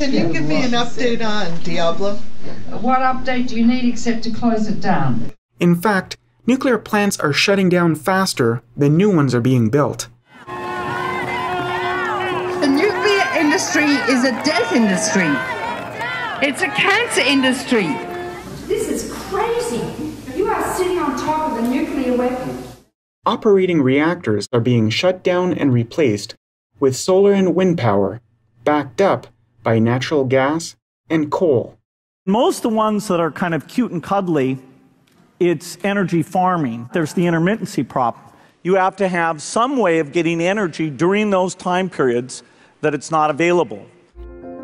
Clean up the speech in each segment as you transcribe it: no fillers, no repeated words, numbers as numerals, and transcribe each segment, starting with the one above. Can you give me an update on Diablo? What update do you need except to close it down? In fact, nuclear plants are shutting down faster than new ones are being built. The nuclear industry is a death industry. It's a cancer industry. This is crazy. You are sitting on top of the nuclear weapon. Operating reactors are being shut down and replaced with solar and wind power, backed up by natural gas and coal. Most the ones that are kind of cute and cuddly, it's energy farming. There's the intermittency problem. You have to have some way of getting energy during those time periods that it's not available.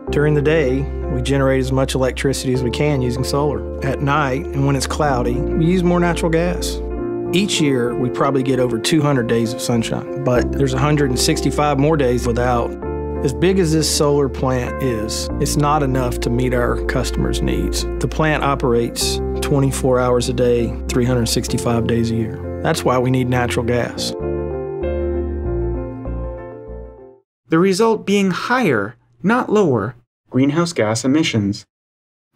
During the day, we generate as much electricity as we can using solar. At night, and when it's cloudy, we use more natural gas. Each year, we probably get over 200 days of sunshine, but there's 165 more days without. As big as this solar plant is, it's not enough to meet our customers' needs. The plant operates 24 hours a day, 365 days a year. That's why we need natural gas. The result being higher, not lower, greenhouse gas emissions.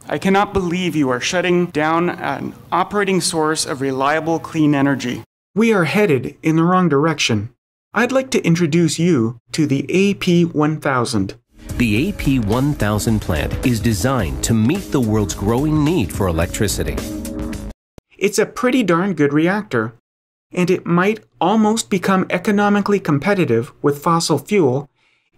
I cannot believe you are shutting down an operating source of reliable clean energy. We are headed in the wrong direction. I'd like to introduce you to the AP1000. The AP1000 plant is designed to meet the world's growing need for electricity. It's a pretty darn good reactor, and it might almost become economically competitive with fossil fuel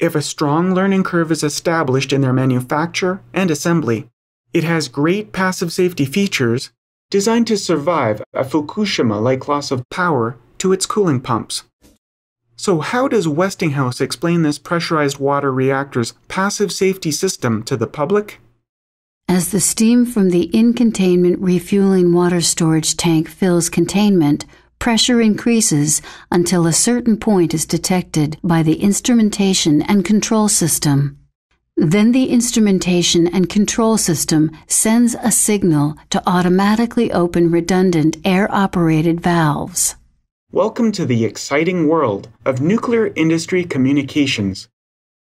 if a strong learning curve is established in their manufacture and assembly. It has great passive safety features designed to survive a Fukushima-like loss of power to its cooling pumps. So how does Westinghouse explain this pressurized water reactor's passive safety system to the public? As the steam from the in-containment refueling water storage tank fills containment, pressure increases until a certain point is detected by the instrumentation and control system. Then the instrumentation and control system sends a signal to automatically open redundant air-operated valves. Welcome to the exciting world of nuclear industry communications.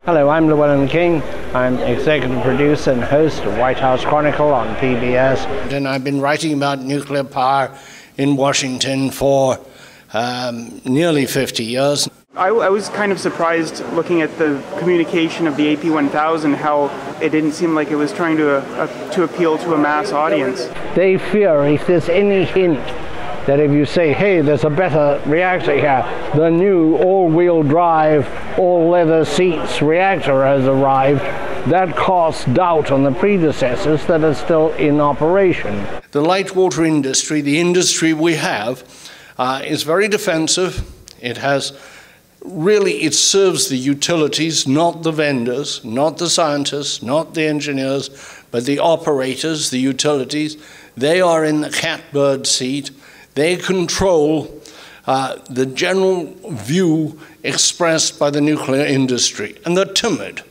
Hello, I'm Llewellyn King. I'm executive producer and host of White House Chronicle on PBS. And I've been writing about nuclear power in Washington for nearly 50 years. I was kind of surprised looking at the communication of the AP1000, how it didn't seem like it was trying to appeal to a mass audience. They fear if there's any hint that if you say, hey, there's a better reactor here, the new all-wheel drive, all-leather seats reactor has arrived, that casts doubt on the predecessors that are still in operation. The light water industry, the industry we have, is very defensive. It has, really, it serves the utilities, not the vendors, not the scientists, not the engineers, but the operators, the utilities. They are in the catbird seat. They control the general view expressed by the nuclear industry, and they're timid.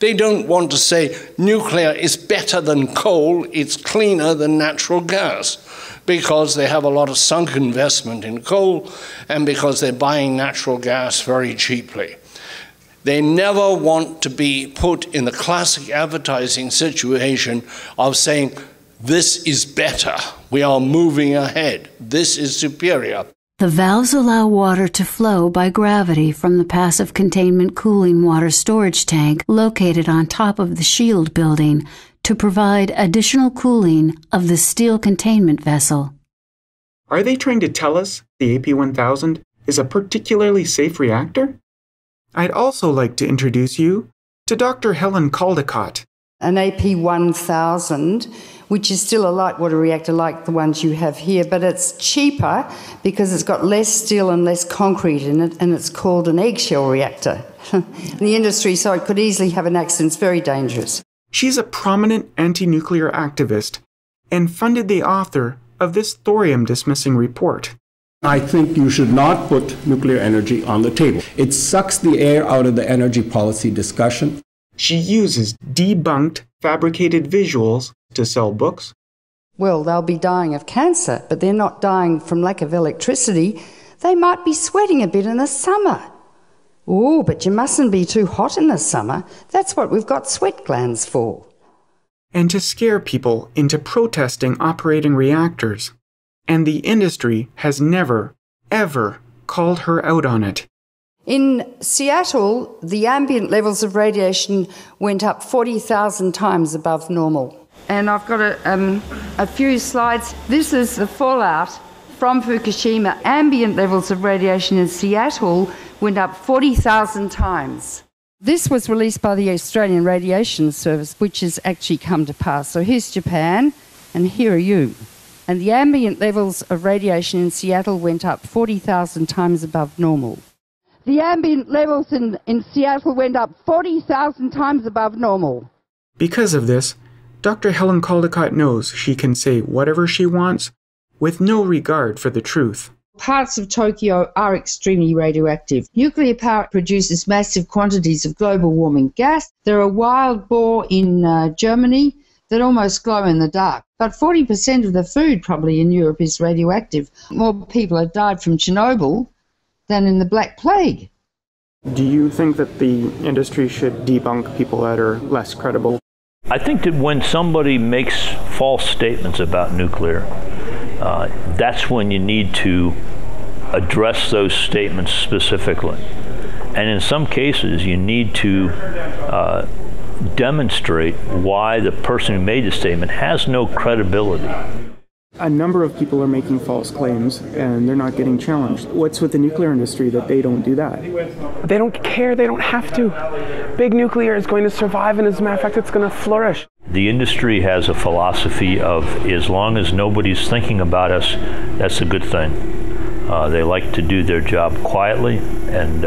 They don't want to say nuclear is better than coal, it's cleaner than natural gas, because they have a lot of sunk investment in coal and because they're buying natural gas very cheaply. They never want to be put in the classic advertising situation of saying, this is better. We are moving ahead. This is superior. The valves allow water to flow by gravity from the passive containment cooling water storage tank located on top of the shield building to provide additional cooling of the steel containment vessel. Are they trying to tell us the AP1000 is a particularly safe reactor? I'd also like to introduce you to Dr. Helen Caldicott. An AP1000, which is still a light water reactor like the ones you have here, but it's cheaper because it's got less steel and less concrete in it, and it's called an eggshell reactor. In the industry, so it could easily have an accident. It's very dangerous. She's a prominent anti-nuclear activist and funded the author of this thorium-dismissing report. I think you should not put nuclear energy on the table. It sucks the air out of the energy policy discussion. She uses debunked, fabricated visuals to sell books. Well, they'll be dying of cancer, but they're not dying from lack of electricity. They might be sweating a bit in the summer. Oh, but you mustn't be too hot in the summer. That's what we've got sweat glands for. And to scare people into protesting operating reactors. And the industry has never, ever called her out on it. In Seattle, the ambient levels of radiation went up 40,000 times above normal. And I've got a few slides. This is the fallout from Fukushima. Ambient levels of radiation in Seattle went up 40,000 times. This was released by the Australian Radiation Service, which has actually come to pass. So here's Japan, and here are you. And the ambient levels of radiation in Seattle went up 40,000 times above normal. The ambient levels in Seattle went up 40,000 times above normal. Because of this, Dr. Helen Caldicott knows she can say whatever she wants with no regard for the truth. Parts of Tokyo are extremely radioactive. Nuclear power produces massive quantities of global warming gas. There are wild boar in Germany that almost glow in the dark. But 40% of the food probably in Europe is radioactive. More people have died from Chernobyl than in the Black Plague. Do you think that the industry should debunk people that are less credible? I think that when somebody makes false statements about nuclear, that's when you need to address those statements specifically. And in some cases, you need to demonstrate why the person who made the statement has no credibility. A number of people are making false claims and they're not getting challenged. What's with the nuclear industry that they don't do that? They don't care, they don't have to. Big nuclear is going to survive, and as a matter of fact, it's going to flourish. The industry has a philosophy of, as long as nobody's thinking about us, that's a good thing. They like to do their job quietly and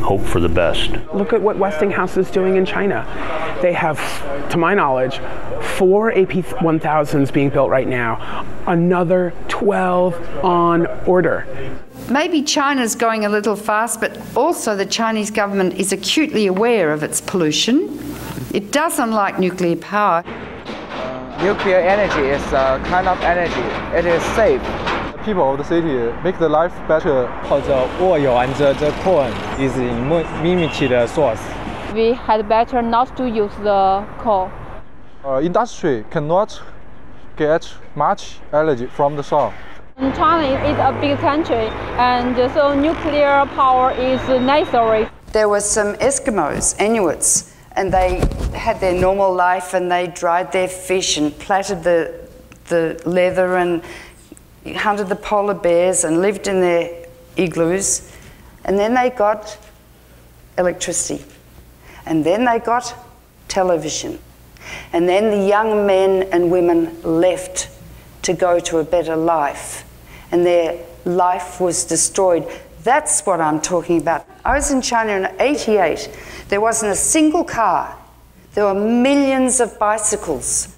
hope for the best. Look at what Westinghouse is doing in China. They have, to my knowledge, 4 AP1000s being built right now, another 12 on order. Maybe China's going a little fast, but also the Chinese government is acutely aware of its pollution. It doesn't like nuclear power. Nuclear energy is a kind of energy. It is safe. People of the city make the life better. Oil and the corn is mimicked source. We had better not to use the coal. Industry cannot get much energy from the sun. China is a big country, and so nuclear power is necessary. There were some Eskimos, Inuits, and they had their normal life, and they dried their fish and plaited the leather and hunted the polar bears and lived in their igloos, and then they got electricity, and then they got television, and then the young men and women left to go to a better life, and their life was destroyed. That's what I'm talking about. I was in China in '88. There wasn't a single car. There were millions of bicycles.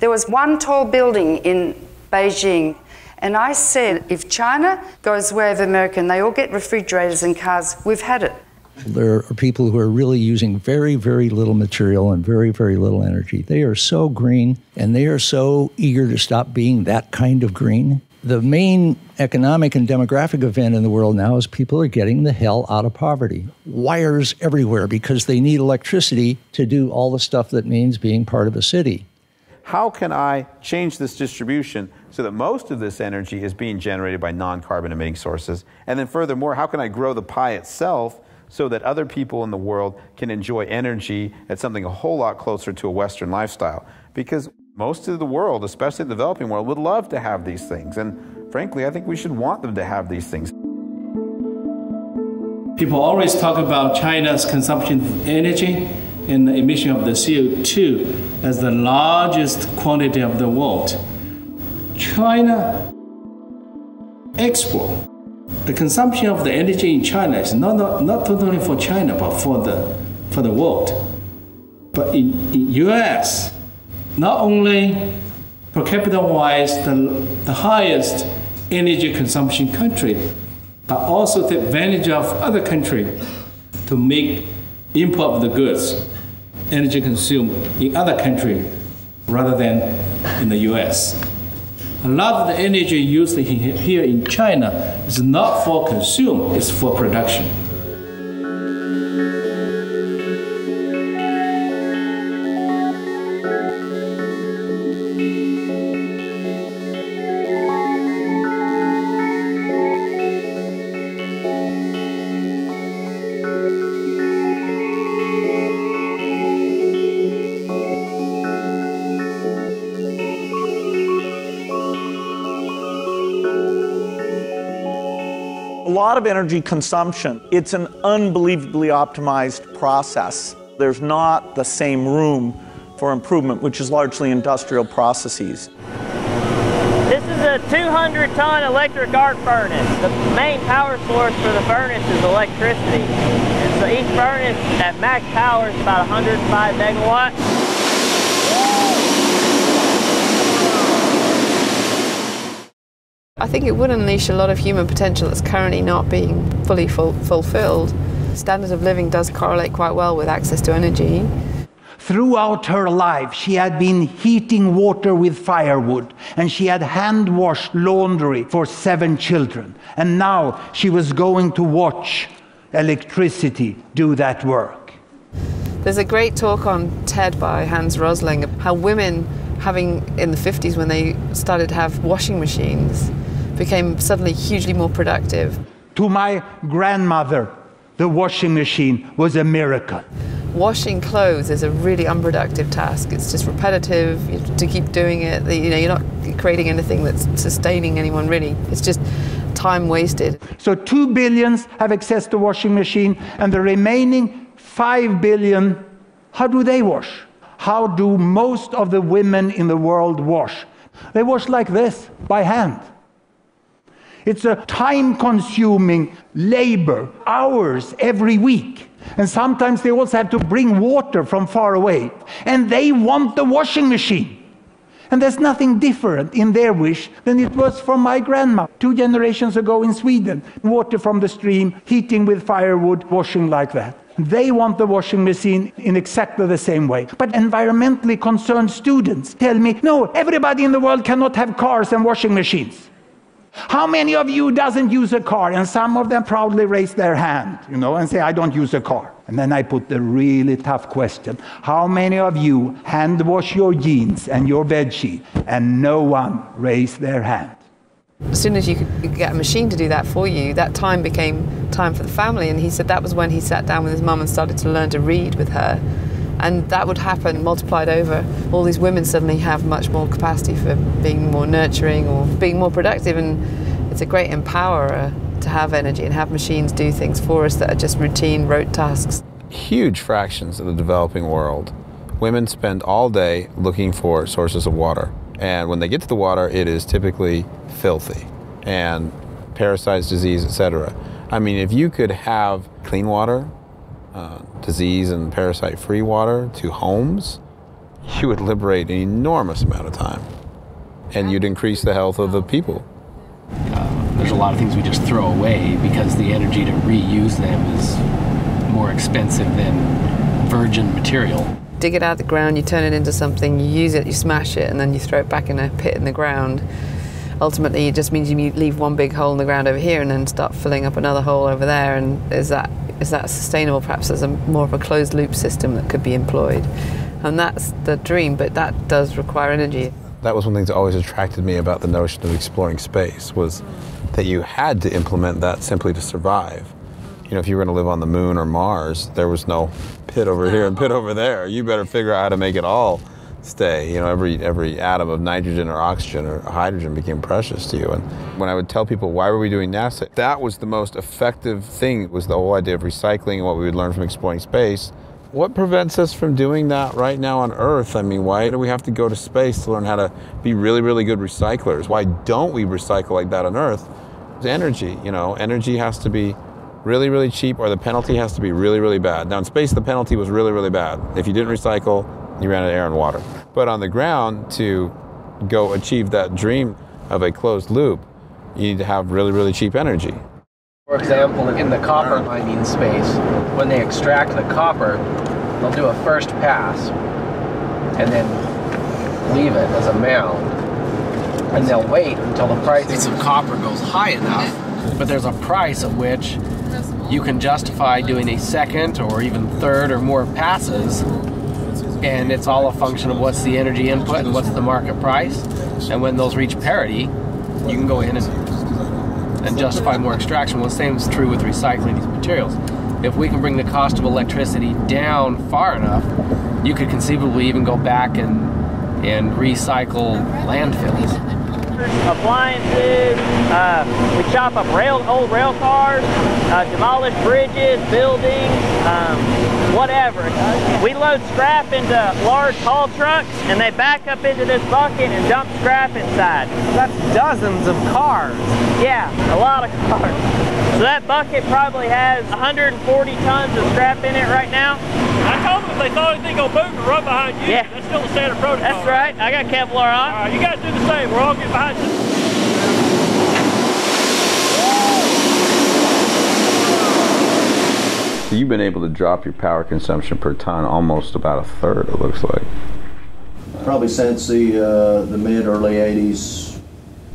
There was one tall building in Beijing. And I said, if China goes the way of America and they all get refrigerators and cars, we've had it. There are people who are really using very, very little material and very, very little energy. They are so green, and they are so eager to stop being that kind of green. The main economic and demographic event in the world now is people are getting the hell out of poverty. Wires everywhere because they need electricity to do all the stuff that means being part of a city. How can I change this distribution so that most of this energy is being generated by non-carbon emitting sources? And then furthermore, how can I grow the pie itself so that other people in the world can enjoy energy at something a whole lot closer to a Western lifestyle? Because most of the world, especially the developing world, would love to have these things. And frankly, I think we should want them to have these things. People always talk about China's consumption of energy and the emission of the CO2 as the largest quantity of the world. China export. The consumption of the energy in China is not totally for China, but for the world. But in US, not only per capita wise, the highest energy consumption country, but also take advantage of other countries to make import of the goods, energy consumed in other countries rather than in the US. A lot of the energy used here in China is not for consumption, it's for production. lot of energy consumption. It's an unbelievably optimized process. There's not the same room for improvement, which is largely industrial processes. This is a 200-ton electric arc furnace. The main power source for the furnace is electricity. And so each furnace at max power is about 105 megawatts. I think it would unleash a lot of human potential that's currently not being fully fulfilled. Standard of living does correlate quite well with access to energy. Throughout her life, she had been heating water with firewood, and she had hand-washed laundry for 7 children. And now she was going to watch electricity do that work. There's a great talk on TED by Hans Rosling of how women, having in the 50s when they started to have washing machines, became suddenly hugely more productive. To my grandmother, the washing machine was a miracle. Washing clothes is a really unproductive task. It's just repetitive. You have to keep doing it. You know, you're not creating anything that's sustaining anyone, really. It's just time wasted. So 2 billion have access to washing machine, and the remaining 5 billion, how do they wash? How do most of the women in the world wash? They wash like this, by hand. It's a time-consuming labor, hours every week. And sometimes they also have to bring water from far away. And they want the washing machine. And there's nothing different in their wish than it was from my grandma 2 generations ago in Sweden. Water from the stream, heating with firewood, washing like that. They want the washing machine in exactly the same way. But environmentally concerned students tell me, no, everybody in the world cannot have cars and washing machines. How many of you doesn't use a car? And some of them proudly raise their hand, you know, and say, I don't use a car. And then I put the really tough question. How many of you hand wash your jeans and your bed sheet? And no one raised their hand. As soon as you could get a machine to do that for you, that time became time for the family. And he said that was when he sat down with his mum and started to learn to read with her. And that would happen multiplied over. All these women suddenly have much more capacity for being more nurturing or being more productive. And it's a great empowerer to have energy and have machines do things for us that are just routine, rote tasks. Huge fractions of the developing world. Women spend all day looking for sources of water. And when they get to the water, it is typically filthy and parasites, disease, etc. I mean, if you could have clean water, disease and parasite-free water to homes, you would liberate an enormous amount of time, and you'd increase the health of the people. There's a lot of things we just throw away because the energy to reuse them is more expensive than virgin material. Dig it out of the ground, you turn it into something, you use it, you smash it, and then you throw it back in a pit in the ground. Ultimately, it just means you leave one big hole in the ground over here and then start filling up another hole over there. And is that sustainable? Perhaps there's more of a closed-loop system that could be employed. And that's the dream, but that does require energy. That was one thing that always attracted me about the notion of exploring space, was that you had to implement that simply to survive. You know, if you were going to live on the moon or Mars, there was no pit over here and pit over there. You better figure out how to make it all stay. You know, every atom of nitrogen or oxygen or hydrogen became precious to you. And when I would tell people, why were we doing NASA? That was the most effective thing, was the whole idea of recycling and what we would learn from exploring space. What prevents us from doing that right now on Earth? I mean, why do we have to go to space to learn how to be really, really good recyclers? Why don't we recycle like that on Earth? It's energy, you know. Energy has to be really, really cheap, or the penalty has to be really, really bad. Now in space, the penalty was really, really bad. If you didn't recycle, you ran out of air and water. But on the ground, to go achieve that dream of a closed loop, you need to have really, really cheap energy. For example, in the copper mining space, when they extract the copper, they'll do a first pass and then leave it as a mound. And they'll wait until the price of copper goes high enough, but there's a price at which you can justify doing a second or even third or more passes, and it's all a function of what's the energy input and what's the market price. And when those reach parity, you can go in and justify more extraction. Well, the same is true with recycling these materials. If we can bring the cost of electricity down far enough, you could conceivably even go back and recycle landfills. records, appliances. We chop up old rail cars, demolish bridges, buildings, whatever. We load scrap into large haul trucks and they back up into this bucket and dump scrap inside. That's dozens of cars. Yeah, a lot of cars. So that bucket probably has 140 tons of scrap in it right now. I told them if they saw anything gonna move and run behind you, yeah. That's still the standard protocol. That's right, I got Kevlar on. All right, you guys do the same, we're all getting behind you. So you've been able to drop your power consumption per ton almost about a third, it looks like. Probably since the mid-early 80s.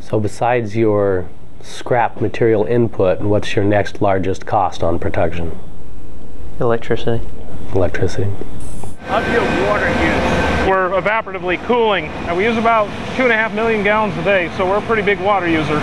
So besides your scrap material input, what's your next largest cost on production? Electricity. Electricity. Unfueled water use. We're evaporatively cooling, and we use about 2.5 million gallons a day, so we're a pretty big water user,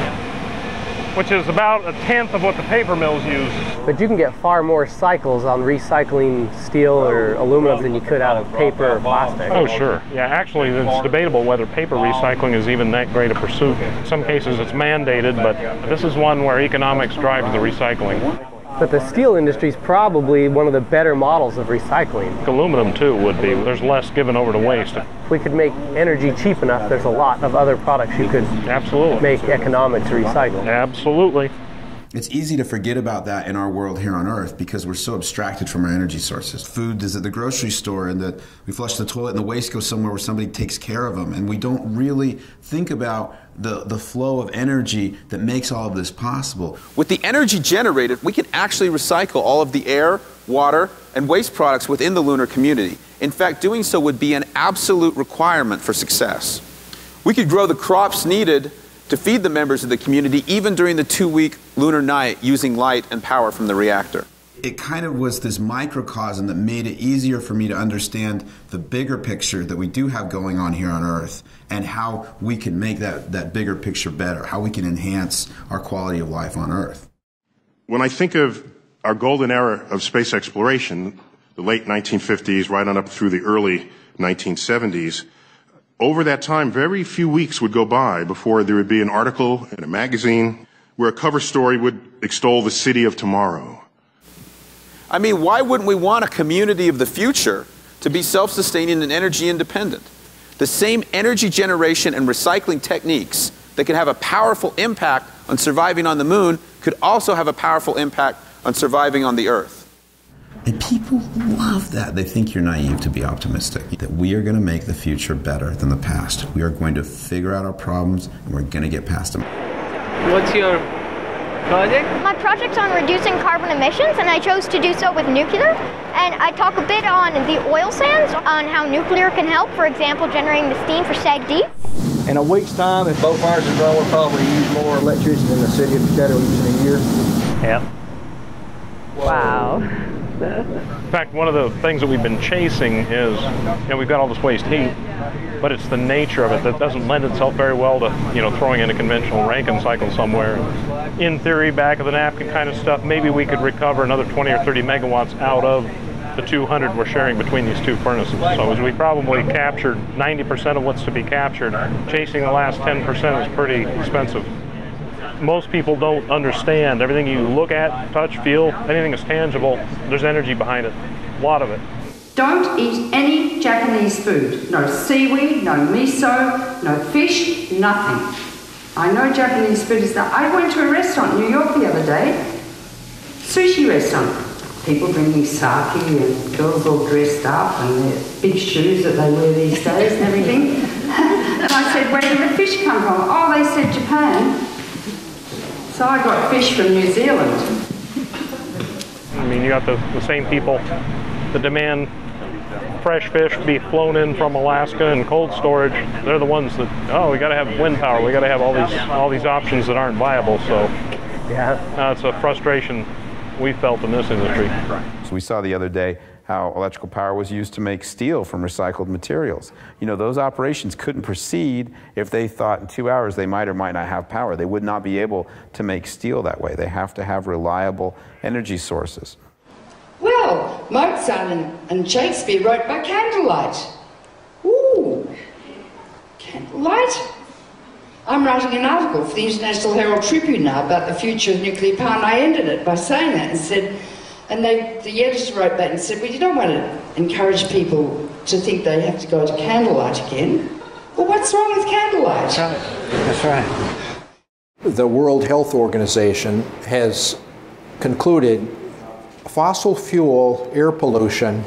which is about a tenth of what the paper mills use. But you can get far more cycles on recycling steel or aluminum than you could out of paper or plastic. Oh, sure. Yeah, actually, it's debatable whether paper recycling is even that great a pursuit. In some cases, it's mandated, but this is one where economics drives the recycling. But the steel industry is probably one of the better models of recycling. Aluminum, too, would be. There's less given over to waste. If we could make energy cheap enough, there's a lot of other products you could absolutely make economic to recycle. Absolutely. It's easy to forget about that in our world here on Earth because we're so abstracted from our energy sources. Food is at the grocery store, and that we flush the toilet and the waste goes somewhere where somebody takes care of them, and we don't really think about the flow of energy that makes all of this possible. With the energy generated, we can actually recycle all of the air, water, and waste products within the lunar community. In fact, doing so would be an absolute requirement for success. We could grow the crops needed to feed the members of the community even during the 2-week lunar night using light and power from the reactor. It kind of was this microcosm that made it easier for me to understand the bigger picture that we do have going on here on Earth and how we can make that bigger picture better, how we can enhance our quality of life on Earth. When I think of our golden era of space exploration, the late 1950s right on up through the early 1970s, over that time, very few weeks would go by before there would be an article in a magazine where a cover story would extol the city of tomorrow. I mean, why wouldn't we want a community of the future to be self-sustaining and energy independent? The same energy generation and recycling techniques that could have a powerful impact on surviving on the moon could also have a powerful impact on surviving on the Earth. And people love that. They think you're naive to be optimistic, that we are going to make the future better than the past. We are going to figure out our problems, and we're going to get past them. What's your project? My project's on reducing carbon emissions, and I chose to do so with nuclear. And I talk a bit on the oil sands, on how nuclear can help, for example, generating the steam for SAGD. In a week's time, if both fires are going, we'll probably use more electricity than the city of Decatur will use in a year. Yep. Whoa. Wow. In fact, one of the things that we've been chasing is, you know, we've got all this waste heat, but it's the nature of it that doesn't lend itself very well to, you know, throwing in a conventional Rankine cycle somewhere. In theory, back of the napkin kind of stuff, maybe we could recover another 20 or 30 megawatts out of the 200 we're sharing between these two furnaces. So as we probably captured 90% of what's to be captured, chasing the last 10% is pretty expensive. Most people don't understand. Everything you look at, touch, feel, anything that's tangible, there's energy behind it, a lot of it. Don't eat any Japanese food. No seaweed, no miso, no fish, nothing. I know Japanese food is that. I went to a restaurant in New York the other day, sushi restaurant. People bringing sake and girls all dressed up and their big shoes that they wear these days and everything. And I said, where did the fish come from? Oh, they said Japan. So I got fish from New Zealand. I mean, you got the same people that demand fresh fish be flown in from Alaska and cold storage. They're the ones that, oh, we got to have wind power. We got to have all these options that aren't viable. So yeah, it's a frustration we felt in this industry. So we saw the other day how electrical power was used to make steel from recycled materials. You know, those operations couldn't proceed if they thought in 2 hours they might or might not have power. They would not be able to make steel that way. They have to have reliable energy sources. Well, Mozart and Shakespeare wrote by candlelight. Ooh, candlelight? I'm writing an article for the International Herald Tribune now about the future of nuclear power, and I ended it by saying that and said, and the editor wrote back and said, well, you don't want to encourage people to think they have to go to candlelight again. Well, what's wrong with candlelight? That's right. The World Health Organization has concluded fossil fuel air pollution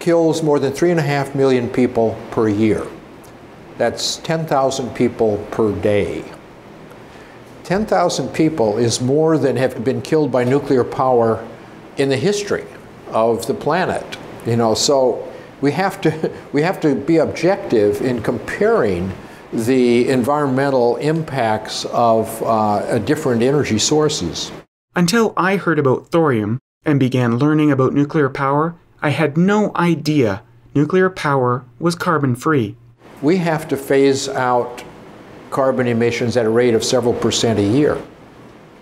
kills more than 3.5 million people per year. That's 10,000 people per day. 10,000 people is more than have been killed by nuclear power in the history of the planet. You know, so we have to be objective in comparing the environmental impacts of different energy sources. Until I heard about thorium and began learning about nuclear power, I had no idea nuclear power was carbon-free. We have to phase out carbon emissions at a rate of several % a year.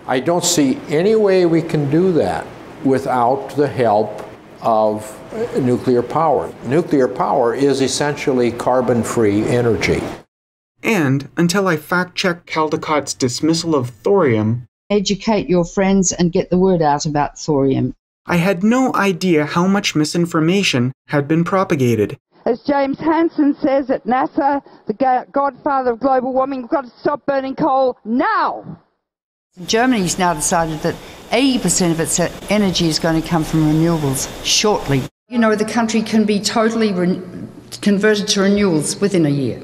I don't see any way we can do that without the help of nuclear power. Nuclear power is essentially carbon-free energy. And until I fact-checked Caldicott's dismissal of thorium, educate your friends and get the word out about thorium, I had no idea how much misinformation had been propagated. As James Hansen says at NASA, the godfather of global warming, we've got to stop burning coal now! Germany's now decided that 80% of its energy is going to come from renewables shortly. You know, the country can be totally converted to renewables within a year,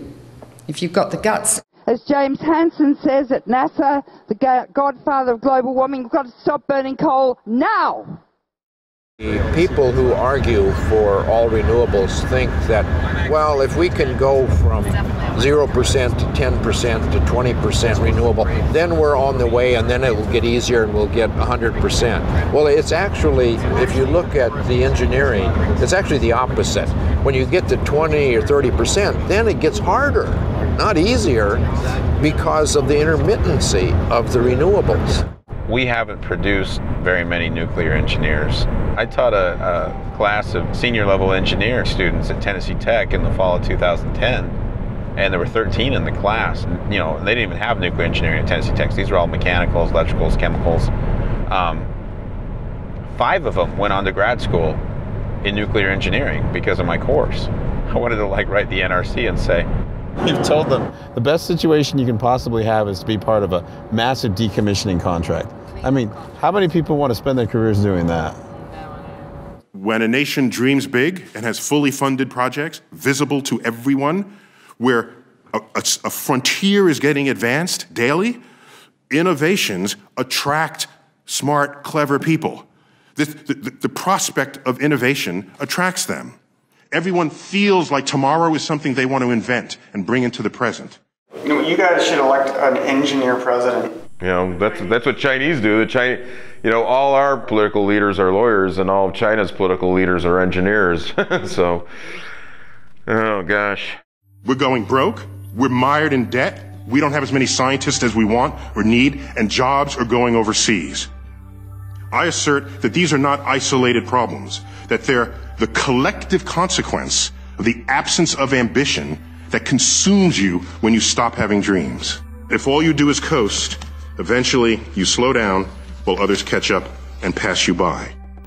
if you've got the guts. As James Hansen says at NASA, the godfather of global warming, we've got to stop burning coal now! The people who argue for all renewables think that, well, if we can go from 0% to 10% to 20% renewable, then we're on the way and then it will get easier and we'll get 100%. Well, it's actually, if you look at the engineering, it's actually the opposite. When you get to 20 or 30%, then it gets harder, not easier, because of the intermittency of the renewables. We haven't produced very many nuclear engineers. I taught a class of senior level engineer students at Tennessee Tech in the fall of 2010, and there were 13 in the class. And, you know, they didn't even have nuclear engineering at Tennessee Tech. These were all mechanicals, electricals, chemicals. 5 of them went on to grad school in nuclear engineering because of my course. I wanted to like write the NRC and say, you've told them the best situation you can possibly have is to be part of a massive decommissioning contract. I mean, how many people want to spend their careers doing that? When a nation dreams big and has fully funded projects visible to everyone, where a frontier is getting advanced daily, innovations attract smart, clever people. The prospect of innovation attracts them. Everyone feels like tomorrow is something they want to invent and bring into the present. You know, you guys should elect an engineer president. You know, that's what Chinese do. The Chinese, you know, all our political leaders are lawyers and all of China's political leaders are engineers. So, oh gosh. We're going broke. We're mired in debt. We don't have as many scientists as we want or need, and jobs are going overseas. I assert that these are not isolated problems, that they're the collective consequence of the absence of ambition that consumes you when you stop having dreams. If all you do is coast, eventually you slow down while others catch up and pass you by.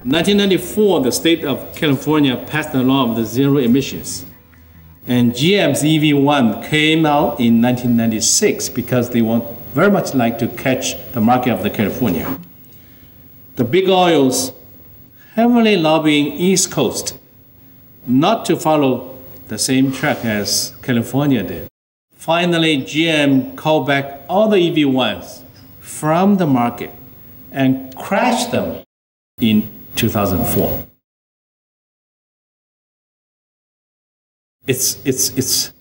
In 1994, the state of California passed the law of the zero emissions. And GM's EV1 came out in 1996 because they want very much like to catch the market of the California. The big oils heavily lobbying East Coast not to follow the same track as California did. Finally, GM called back all the EV1s from the market and crashed them in 2004. It's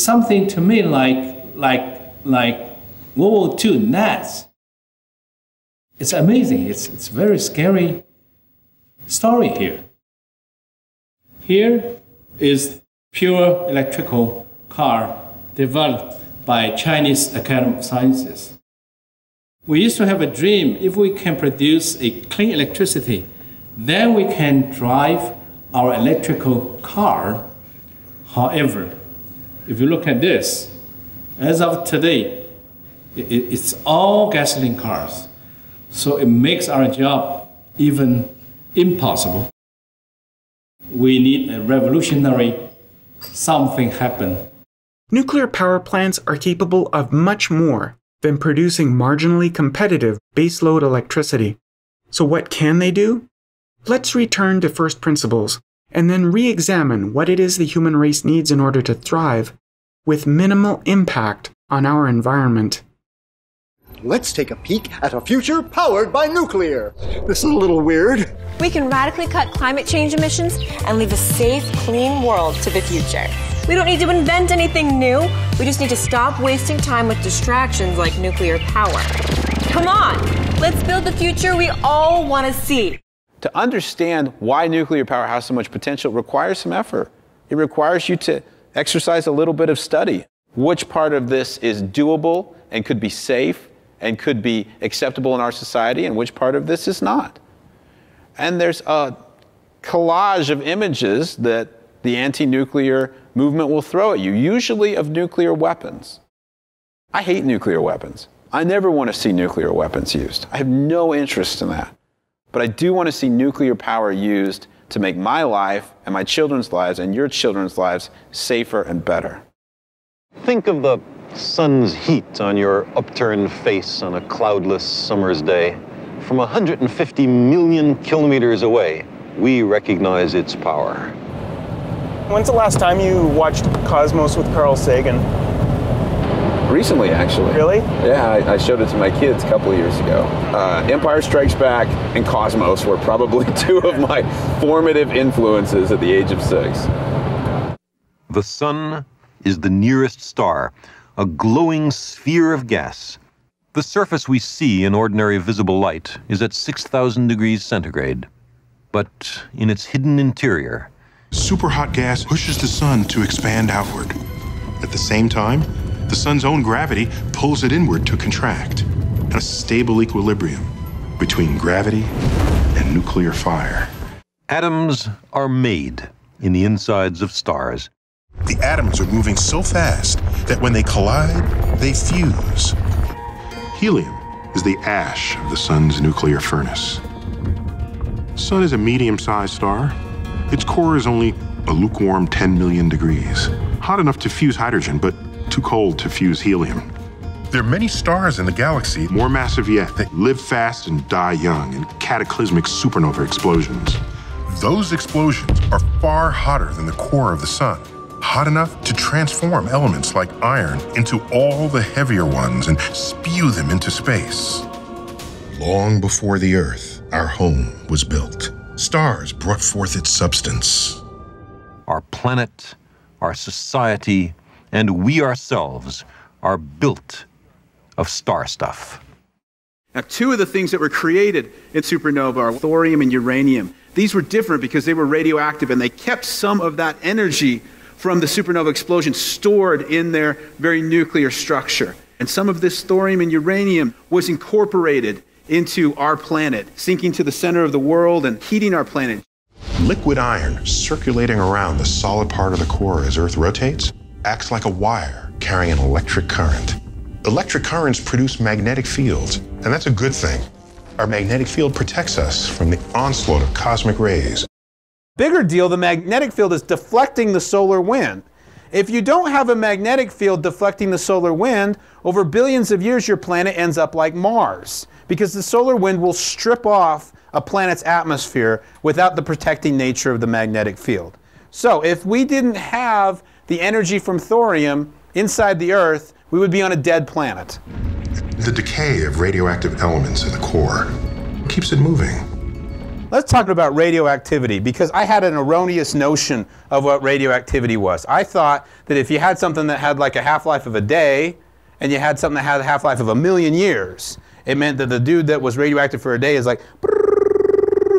something to me like World War II Nats. It's amazing. It's very scary story here. Here is pure electrical car developed by Chinese Academy of Sciences. We used to have a dream, if we can produce a clean electricity, then we can drive our electrical car. However, if you look at this, As of today, it's all gasoline cars. So it makes our job even impossible. We need a revolutionary something happen. Nuclear power plants are capable of much more than producing marginally competitive baseload electricity. So what can they do? Let's return to first principles and then re-examine what it is the human race needs in order to thrive with minimal impact on our environment. Let's take a peek at a future powered by nuclear. This is a little weird. We can radically cut climate change emissions and leave a safe, clean world to the future. We don't need to invent anything new. We just need to stop wasting time with distractions like nuclear power. Come on, let's build the future we all want to see. To understand why nuclear power has so much potential requires some effort. It requires you to exercise a little bit of study. Which part of this is doable and could be safe and could be acceptable in our society, and which part of this is not? And there's a collage of images that the anti-nuclear movement will throw at you, usually of nuclear weapons. I hate nuclear weapons. I never want to see nuclear weapons used. I have no interest in that. But I do want to see nuclear power used to make my life and my children's lives and your children's lives safer and better. Think of the sun's heat on your upturned face on a cloudless summer's day. From 150 million kilometers away, we recognize its power. When's the last time you watched Cosmos with Carl Sagan? Recently, actually. Really? Yeah, I showed it to my kids a couple of years ago. Empire Strikes Back and Cosmos were probably two of my formative influences at the age of 6. The sun is the nearest star, a glowing sphere of gas. The surface we see in ordinary visible light is at 6,000 degrees centigrade. But in its hidden interior, superhot gas pushes the sun to expand outward. At the same time, the sun's own gravity pulls it inward to contract. A stable equilibrium between gravity and nuclear fire. Atoms are made in the insides of stars. The atoms are moving so fast that when they collide, they fuse. Helium is the ash of the sun's nuclear furnace. The sun is a medium-sized star. Its core is only a lukewarm 10 million degrees. Hot enough to fuse hydrogen, but too cold to fuse helium. There are many stars in the galaxy, more massive yet, that live fast and die young in cataclysmic supernova explosions. Those explosions are far hotter than the core of the sun. Hot enough to transform elements like iron into all the heavier ones and spew them into space. Long before the Earth, our home was built. Stars brought forth its substance. Our planet, our society, and we ourselves are built of star stuff. Now, two of the things that were created in supernova are thorium and uranium. These were different because they were radioactive, and they kept some of that energy from the supernova explosion stored in their very nuclear structure. And some of this thorium and uranium was incorporated into our planet, sinking to the center of the world and heating our planet. Liquid iron circulating around the solid part of the core as Earth rotates acts like a wire carrying an electric current. Electric currents produce magnetic fields, and that's a good thing. Our magnetic field protects us from the onslaught of cosmic rays. Bigger deal, the magnetic field is deflecting the solar wind. If you don't have a magnetic field deflecting the solar wind, over billions of years your planet ends up like Mars, because the solar wind will strip off a planet's atmosphere without the protecting nature of the magnetic field. So if we didn't have the energy from thorium inside the Earth, we would be on a dead planet. The decay of radioactive elements in the core keeps it moving. Let's talk about radioactivity, because I had an erroneous notion of what radioactivity was. I thought that if you had something that had like a half-life of a day, and you had something that had a half-life of a million years, it meant that the dude that was radioactive for a day is like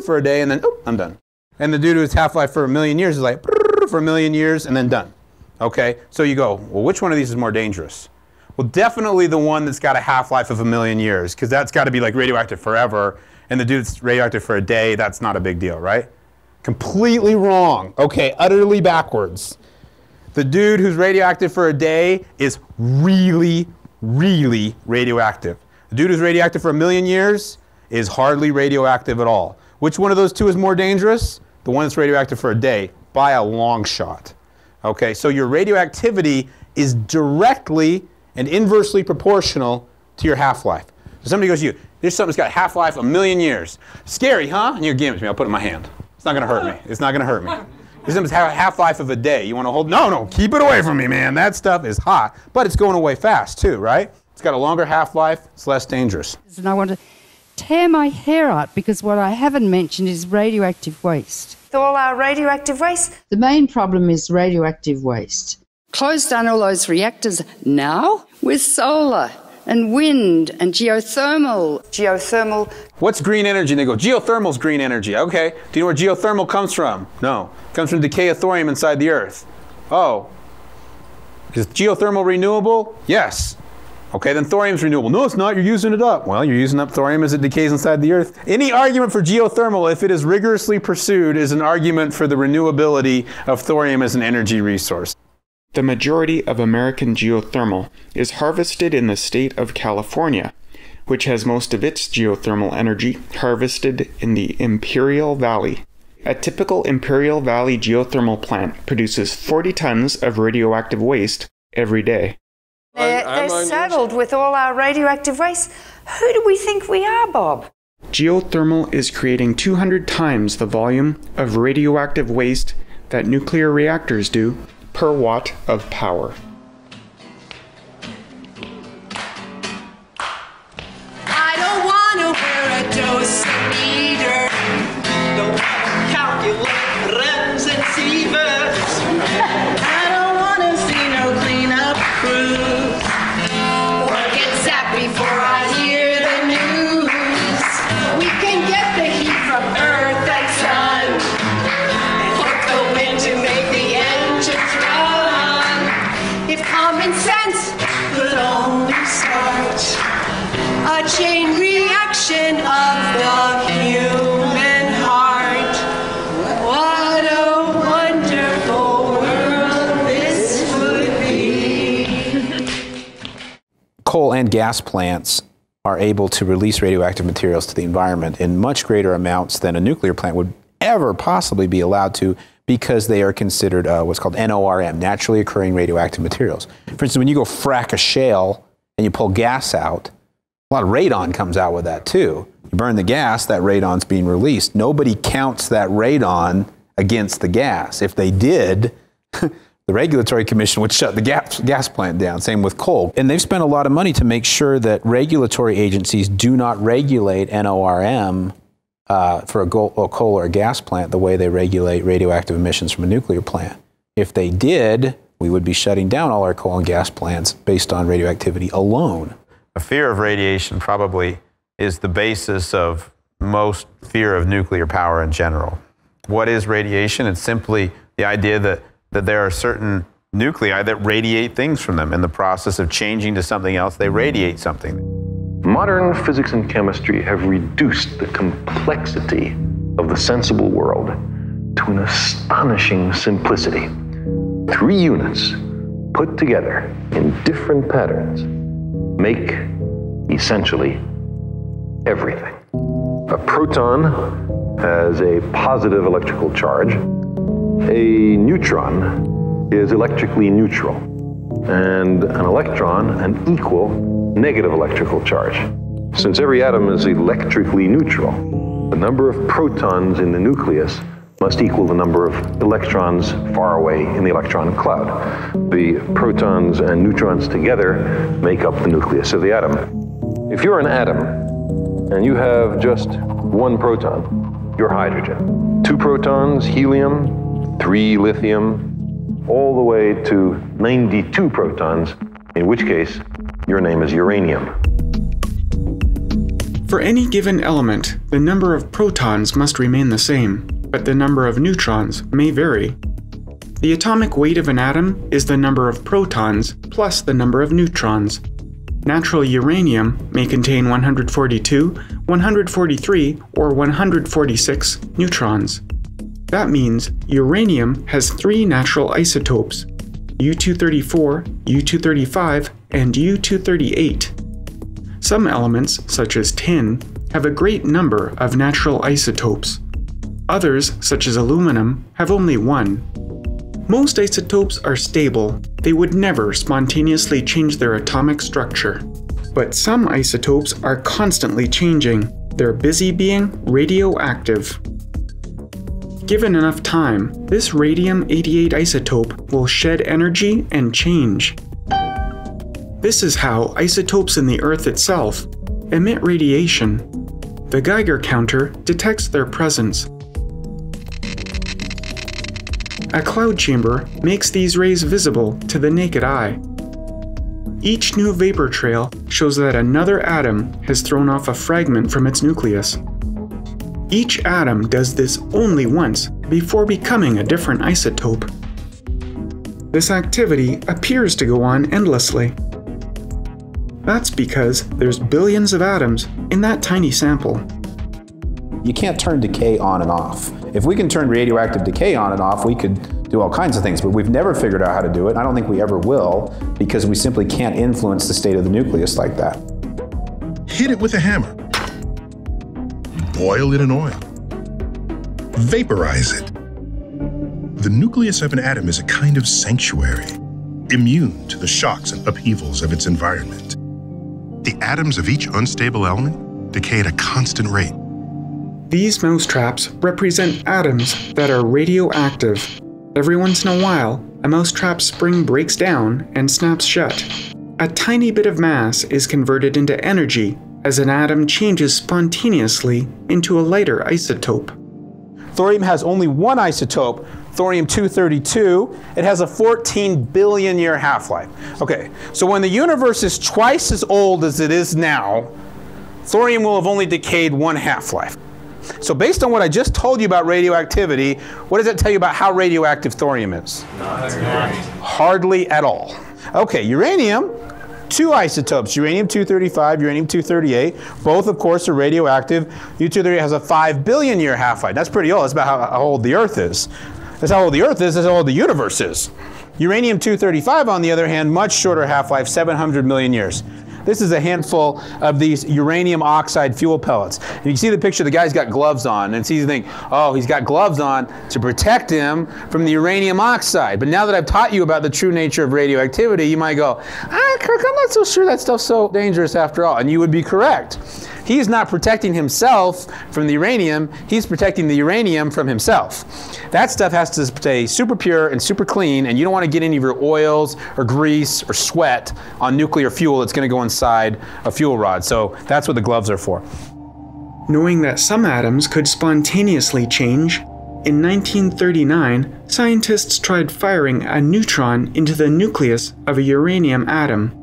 for a day, and then oh, I'm done. And the dude who's half-life for a million years is like for a million years, and then done. Okay, so you go, well, which one of these is more dangerous? Well, definitely the one that's got a half-life of a million years, because that's got to be like radioactive forever. And the dude's radioactive for a day, that's not a big deal, right? Completely wrong. Okay, utterly backwards. The dude who's radioactive for a day is really, really radioactive. The dude who's radioactive for 1,000,000 years is hardly radioactive at all. Which one of those two is more dangerous? The one that's radioactive for a day, by a long shot. Okay, so your radioactivity is directly and inversely proportional to your half-life. So somebody goes to you, there's something that's got half-life 1,000,000 years. Scary, huh? And you give it to me, I'll put it in my hand. It's not gonna hurt me, it's not gonna hurt me. There's something that's got a half-life of a day. You wanna hold, no, keep it away from me, man. That stuff is hot, but it's going away fast too, right? It's got a longer half-life, it's less dangerous. And I want to tear my hair out because what I haven't mentioned is radioactive waste. All our radioactive waste? The main problem is radioactive waste. Close down all those reactors now with solar and wind and geothermal. Geothermal. What's green energy? And they go, geothermal's green energy. Okay, do you know where geothermal comes from? No, it comes from decay of thorium inside the earth. Oh, is geothermal renewable? Yes. Okay, then thorium's renewable. No, it's not, you're using it up. Well, you're using up thorium as it decays inside the earth. Any argument for geothermal, if it is rigorously pursued, is an argument for the renewability of thorium as an energy resource. The majority of American geothermal is harvested in the state of California, which has most of its geothermal energy harvested in the Imperial Valley. A typical Imperial Valley geothermal plant produces 40 tons of radioactive waste every day. They're saddled with all our radioactive waste. Who do we think we are, Bob? Geothermal is creating 200 times the volume of radioactive waste that nuclear reactors do per watt of power. I don't want to wear a dosimeter, don't want to calculate rems and sievers. I don't want to see no cleanup crew. A chain reaction of the human heart. What a wonderful world this would be. Coal and gas plants are able to release radioactive materials to the environment in much greater amounts than a nuclear plant would ever possibly be allowed to, because they are considered what's called NORM, naturally occurring radioactive materials. For instance, when you go frack a shale and you pull gas out, a lot of radon comes out with that too. You burn the gas, that radon's being released. Nobody counts that radon against the gas. If they did, the regulatory commission would shut the gas plant down, same with coal. And they've spent a lot of money to make sure that regulatory agencies do not regulate NORM for a coal or a gas plant the way they regulate radioactive emissions from a nuclear plant. If they did, we would be shutting down all our coal and gas plants based on radioactivity alone. A fear of radiation probably is the basis of most fear of nuclear power in general. What is radiation? It's simply the idea that there are certain nuclei that radiate things from them. In the process of changing to something else, they radiate something. Modern physics and chemistry have reduced the complexity of the sensible world to an astonishing simplicity. 3 units put together in different patterns make essentially everything. A proton has a positive electrical charge. A neutron is electrically neutral. And an electron, an equal negative electrical charge. Since every atom is electrically neutral, the number of protons in the nucleus must equal the number of electrons far away in the electron cloud. The protons and neutrons together make up the nucleus of the atom. If you're an atom and you have just 1 proton, you're hydrogen. 2 protons, helium, 3 lithium, all the way to 92 protons, in which case your name is uranium. For any given element, the number of protons must remain the same, but the number of neutrons may vary. The atomic weight of an atom is the number of protons plus the number of neutrons. Natural uranium may contain 142, 143, or 146 neutrons. That means uranium has 3 natural isotopes. U-234, U-235, and U-238. Some elements, such as tin, have a great number of natural isotopes. Others, such as aluminum, have only one. Most isotopes are stable. They would never spontaneously change their atomic structure. But some isotopes are constantly changing. They're busy being radioactive. Given enough time, this radium-88 isotope will shed energy and change. This is how isotopes in the Earth itself emit radiation. The Geiger counter detects their presence. A cloud chamber makes these rays visible to the naked eye. Each new vapor trail shows that another atom has thrown off a fragment from its nucleus. Each atom does this only once before becoming a different isotope. This activity appears to go on endlessly. That's because there's billions of atoms in that tiny sample. You can't turn decay on and off. If we can turn radioactive decay on and off, we could do all kinds of things, but we've never figured out how to do it. I don't think we ever will, because we simply can't influence the state of the nucleus like that. Hit it with a hammer. Boil it in oil. Vaporize it. The nucleus of an atom is a kind of sanctuary, immune to the shocks and upheavals of its environment. The atoms of each unstable element decay at a constant rate. These mousetraps represent atoms that are radioactive. Every once in a while, a mousetrap spring breaks down and snaps shut. A tiny bit of mass is converted into energy as an atom changes spontaneously into a lighter isotope. Thorium has only one isotope, thorium-232. It has a 14 billion year half-life. Okay, so when the universe is twice as old as it is now, thorium will have only decayed one half-life. So based on what I just told you about radioactivity, what does that tell you about how radioactive thorium is? Not great. Hardly at all. Okay, uranium, two isotopes, uranium-235, uranium-238. Both, of course, are radioactive. U-238 has a 5 billion year half-life. That's pretty old. That's about how old the Earth is. That's how old the Earth is. That's how old the universe is. Uranium-235, on the other hand, much shorter half-life, 700 million years. This is a handful of these uranium oxide fuel pellets. And you can see the picture, the guy's got gloves on, and it's easy to think, oh, he's got gloves on to protect him from the uranium oxide. But now that I've taught you about the true nature of radioactivity, you might go, ah, Kirk, I'm not so sure that stuff's so dangerous after all. And you would be correct. He's not protecting himself from the uranium, he's protecting the uranium from himself. That stuff has to stay super pure and super clean, and you don't want to get any of your oils or grease or sweat on nuclear fuel that's going to go inside a fuel rod. So that's what the gloves are for. Knowing that some atoms could spontaneously change, in 1939, scientists tried firing a neutron into the nucleus of a uranium atom,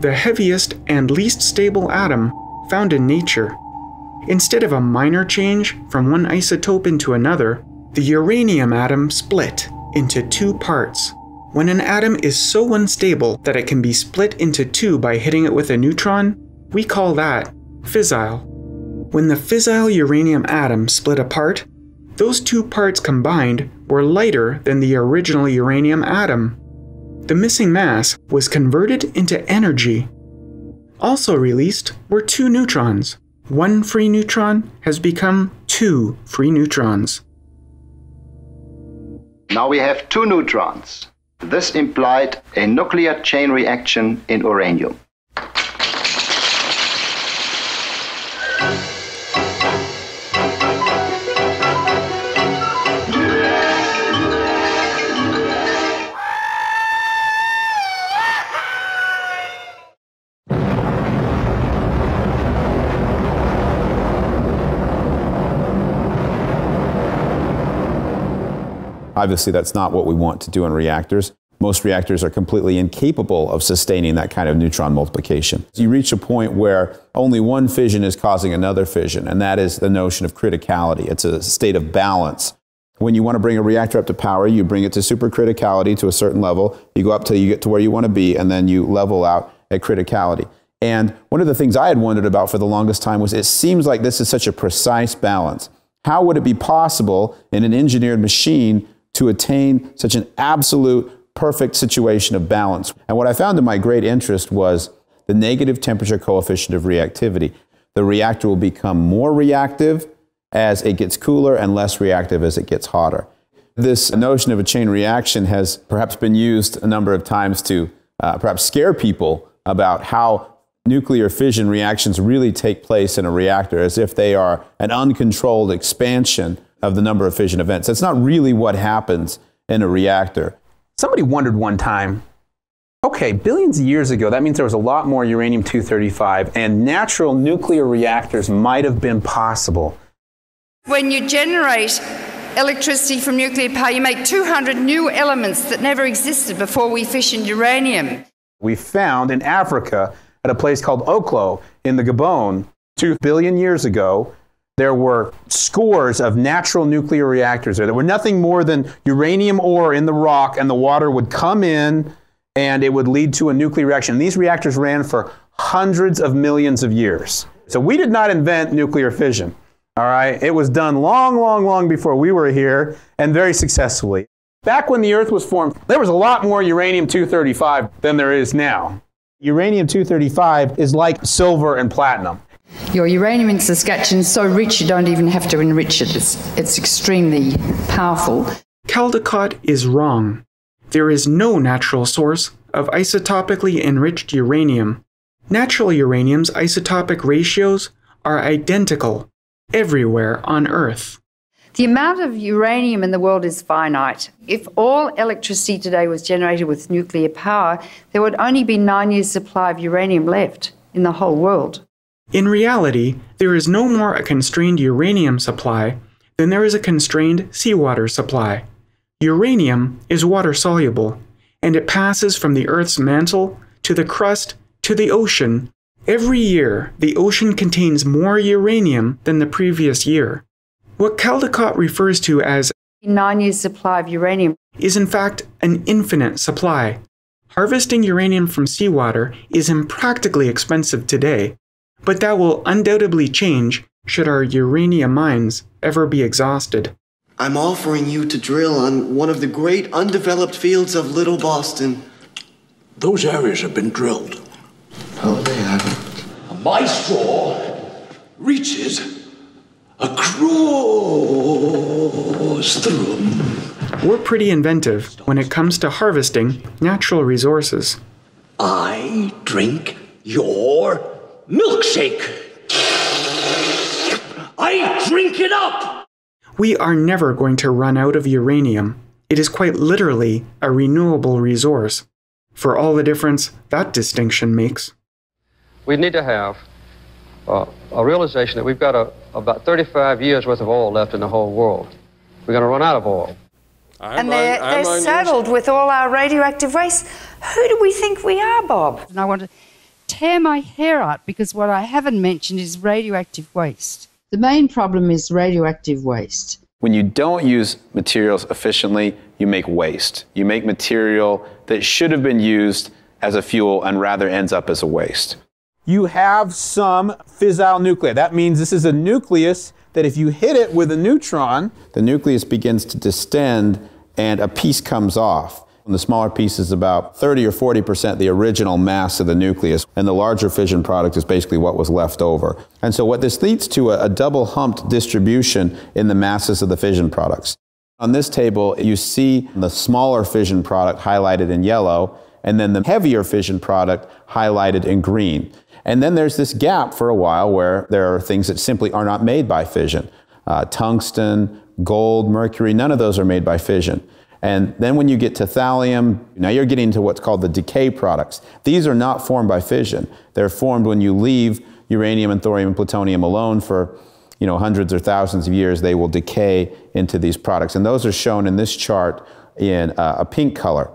the heaviest and least stable atom found in nature. Instead of a minor change from one isotope into another, the uranium atom split into two parts. When an atom is so unstable that it can be split into two by hitting it with a neutron, we call that fissile. When the fissile uranium atom split apart, those two parts combined were lighter than the original uranium atom. The missing mass was converted into energy. Also released were two neutrons. One free neutron has become two free neutrons. Now we have two neutrons. This implied a nuclear chain reaction in uranium. Obviously, that's not what we want to do in reactors. Most reactors are completely incapable of sustaining that kind of neutron multiplication. You reach a point where only one fission is causing another fission, and that is the notion of criticality. It's a state of balance. When you want to bring a reactor up to power, you bring it to supercriticality to a certain level. You go up till you get to where you want to be, and then you level out at criticality. And one of the things I had wondered about for the longest time was it seems like this is such a precise balance. How would it be possible in an engineered machine to attain such an absolute perfect situation of balance. And what I found in my great interest was the negative temperature coefficient of reactivity. The reactor will become more reactive as it gets cooler and less reactive as it gets hotter. This notion of a chain reaction has perhaps been used a number of times to perhaps scare people about how nuclear fission reactions really take place in a reactor, as if they are an uncontrolled expansion of the number of fission events. That's not really what happens in a reactor. Somebody wondered one time, okay, billions of years ago, that means there was a lot more uranium-235 and natural nuclear reactors might have been possible. When you generate electricity from nuclear power, you make 200 new elements that never existed before we fissioned uranium. We found in Africa, at a place called Oklo in the Gabon, 2 billion years ago, there were scores of natural nuclear reactors there. There were nothing more than uranium ore in the rock, and the water would come in and it would lead to a nuclear reaction. And these reactors ran for hundreds of millions of years. So we did not invent nuclear fission. All right, it was done long, long, long before we were here, and very successfully. Back when the Earth was formed, there was a lot more uranium-235 than there is now. Uranium-235 is like silver and platinum. Your uranium in Saskatchewan is so rich you don't even have to enrich it. It's extremely powerful. Caldicott is wrong. There is no natural source of isotopically enriched uranium. Natural uranium's isotopic ratios are identical everywhere on Earth. The amount of uranium in the world is finite. If all electricity today was generated with nuclear power, there would only be 9 years' supply of uranium left in the whole world. In reality, there is no more a constrained uranium supply than there is a constrained seawater supply. Uranium is water-soluble, and it passes from the Earth's mantle to the crust to the ocean. Every year, the ocean contains more uranium than the previous year. What Caldicott refers to as 9 years' supply of uranium is in fact an infinite supply. Harvesting uranium from seawater is impractically expensive today, but that will undoubtedly change should our uranium mines ever be exhausted. I'm offering you to drill on one of the great undeveloped fields of Little Boston. Those areas have been drilled. Oh, they haven't. My straw reaches across the room. We're pretty inventive when it comes to harvesting natural resources. I drink your milkshake. I drink it up. We are never going to run out of uranium. It is quite literally a renewable resource, for all the difference that distinction makes. We need to have a realization that we've got about 35 years worth of oil left in the whole world. We're going to run out of oil. And they're saddled with all our radioactive waste. Who do we think we are, Bob? And I want to tear my hair out because what I haven't mentioned is radioactive waste. The main problem is radioactive waste. When you don't use materials efficiently, you make waste. You make material that should have been used as a fuel and rather ends up as a waste. You have some fissile nuclei. That means this is a nucleus that if you hit it with a neutron, the nucleus begins to distend and a piece comes off. And the smaller piece is about 30 or 40% the original mass of the nucleus, and the larger fission product is basically what was left over. And so what this leads to a double-humped distribution in the masses of the fission products. On this table, you see the smaller fission product highlighted in yellow, and then the heavier fission product highlighted in green. And then there's this gap for a while where there are things that simply are not made by fission. Tungsten, gold, mercury, none of those are made by fission. And then when you get to thallium, now you're getting to what's called the decay products. These are not formed by fission. They're formed when you leave uranium and thorium and plutonium alone for, you know, hundreds or thousands of years. They will decay into these products. And those are shown in this chart in a pink color.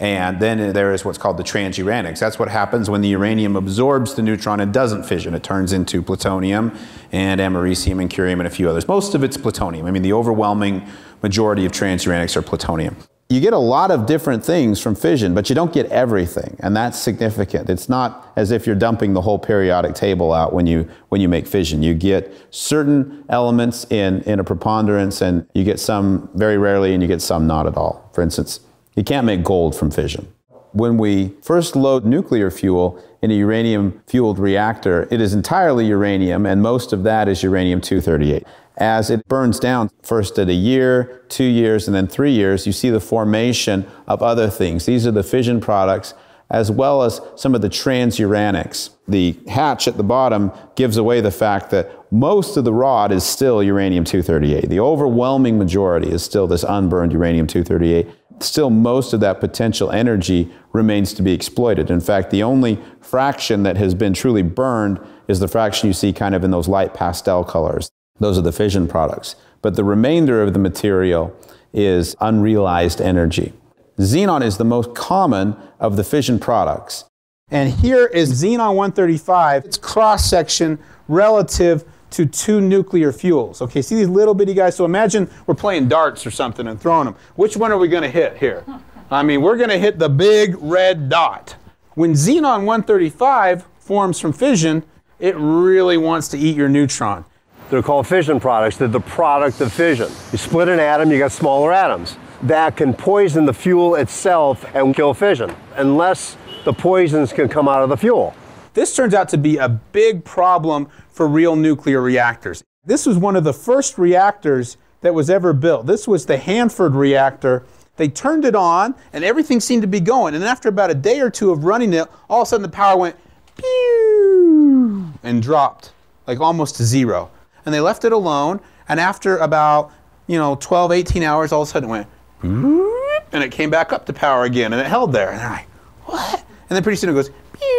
And then there is what's called the transuranics. That's what happens when the uranium absorbs the neutron and doesn't fission. It turns into plutonium and americium and curium and a few others. Most of it's plutonium. I mean, the overwhelming majority of transuranics are plutonium. You get a lot of different things from fission, but you don't get everything, and that's significant. It's not as if you're dumping the whole periodic table out when you make fission. You get certain elements in a preponderance, and you get some very rarely, and you get some not at all. For instance, You can't make gold from fission. When we first load nuclear fuel in a uranium-fueled reactor, it is entirely uranium, and most of that is uranium-238. As it burns down, first at a year, 2 years, and then 3 years, you see the formation of other things. These are the fission products, as well as some of the transuranics. The hatch at the bottom gives away the fact that most of the rod is still uranium-238. The overwhelming majority is still this unburned uranium-238. Still, most of that potential energy remains to be exploited. In fact, the only fraction that has been truly burned is the fraction you see kind of in those light pastel colors. Those are the fission products. But the remainder of the material is unrealized energy. Xenon is the most common of the fission products. And here is xenon-135. It's cross-section relative to two nuclear fuels. Okay, see these little bitty guys? So imagine we're playing darts or something and throwing them. Which one are we going to hit here? I mean, we're going to hit the big red dot. When xenon-135 forms from fission, it really wants to eat your neutron. They're called fission products. They're the product of fission. You split an atom, you got smaller atoms. That can poison the fuel itself and kill fission, unless the poisons can come out of the fuel. This turns out to be a big problem for real nuclear reactors. This was one of the first reactors that was ever built. This was the Hanford reactor. They turned it on, and everything seemed to be going. And after about a day or two of running it, all of a sudden the power went pew and dropped, like almost to zero. And they left it alone, and after about 12, 18 hours, all of a sudden it went and it came back up to power again, and it held there. And they're like, what? And then pretty soon it goes,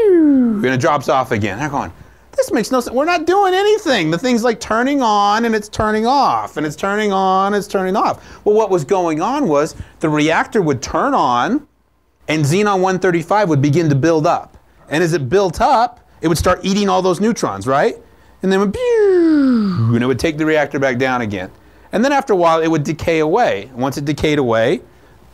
and it drops off again. They're going, this makes no sense. We're not doing anything. The thing's like turning on, and it's turning off, and it's turning on, and it's turning off. Well, what was going on was the reactor would turn on, and xenon-135 would begin to build up. And as it built up, it would start eating all those neutrons, right? And then it would, and it would take the reactor back down again. And then after a while, it would decay away. Once it decayed away,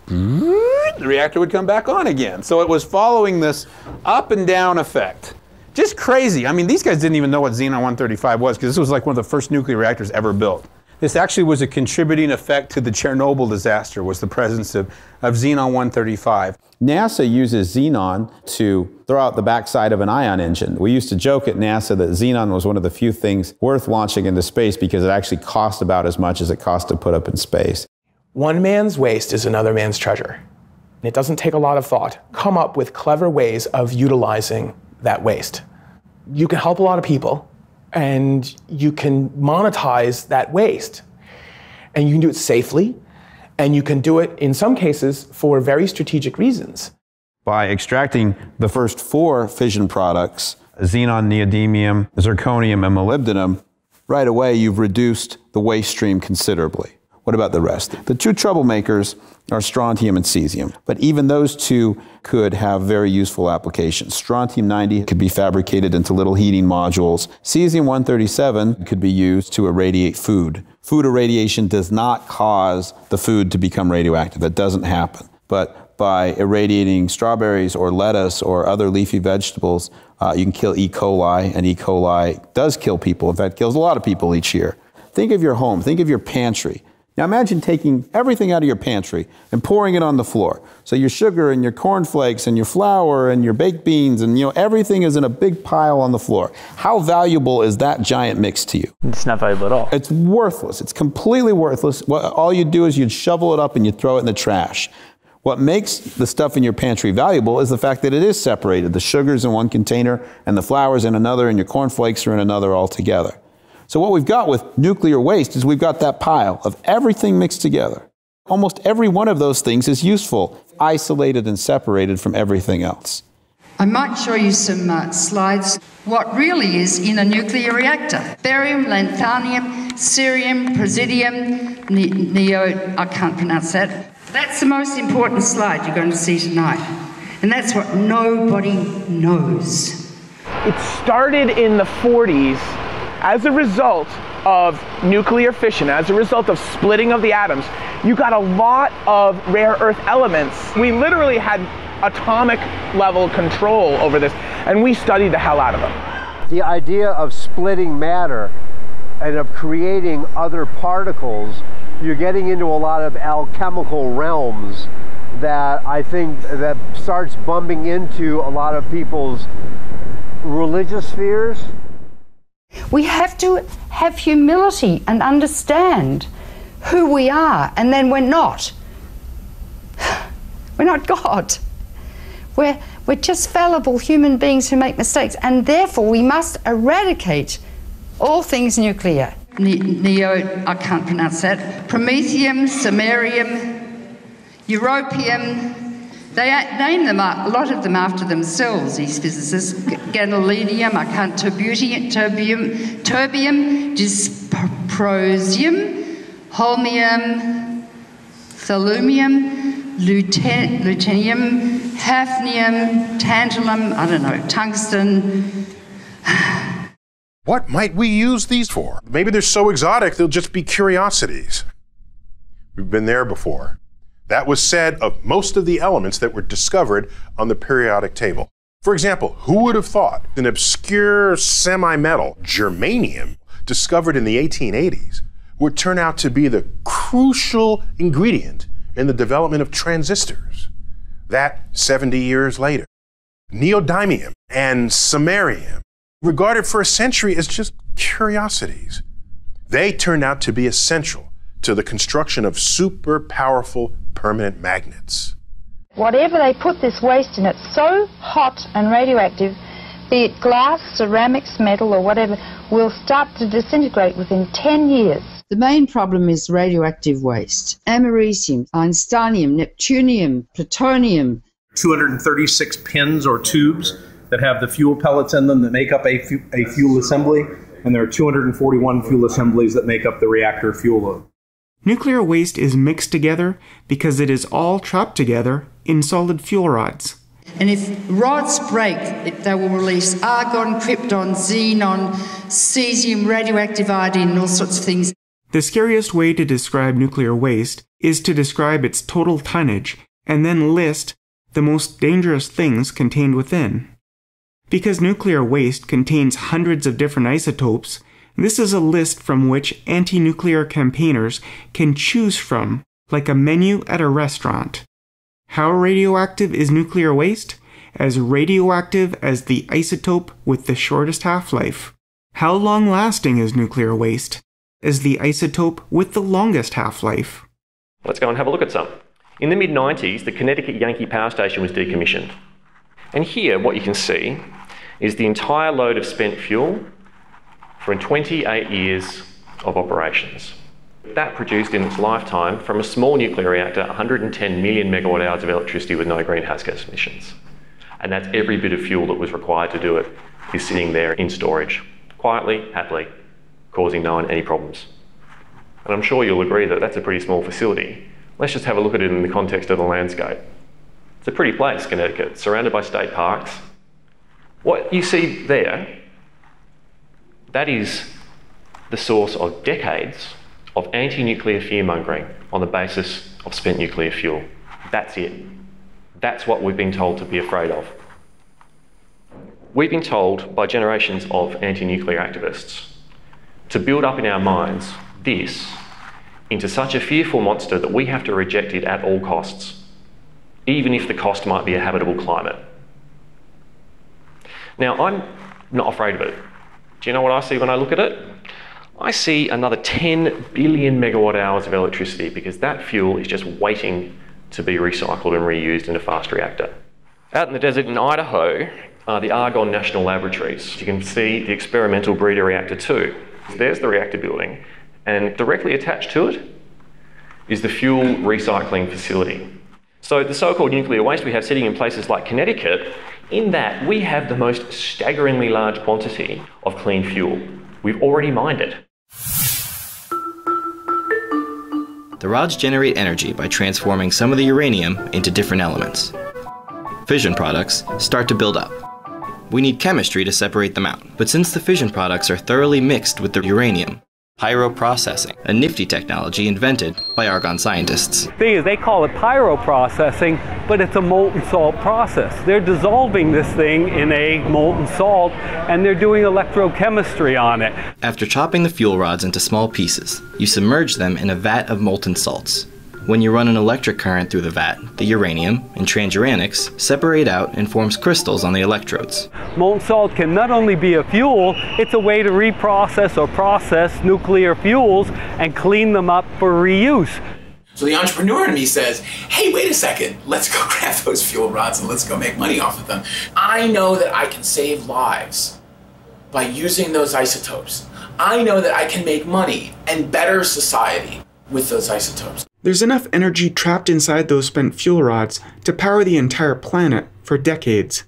the reactor would come back on again. So it was following this up and down effect. Just crazy. I mean, these guys didn't even know what xenon-135 was, because this was like one of the first nuclear reactors ever built. This actually was a contributing effect to the Chernobyl disaster, was the presence of xenon-135. NASA uses xenon to throw out the backside of an ion engine. We used to joke at NASA that xenon was one of the few things worth launching into space, because it actually cost about as much as it cost to put up in space. One man's waste is another man's treasure. And it doesn't take a lot of thought. Come up with clever ways of utilizing that waste. You can help a lot of people, and you can monetize that waste. And you can do it safely, and you can do it, in some cases, for very strategic reasons. By extracting the first four fission products, xenon, neodymium, zirconium, and molybdenum, right away you've reduced the waste stream considerably. What about the rest? The two troublemakers are strontium and cesium, but even those two could have very useful applications. Strontium-90 could be fabricated into little heating modules. Cesium-137 could be used to irradiate food. Food irradiation does not cause the food to become radioactive. That doesn't happen. But by irradiating strawberries or lettuce or other leafy vegetables, you can kill E. coli, and E. coli does kill people. In fact, it kills a lot of people each year. Think of your home. Think of your pantry. Now imagine taking everything out of your pantry and pouring it on the floor. So your sugar and your cornflakes and your flour and your baked beans and everything is in a big pile on the floor. How valuable is that giant mix to you? It's not valuable at all. It's worthless. It's completely worthless. All you do is you'd shovel it up and you throw it in the trash. What makes the stuff in your pantry valuable is the fact that it is separated. The sugar's in one container and the flour's in another and your cornflakes are in another altogether. So what we've got with nuclear waste is we've got that pile of everything mixed together. Almost every one of those things is useful, isolated and separated from everything else. I might show you some slides. What really is in a nuclear reactor? Barium, lanthanum, cerium, praseodymium, I can't pronounce that. That's the most important slide you're going to see tonight. And that's what nobody knows. It started in the 40s. As a result of nuclear fission, as a result of splitting of the atoms, you got a lot of rare earth elements. We literally had atomic level control over this, and we studied the hell out of them. The idea of splitting matter and of creating other particles, you're getting into a lot of alchemical realms that I think that starts bumping into a lot of people's religious fears. We have to have humility and understand who we are, and then we're not. We're not God. We're just fallible human beings who make mistakes, and therefore we must eradicate all things nuclear. Neo, I can't pronounce that. Promethium, samarium, europium. They name them a lot of them after themselves, these physicists. Gadolinium, I can't, terbium, dysprosium, holmium, thalumium, lutetium, hafnium, tantalum, I don't know, tungsten. What might we use these for? Maybe they're so exotic, they'll just be curiosities. We've been there before. That was said of most of the elements that were discovered on the periodic table. For example, who would have thought an obscure semi-metal, germanium, discovered in the 1880s, would turn out to be the crucial ingredient in the development of transistors? That 70 years later. Neodymium and samarium, regarded for a century as just curiosities, they turned out to be essential to the construction of super powerful permanent magnets. Whatever they put this waste in, it's so hot and radioactive, be it glass, ceramics, metal or whatever, will start to disintegrate within 10 years. The main problem is radioactive waste. Americium, einsteinium, neptunium, plutonium. 236 pins or tubes that have the fuel pellets in them that make up a fuel assembly, and there are 241 fuel assemblies that make up the reactor fuel load. Nuclear waste is mixed together because it is all chopped together in solid fuel rods. And if rods break, they will release argon, krypton, xenon, cesium, radioactive iodine, and all sorts of things. The scariest way to describe nuclear waste is to describe its total tonnage and then list the most dangerous things contained within. Because nuclear waste contains hundreds of different isotopes, this is a list from which anti-nuclear campaigners can choose from, like a menu at a restaurant. How radioactive is nuclear waste? As radioactive as the isotope with the shortest half-life. How long-lasting is nuclear waste? As the isotope with the longest half-life. Let's go and have a look at some. In the mid-90s, the Connecticut Yankee Power Station was decommissioned. And here, what you can see is the entire load of spent fuel from 28 years of operations. That produced in its lifetime from a small nuclear reactor 110 million megawatt hours of electricity with no greenhouse gas emissions. And that's every bit of fuel that was required to do it is sitting there in storage, quietly, happily, causing no one any problems. And I'm sure you'll agree that that's a pretty small facility. Let's just have a look at it in the context of the landscape. It's a pretty place, Connecticut, surrounded by state parks. What you see there, that is the source of decades of anti-nuclear fear-mongering on the basis of spent nuclear fuel. That's it. That's what we've been told to be afraid of. We've been told by generations of anti-nuclear activists to build up in our minds this into such a fearful monster that we have to reject it at all costs, even if the cost might be a habitable climate. Now, I'm not afraid of it. Do you know what I see when I look at it? I see another 10 billion megawatt hours of electricity because that fuel is just waiting to be recycled and reused in a fast reactor. Out in the desert in Idaho are the Argonne National Laboratories. You can see the experimental breeder reactor 2. There's the reactor building, and directly attached to it is the fuel recycling facility. So the so-called nuclear waste we have sitting in places like Connecticut, in that we have the most staggeringly large quantity of clean fuel. We've already mined it. The rods generate energy by transforming some of the uranium into different elements. Fission products start to build up. We need chemistry to separate them out, but since the fission products are thoroughly mixed with the uranium, pyroprocessing, a nifty technology invented by Argonne scientists. The thing is, they call it pyroprocessing, but it's a molten salt process. They're dissolving this thing in a molten salt, and they're doing electrochemistry on it. After chopping the fuel rods into small pieces, you submerge them in a vat of molten salts. when you run an electric current through the vat, the uranium and transuranics separate out and forms crystals on the electrodes. Molten salt can not only be a fuel, it's a way to reprocess or process nuclear fuels and clean them up for reuse. So the entrepreneur in me says, hey, wait a second, let's go grab those fuel rods and let's go make money off of them. I know that I can save lives by using those isotopes. I know that I can make money and better society with those isotopes. There's enough energy trapped inside those spent fuel rods to power the entire planet for decades.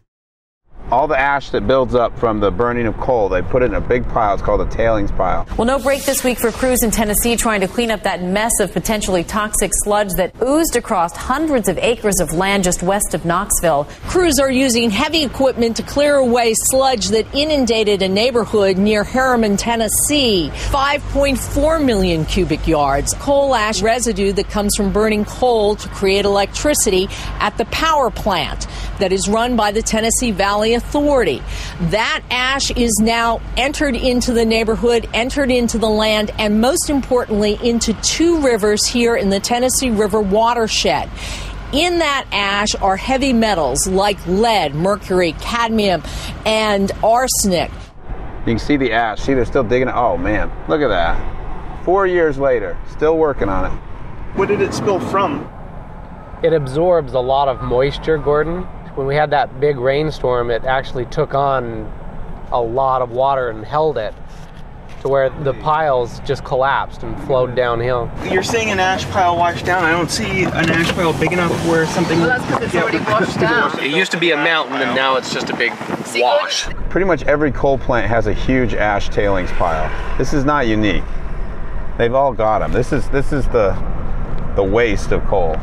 All the ash that builds up from the burning of coal, they put it in a big pile. It's called a tailings pile. Well, no break this week for crews in Tennessee trying to clean up that mess of potentially toxic sludge that oozed across hundreds of acres of land just west of Knoxville. Crews are using heavy equipment to clear away sludge that inundated a neighborhood near Harriman, Tennessee. 5.4 million cubic yards. Coal ash residue that comes from burning coal to create electricity at the power plant that is run by the Tennessee Valley Authority. That ash is now entered into the neighborhood, entered into the land, and most importantly, into two rivers here in the Tennessee River watershed. In that ash are heavy metals like lead, mercury, cadmium, and arsenic. You can see the ash. See, they're still digging it. Oh, man, look at that. 4 years later, still working on it. What did it spill from? It absorbs a lot of moisture, Gordon. When we had that big rainstorm, it actually took on a lot of water and held it to where the piles just collapsed and flowed downhill. You're seeing an ash pile washed down. I don't see an ash pile big enough where something... Well, that's because it's already washed down. It used to be a mountain and now it's just a big wash. Pretty much every coal plant has a huge ash tailings pile. This is not unique. They've all got them. This is the waste of coal.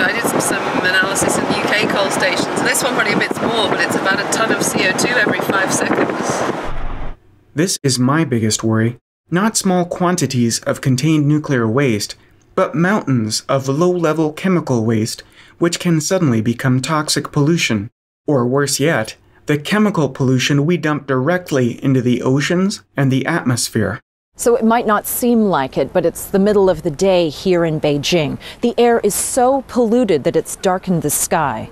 I did some analysis in UK coal stations. This one probably emits more, but it's about a ton of CO2 every 5 seconds. This is my biggest worry. Not small quantities of contained nuclear waste, but mountains of low-level chemical waste, which can suddenly become toxic pollution. Or worse yet, the chemical pollution we dump directly into the oceans and the atmosphere. So it might not seem like it, but it's the middle of the day here in Beijing. The air is so polluted that it's darkened the sky.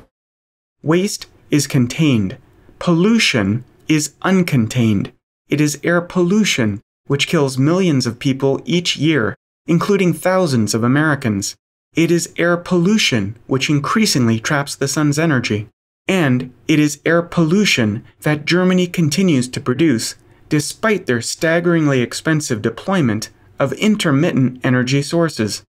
Waste is contained. Pollution is uncontained. It is air pollution which kills millions of people each year, including thousands of Americans. It is air pollution which increasingly traps the sun's energy. And it is air pollution that Germany continues to produce, despite their staggeringly expensive deployment of intermittent energy sources.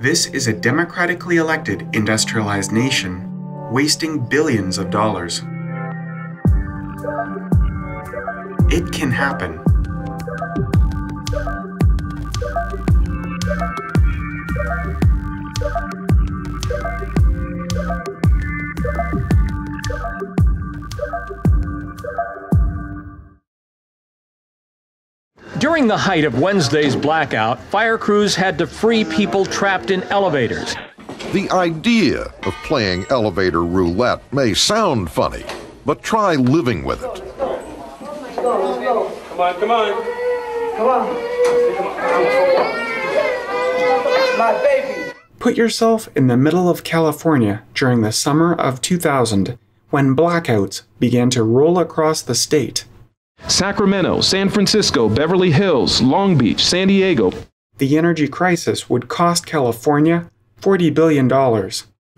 This is a democratically elected industrialized nation, wasting billions of dollars. It can happen. During the height of Wednesday's blackout, fire crews had to free people trapped in elevators. The idea of playing elevator roulette may sound funny, but try living with it. Come on, come on. Come on. My baby. Put yourself in the middle of California during the summer of 2000, when blackouts began to roll across the state. Sacramento, San Francisco, Beverly Hills, Long Beach, San Diego. The energy crisis would cost California $40 billion.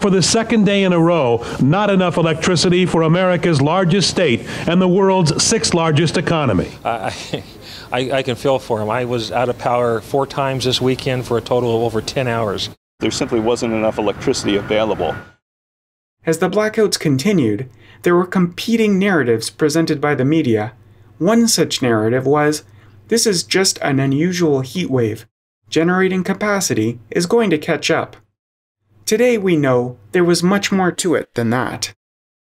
For the second day in a row, not enough electricity for America's largest state and the world's sixth largest economy. I can feel for him. I was out of power 4 times this weekend for a total of over 10 hours. There simply wasn't enough electricity available. As the blackouts continued, there were competing narratives presented by the media. One such narrative was, this is just an unusual heat wave. Generating capacity is going to catch up. Today we know there was much more to it than that.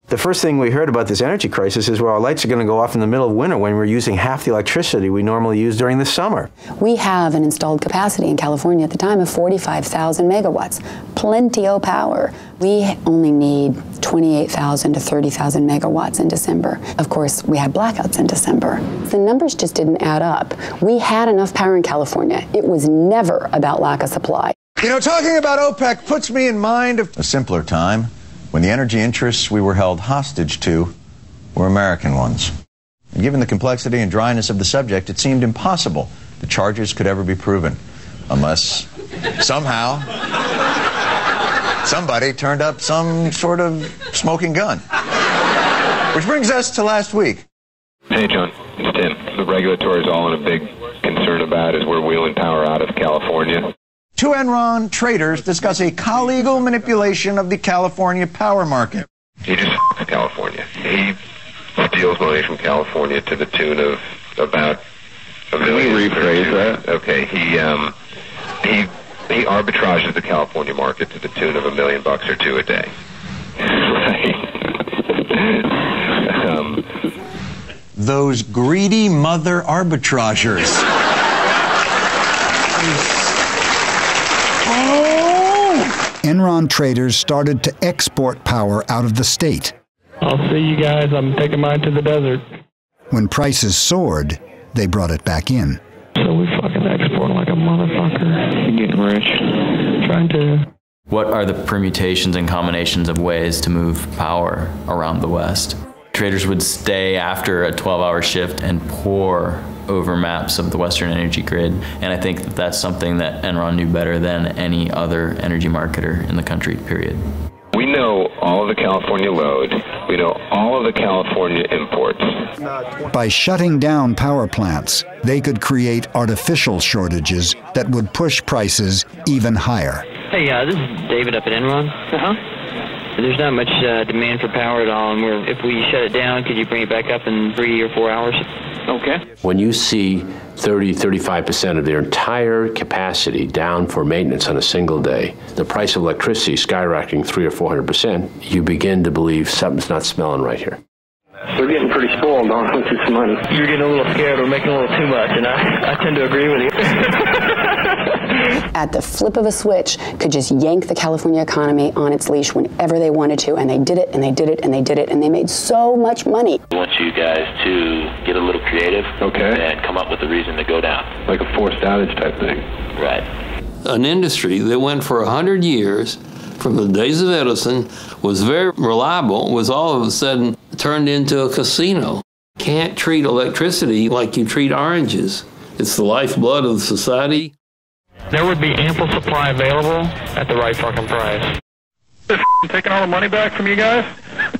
The first thing we heard about this energy crisis is, well, our lights are going to go off in the middle of winter when we're using half the electricity we normally use during the summer. We have an installed capacity in California at the time of 45,000 megawatts, plenty of power. We only need 28,000 to 30,000 megawatts in December. Of course, we had blackouts in December. The numbers just didn't add up. We had enough power in California. It was never about lack of supply. You know, talking about OPEC puts me in mind of a simpler time, when the energy interests we were held hostage to were American ones. And given the complexity and dryness of the subject, it seemed impossible the charges could ever be proven, unless somehow somebody turned up some sort of smoking gun. Which brings us to last week. Hey, John. It's Tim. The regulatory is all in a big concern about is we're wheeling power out of California. Two Enron traders discuss a collegal manipulation of the California power market. He just f***s California. He steals money from California to the tune of about a billion. Can you rephrase that? Okay, he arbitrages the California market to the tune of $1 million or two a day. Those greedy mother arbitragers. Enron traders started to export power out of the state. I'll see you guys. I'm taking mine to the desert. When prices soared, they brought it back in. So we fucking export like a motherfucker. You're getting rich. Trying to. What are the permutations and combinations of ways to move power around the West? Traders would stay after a 12-hour shift and pour over maps of the Western energy grid, and I think that that's something that Enron knew better than any other energy marketer in the country, period. We know all of the California load. We know all of the California imports. By shutting down power plants, they could create artificial shortages that would push prices even higher. Hey, this is David up at Enron. There's not much demand for power at all, and if we shut it down, could you bring it back up in 3 or 4 hours? Okay. When you see 30–35% of their entire capacity down for maintenance on a single day, the price of electricity skyrocketing 300 or 400%, you begin to believe something's not smelling right here. They're getting pretty spoiled on with this money. You're getting a little scared or making a little too much, and I tend to agree with you. At the flip of a switch, could just yank the California economy on its leash whenever they wanted to, and they did it, and they did it, and they did it, and they made so much money. I want you guys to get a little creative, and come up with a reason to go down. Like a forced outage type thing. Right. An industry that went for 100 years, from the days of Edison, was very reliable, was all of a sudden turned into a casino. Can't treat electricity like you treat oranges. It's the lifeblood of society. There would be ample supply available at the right fucking price. They're taking all the money back from you guys?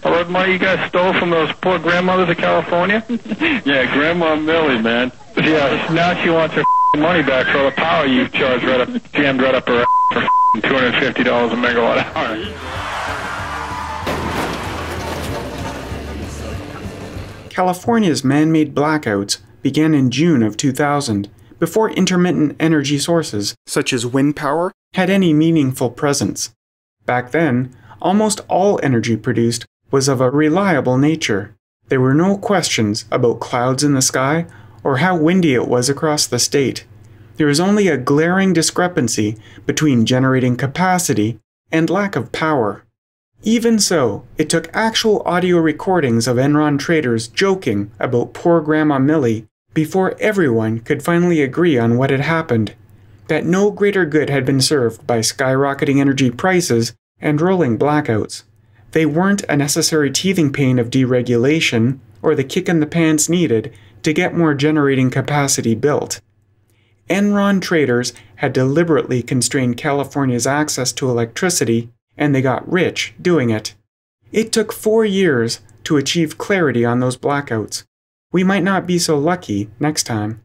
All that money you guys stole from those poor grandmothers of California? Yeah, Grandma Millie, man. Yeah, now she wants her money back for all the power you charged jammed right up her ass for $250 a megawatt hour. California's man-made blackouts began in June of 2000. Before intermittent energy sources, such as wind power, had any meaningful presence. Back then, almost all energy produced was of a reliable nature. There were no questions about clouds in the sky or how windy it was across the state. There was only a glaring discrepancy between generating capacity and lack of power. Even so, it took actual audio recordings of Enron traders joking about poor Grandma Millie before everyone could finally agree on what had happened, that no greater good had been served by skyrocketing energy prices and rolling blackouts. They weren't a necessary teething pain of deregulation or the kick in the pants needed to get more generating capacity built. Enron traders had deliberately constrained California's access to electricity, and they got rich doing it. It took 4 years to achieve clarity on those blackouts. We might not be so lucky next time.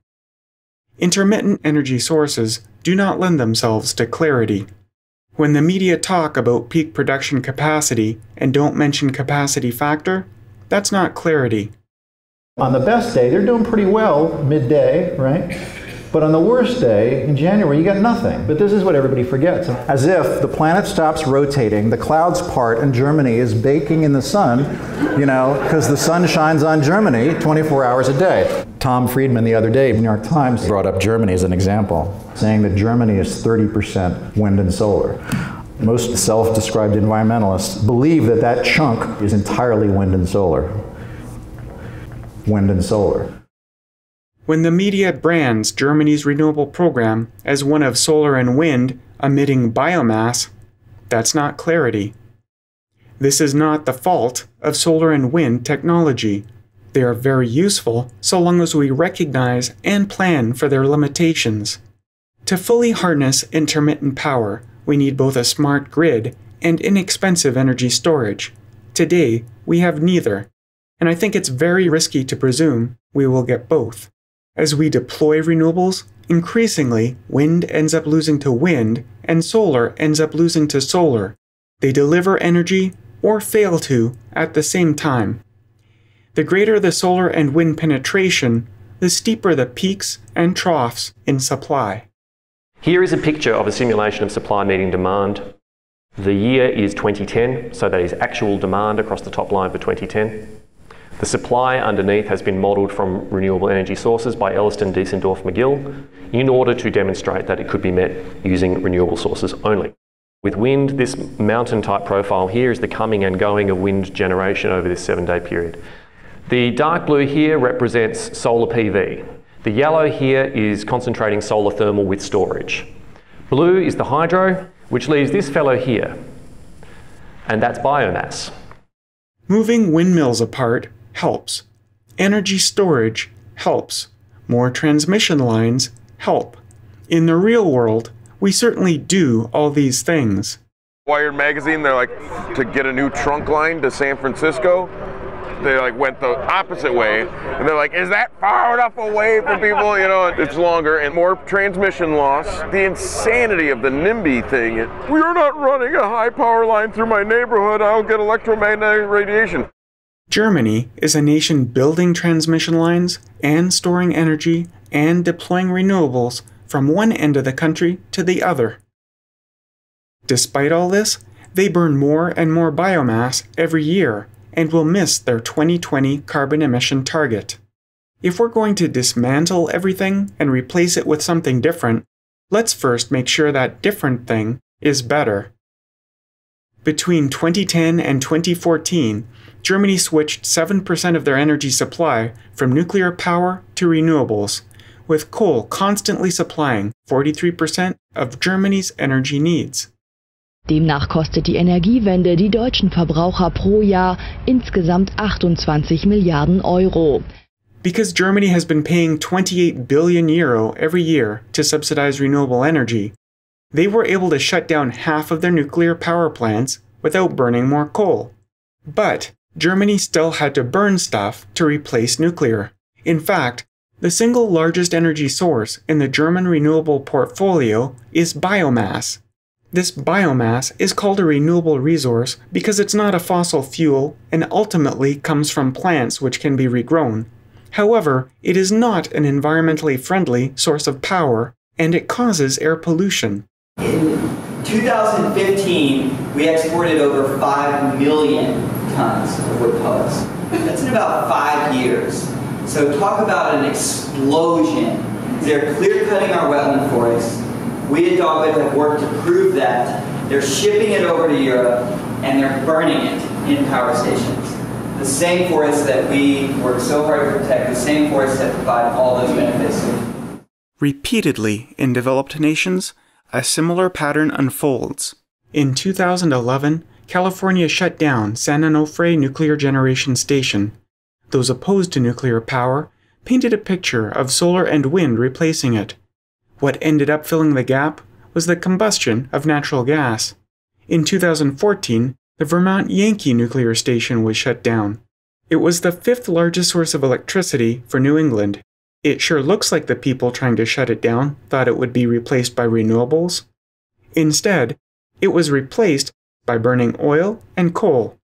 Intermittent energy sources do not lend themselves to clarity. When the media talk about peak production capacity and don't mention capacity factor, that's not clarity. On the best day, they're doing pretty well midday, right? But on the worst day, in January, you got nothing. But this is what everybody forgets. As if the planet stops rotating, the clouds part, and Germany is baking in the sun, you know, because the sun shines on Germany 24 hours a day. Tom Friedman the other day, New York Times, brought up Germany as an example, saying that Germany is 30% wind and solar. Most self-described environmentalists believe that that chunk is entirely wind and solar. Wind and solar. When the media brands Germany's renewable program as one of solar and wind emitting biomass, that's not clarity. This is not the fault of solar and wind technology. They are very useful so long as we recognize and plan for their limitations. To fully harness intermittent power, we need both a smart grid and inexpensive energy storage. Today, we have neither, and I think it's very risky to presume we will get both. As we deploy renewables, increasingly wind ends up losing to wind and solar ends up losing to solar. They deliver energy, or fail to, at the same time. The greater the solar and wind penetration, the steeper the peaks and troughs in supply. Here is a picture of a simulation of supply meeting demand. The year is 2010, so that is actual demand across the top line for 2010. The supply underneath has been modelled from renewable energy sources by Elliston, Diesendorf, McGill in order to demonstrate that it could be met using renewable sources only. With wind, this mountain-type profile here is the coming and going of wind generation over this 7-day period. The dark blue here represents solar PV. The yellow here is concentrating solar thermal with storage. Blue is the hydro, which leaves this fellow here, and that's biomass. Moving windmills apart helps. Energy storage helps. More transmission lines help. In the real world, we certainly do all these things. Wired magazine, they're like, to get a new trunk line to San Francisco, they like went the opposite way, and they're like, is that far enough away for people? You know, it's longer and more transmission loss. The insanity of the NIMBY thing, we're not running a high power line through my neighborhood, I'll get electromagnetic radiation. Germany is a nation building transmission lines and storing energy and deploying renewables from one end of the country to the other. Despite all this, they burn more and more biomass every year and will miss their 2020 carbon emission target. If we're going to dismantle everything and replace it with something different, let's first make sure that different thing is better. Between 2010 and 2014, Germany switched 7% of their energy supply from nuclear power to renewables, with coal constantly supplying 43% of Germany's energy needs. Demnach kostet die Energiewende die deutschen Verbraucher pro Jahr insgesamt 28 Milliarden Euro. Because Germany has been paying 28 billion euro every year to subsidize renewable energy, they were able to shut down half of their nuclear power plants without burning more coal. But Germany still had to burn stuff to replace nuclear. In fact, the single largest energy source in the German renewable portfolio is biomass. This biomass is called a renewable resource because it's not a fossil fuel and ultimately comes from plants which can be regrown. However, it is not an environmentally friendly source of power, and it causes air pollution. In 2015, we exported over 5 million tons of wood pellets. That's in about 5 years. So talk about an explosion. They're clear-cutting our wetland forests. We at Dogwood have worked to prove that. They're shipping it over to Europe, and they're burning it in power stations. The same forests that we work so hard to protect, the same forests that provide all those benefits. Repeatedly in developed nations, a similar pattern unfolds. In 2011, California shut down San Onofre Nuclear Generation Station. Those opposed to nuclear power painted a picture of solar and wind replacing it. What ended up filling the gap was the combustion of natural gas. In 2014, the Vermont Yankee nuclear station was shut down. It was the 5th largest source of electricity for New England. It sure looks like the people trying to shut it down thought it would be replaced by renewables. Instead, it was replaced by burning oil and coal.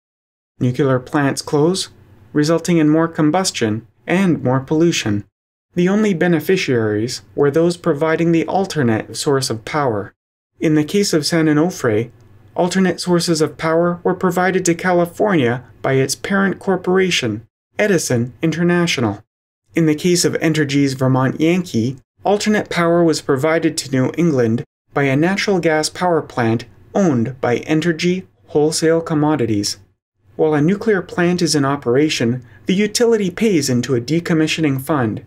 Nuclear plants close, resulting in more combustion and more pollution. The only beneficiaries were those providing the alternate source of power. In the case of San Onofre, alternate sources of power were provided to California by its parent corporation, Edison International. In the case of Entergy's Vermont Yankee, alternate power was provided to New England by a natural gas power plant owned by Entergy Wholesale Commodities. While a nuclear plant is in operation, the utility pays into a decommissioning fund.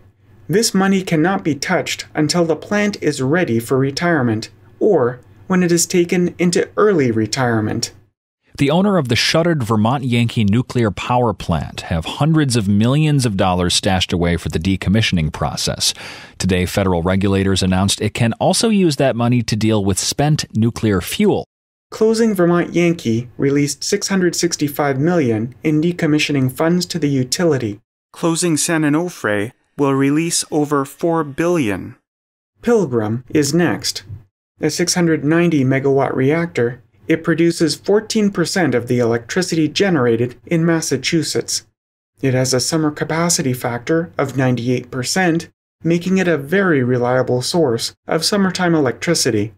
This money cannot be touched until the plant is ready for retirement, or when it is taken into early retirement. The owner of the shuttered Vermont Yankee nuclear power plant have hundreds of millions of dollars stashed away for the decommissioning process. Today, federal regulators announced it can also use that money to deal with spent nuclear fuel. Closing Vermont Yankee released $665 million in decommissioning funds to the utility. Closing San Onofre will release over $4 billion. Pilgrim is next. A 690-megawatt reactor, it produces 14% of the electricity generated in Massachusetts. It has a summer capacity factor of 98%, making it a very reliable source of summertime electricity.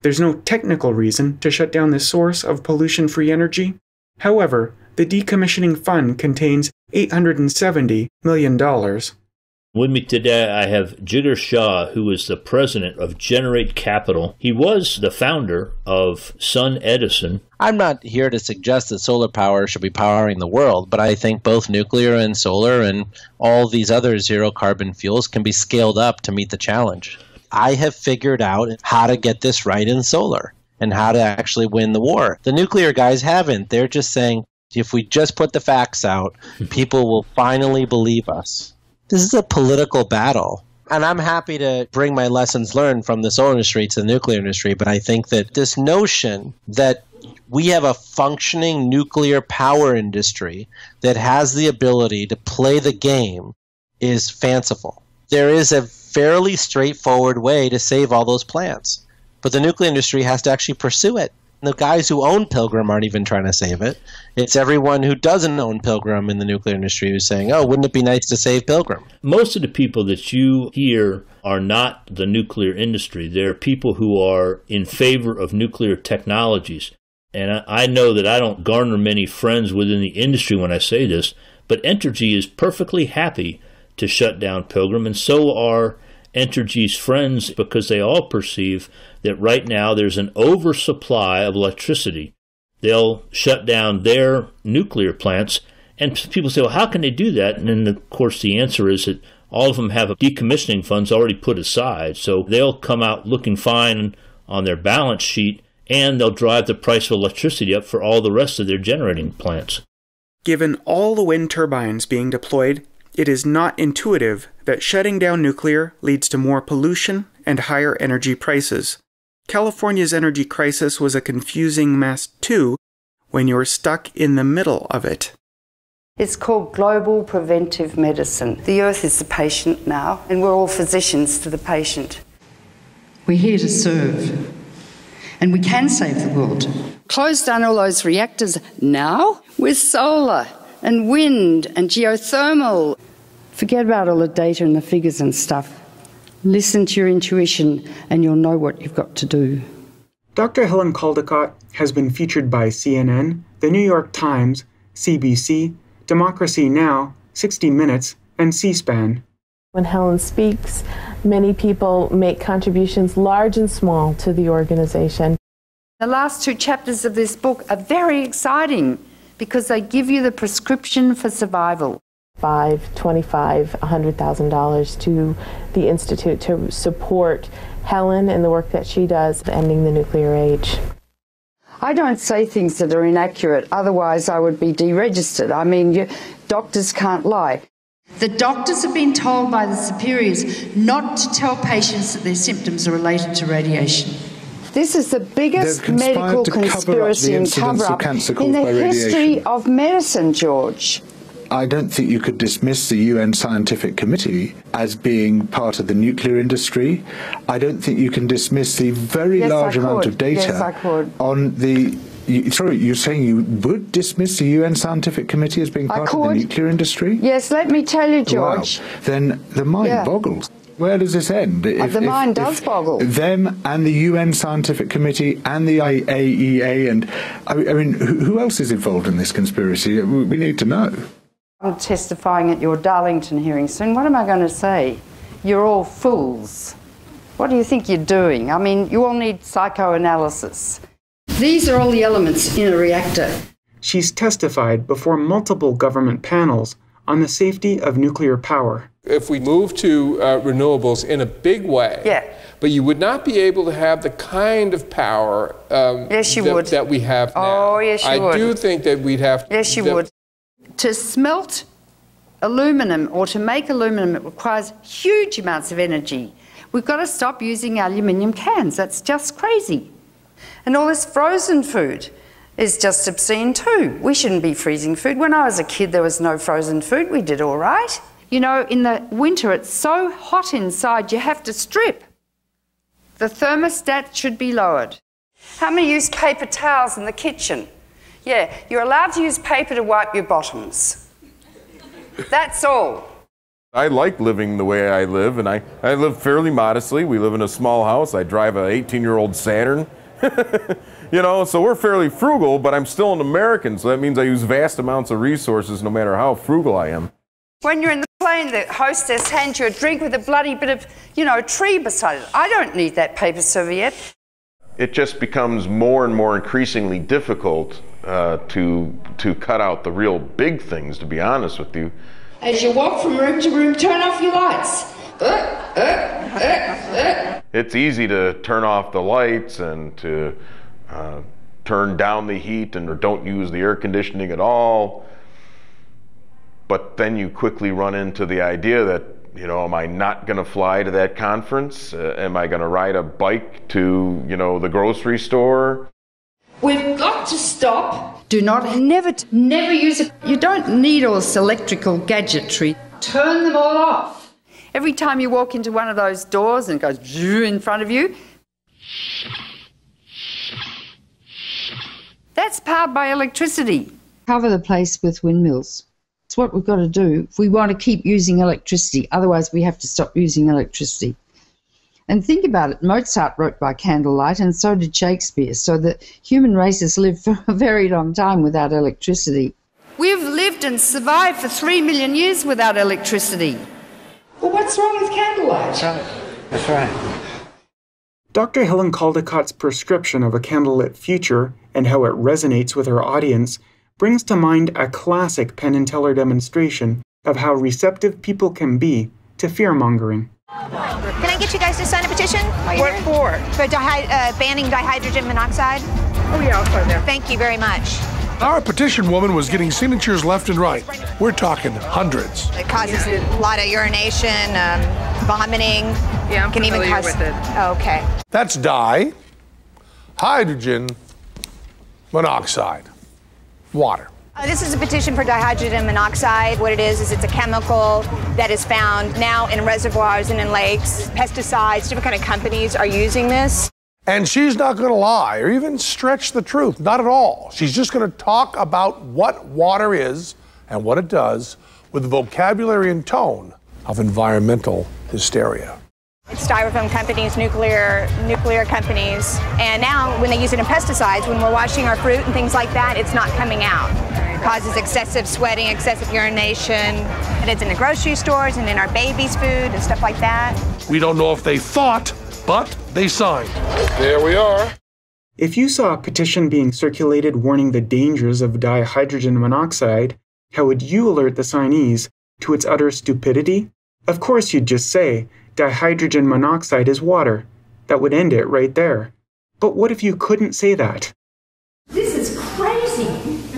There's no technical reason to shut down this source of pollution-free energy. However, the decommissioning fund contains $870 million. With me today, I have Jigar Shah, who is the president of Generate Capital. He was the founder of Sun Edison. I'm not here to suggest that solar power should be powering the world, but I think both nuclear and solar and all these other zero-carbon fuels can be scaled up to meet the challenge. I have figured out how to get this right in solar and how to actually win the war. The nuclear guys haven't. They're just saying, if we just put the facts out, people will finally believe us. This is a political battle, and I'm happy to bring my lessons learned from the solar industry to the nuclear industry, but I think that this notion that we have a functioning nuclear power industry that has the ability to play the game is fanciful. There is a fairly straightforward way to save all those plants, but the nuclear industry has to actually pursue it. The guys who own Pilgrim aren't even trying to save it. It's everyone who doesn't own Pilgrim in the nuclear industry who's saying, oh, wouldn't it be nice to save Pilgrim? Most of the people that you hear are not the nuclear industry. They're people who are in favor of nuclear technologies. And I know that I don't garner many friends within the industry when I say this, but Entergy is perfectly happy to shut down Pilgrim, and so are Entergy's friends, because they all perceive that right now there's an oversupply of electricity. They'll shut down their nuclear plants, and people say, well, how can they do that? And then, of course, the answer is that all of them have decommissioning funds already put aside, so they'll come out looking fine on their balance sheet, and they'll drive the price of electricity up for all the rest of their generating plants. Given all the wind turbines being deployed, it is not intuitive that shutting down nuclear leads to more pollution and higher energy prices. California's energy crisis was a confusing mess, too, when you're stuck in the middle of it. It's called global preventive medicine. The Earth is the patient now, and we're all physicians to the patient. We're here to serve, and we can save the world. Close down all those reactors now with solar and wind and geothermal. Forget about all the data and the figures and stuff. Listen to your intuition and you'll know what you've got to do. Dr. Helen Caldicott has been featured by CNN, The New York Times, CBC, Democracy Now!, 60 Minutes, and C-SPAN. When Helen speaks, many people make contributions large and small to the organization. The last two chapters of this book are very exciting because they give you the prescription for survival. $5, $25, $100,000 to the Institute to support Helen and the work that she does, ending the nuclear age. I don't say things that are inaccurate, otherwise I would be deregistered. I mean, doctors can't lie. The doctors have been told by the superiors not to tell patients that their symptoms are related to radiation. This is the biggest medical conspiracy and cover-up in the history of medicine, George. I don't think you could dismiss the UN Scientific Committee as being part of the nuclear industry. I don't think you can dismiss the very large amount of data on the Sorry, you're saying you would dismiss the UN Scientific Committee as being part of the nuclear industry? Yes, let me tell you, George. Wow. Then the mind boggles. Where does this end? If, the mind does boggle. Them and the UN Scientific Committee and the IAEA and, I mean, who else is involved in this conspiracy? We need to know. I'm testifying at your Darlington hearing soon. What am I going to say? You're all fools. What do you think you're doing? I mean, you all need psychoanalysis. These are all the elements in a reactor. She's testified before multiple government panels on the safety of nuclear power. If we move to renewables in a big way, but you would not be able to have the kind of power that we have now. Oh, yes, you would. I do think that we'd have to... Yes, you would. To smelt aluminum or to make aluminum, it requires huge amounts of energy. We've got to stop using aluminium cans. That's just crazy. And all this frozen food is just obscene too. We shouldn't be freezing food. When I was a kid, there was no frozen food. We did all right. You know, in the winter, it's so hot inside, you have to strip. The thermostat should be lowered. How many use paper towels in the kitchen? Yeah, you're allowed to use paper to wipe your bottoms. That's all. I like living the way I live, and I live fairly modestly. We live in a small house. I drive an 18-year-old Saturn. You know, so we're fairly frugal, but I'm still an American, so that means I use vast amounts of resources no matter how frugal I am. When you're in the plane, the hostess hands you a drink with a bloody bit of, you know, tree beside it. I don't need that paper serviette. It just becomes more and more increasingly difficult to cut out the real big things, to be honest with you. As you walk from room to room, turn off your lights. It's easy to turn off the lights and to turn down the heat and or don't use the air conditioning at all. But then you quickly run into the idea that, you know, am I not going to fly to that conference? Am I going to ride a bike to, you know, the grocery store? We've got to stop. Do not, never use it. You don't need all this electrical gadgetry. Turn them all off. Every time you walk into one of those doors and it goes zoo in front of you, that's powered by electricity. Cover the place with windmills. It's what we've got to do if we want to keep using electricity. Otherwise, we have to stop using electricity. And think about it. Mozart wrote by candlelight, and so did Shakespeare. So the human race has lived for a very long time without electricity. We've lived and survived for 3 million years without electricity. Well, what's wrong with candlelight? That's right. That's right. Dr. Helen Caldicott's prescription of a candlelit future and how it resonates with her audience brings to mind a classic Penn and Teller demonstration of how receptive people can be to fear-mongering. Can I get you guys to sign a petition? What for? For banning dihydrogen monoxide. Oh, yeah, I'll sign there. Thank you very much. Our petition woman was getting signatures left and right. We're talking hundreds. It causes a lot of urination, vomiting. Yeah, I'm familiar with it. Oh, okay. That's dihydrogen monoxide. Water. This is a petition for dihydrogen monoxide. What it is it's a chemical that is found now in reservoirs and in lakes. Pesticides, different kind of companies are using this. And she's not going to lie or even stretch the truth. Not at all. She's just going to talk about what water is and what it does with the vocabulary and tone of environmental hysteria. It's styrofoam companies, nuclear companies, and now when they use it in pesticides, when we're washing our fruit and things like that, it's not coming out. It causes excessive sweating, excessive urination, and it's in the grocery stores and in our babies' food and stuff like that. We don't know if they thought, but they signed. There we are. If you saw a petition being circulated warning the dangers of dihydrogen monoxide, how would you alert the signees to its utter stupidity? Of course you'd just say, dihydrogen monoxide is water. That would end it right there. But what if you couldn't say that? This is crazy.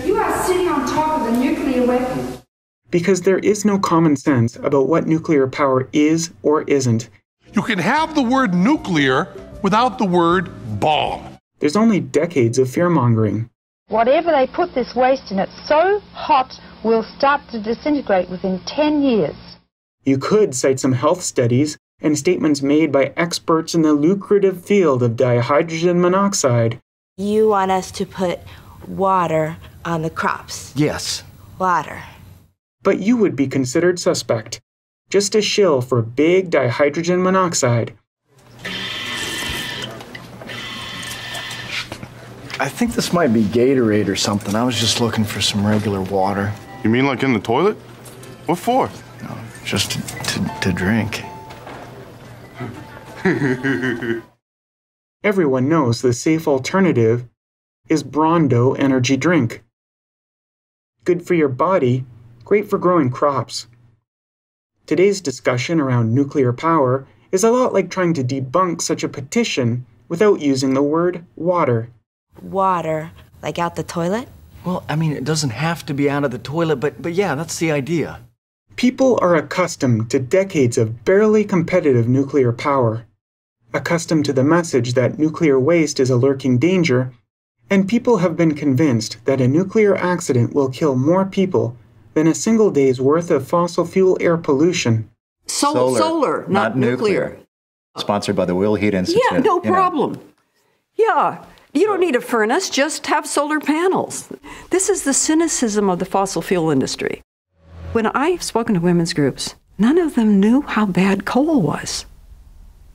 You are sitting on top of a nuclear weapon. Because there is no common sense about what nuclear power is or isn't. You can have the word nuclear without the word bomb. There's only decades of fear-mongering. Whatever they put this waste in, it's so hot, will start to disintegrate within 10 years. You could cite some health studies and statements made by experts in the lucrative field of dihydrogen monoxide. You want us to put water on the crops? Yes. Water. But you would be considered suspect. Just a shill for big dihydrogen monoxide. I think this might be Gatorade or something. I was just looking for some regular water. You mean like in the toilet? What for? No, just to drink. Everyone knows the safe alternative is Brondo Energy Drink. Good for your body, great for growing crops. Today's discussion around nuclear power is a lot like trying to debunk such a petition without using the word water. Water, like out the toilet? Well, I mean, it doesn't have to be out of the toilet, but yeah, that's the idea. People are accustomed to decades of barely competitive nuclear power, accustomed to the message that nuclear waste is a lurking danger, and people have been convinced that a nuclear accident will kill more people than a single day's worth of fossil fuel air pollution. Solar, not nuclear. Sponsored by the Will Heat Institute. Yeah, no problem. Yeah. You don't need a furnace, just have solar panels. This is the cynicism of the fossil fuel industry. When I've spoken to women's groups, none of them knew how bad coal was.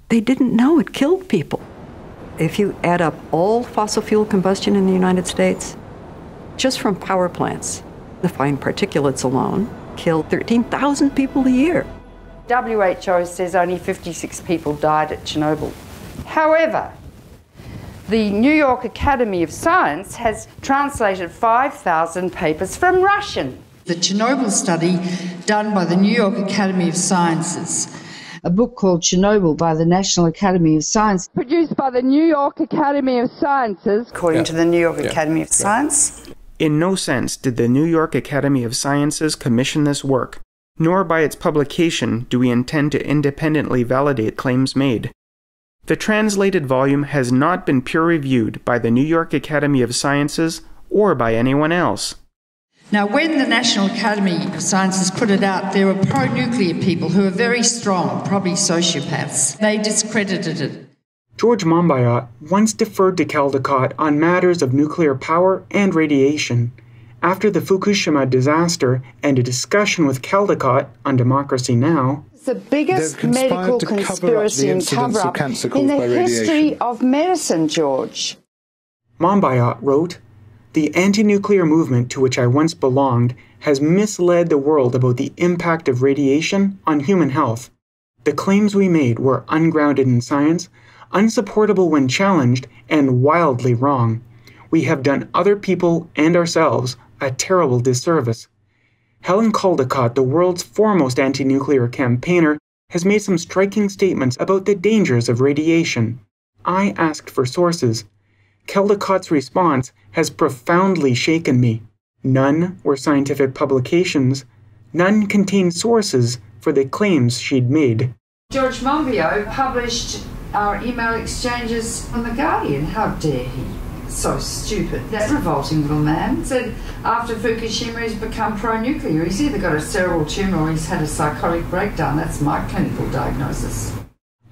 They didn't know it killed people. If you add up all fossil fuel combustion in the United States, just from power plants, the fine particulates alone kill 13,000 people a year. WHO says only 56 people died at Chernobyl. However, the New York Academy of Science has translated 5,000 papers from Russian. The Chernobyl study done by the New York Academy of Sciences. A book called Chernobyl by the National Academy of Science. Produced by the New York Academy of Sciences. According to the New York Academy of Science. In no sense did the New York Academy of Sciences commission this work, nor by its publication do we intend to independently validate claims made. The translated volume has not been peer-reviewed by the New York Academy of Sciences or by anyone else. Now, when the National Academy of Sciences put it out, there were pro-nuclear people who are very strong, probably sociopaths. They discredited it. George Monbiot once deferred to Caldecott on matters of nuclear power and radiation. After the Fukushima disaster and a discussion with Caldecott on Democracy Now!, the biggest medical conspiracy and cover-up in the history of medicine, George. Monbiot wrote, "The anti-nuclear movement to which I once belonged has misled the world about the impact of radiation on human health. The claims we made were ungrounded in science, unsupportable when challenged, and wildly wrong. We have done other people and ourselves a terrible disservice." Helen Caldecott, the world's foremost anti-nuclear campaigner, has made some striking statements about the dangers of radiation. I asked for sources. Caldecott's response has profoundly shaken me. None were scientific publications. None contained sources for the claims she'd made. George Monbiot published our email exchanges on The Guardian. How dare he? So stupid. That revolting little man said after Fukushima he's become pro-nuclear. He's either got a cerebral tumour or he's had a psychotic breakdown. That's my clinical diagnosis.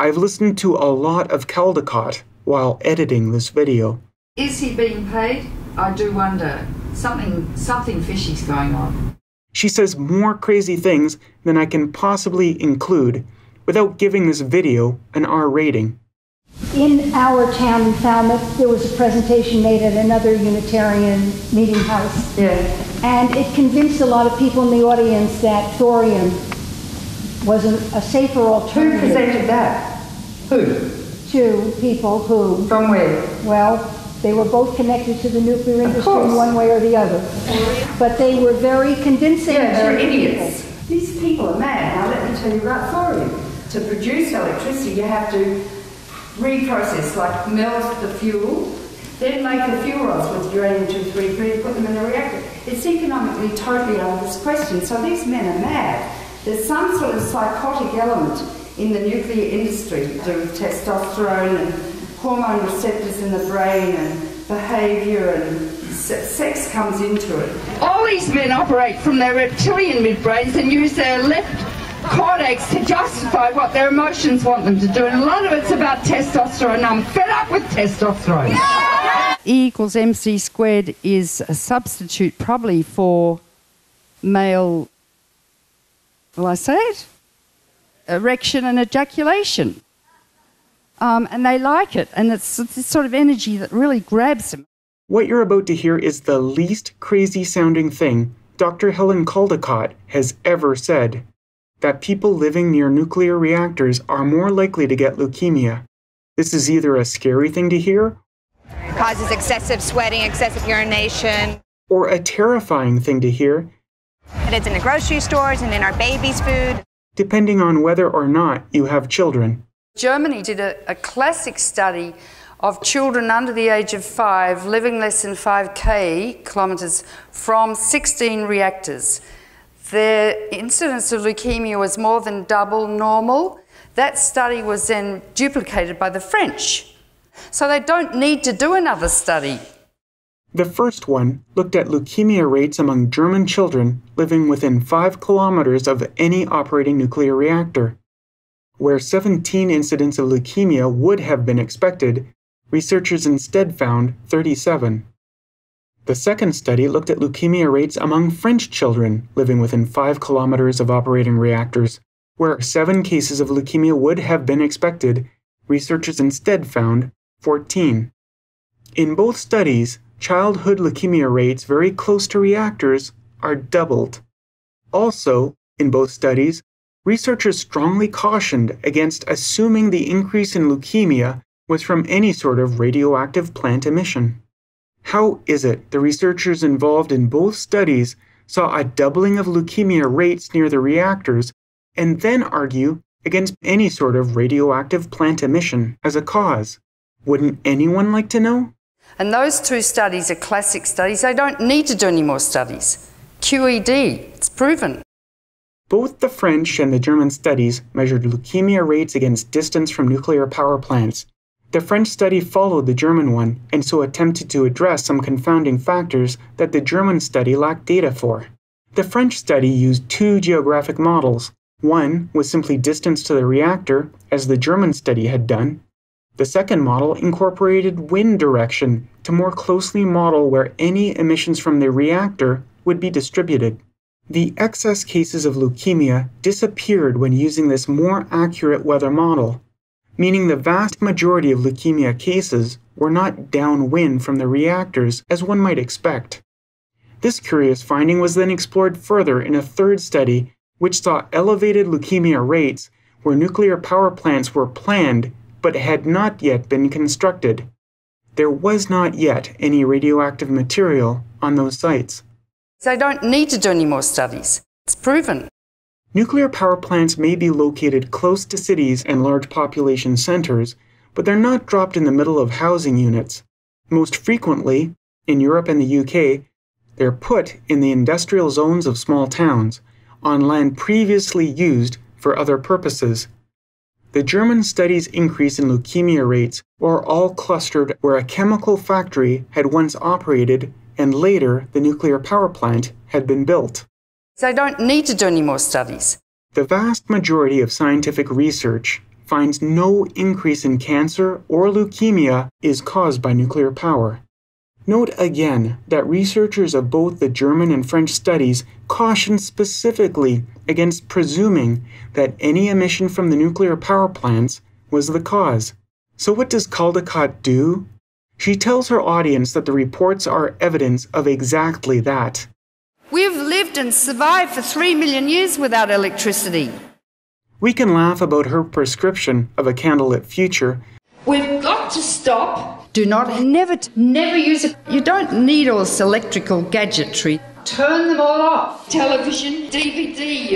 I've listened to a lot of Caldecott while editing this video. Is he being paid? I do wonder. Something fishy's going on. She says more crazy things than I can possibly include without giving this video an R rating. In our town in Falmouth, there was a presentation made at another Unitarian meeting house. Yeah. And it convinced a lot of people in the audience that thorium was a safer alternative. Who presented that? Who? Two people who... From where? Well, they were both connected to the nuclear industry in one way or the other. But they were very convincing. Yeah, they're idiots. People. These people are mad. Now let me tell you about thorium. To produce electricity, you have to reprocess, like melt the fuel, then make the fuel rods with uranium-233 and put them in the reactor. It's economically totally out of this question. So these men are mad. There's some sort of psychotic element in the nuclear industry to do with testosterone and hormone receptors in the brain and behaviour, and sex comes into it. All these men operate from their reptilian midbrains and use their left cortex to justify what their emotions want them to do, and a lot of it's about testosterone. I'm fed up with testosterone. Yeah! E equals MC squared is a substitute probably for male, will I say it? Erection and ejaculation. And they like it, and it's this sort of energy that really grabs them. What you're about to hear is the least crazy-sounding thing Dr. Helen Caldicott has ever said, that people living near nuclear reactors are more likely to get leukemia. This is either a scary thing to hear, it causes excessive sweating, excessive urination, or a terrifying thing to hear. And it's in the grocery stores and in our babies' food. Depending on whether or not you have children. Germany did a classic study of children under the age of 5 living less than 5 km from 16 reactors. Their incidence of leukemia was more than double normal. That study was then duplicated by the French. So they don't need to do another study. The first one looked at leukemia rates among German children living within 5 km of any operating nuclear reactor. Where 17 incidents of leukemia would have been expected, researchers instead found 37. The second study looked at leukemia rates among French children living within 5 km of operating reactors. Where 7 cases of leukemia would have been expected, researchers instead found 14. In both studies, childhood leukemia rates very close to reactors are doubled. Also, in both studies, researchers strongly cautioned against assuming the increase in leukemia was from any sort of radioactive plant emission. How is it the researchers involved in both studies saw a doubling of leukemia rates near the reactors and then argue against any sort of radioactive plant emission as a cause? Wouldn't anyone like to know? And those two studies are classic studies. They don't need to do any more studies. QED, it's proven. Both the French and the German studies measured leukemia rates against distance from nuclear power plants. The French study followed the German one and so attempted to address some confounding factors that the German study lacked data for. The French study used 2 geographic models. One was simply distance to the reactor, as the German study had done. The second model incorporated wind direction to more closely model where any emissions from the reactor would be distributed. The excess cases of leukemia disappeared when using this more accurate weather model, meaning the vast majority of leukemia cases were not downwind from the reactors as one might expect. This curious finding was then explored further in a third study, which saw elevated leukemia rates where nuclear power plants were planned but had not yet been constructed. There was not yet any radioactive material on those sites. They don't need to do any more studies. It's proven. Nuclear power plants may be located close to cities and large population centers, but they're not dropped in the middle of housing units. Most frequently, in Europe and the UK, they're put in the industrial zones of small towns, on land previously used for other purposes. The German study's increase in leukemia rates were all clustered where a chemical factory had once operated and later the nuclear power plant had been built. They don't need to do any more studies. The vast majority of scientific research finds no increase in cancer or leukemia is caused by nuclear power. Note again that researchers of both the German and French studies cautioned specifically against presuming that any emission from the nuclear power plants was the cause. So what does Caldicott do? She tells her audience that the reports are evidence of exactly that. We've lived and survived for 3 million years without electricity. We can laugh about her prescription of a candlelit future. We've got to stop. Do not, never use it. You don't need all this electrical gadgetry. Turn them all off. Television, DVD,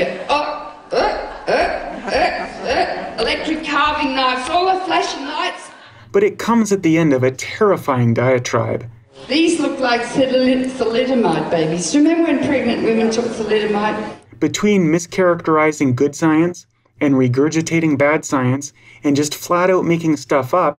electric carving knives, all the flashing lights. But it comes at the end of a terrifying diatribe. These look like thalidomide babies. Remember when pregnant women took thalidomide? Between mischaracterizing good science and regurgitating bad science and just flat out making stuff up.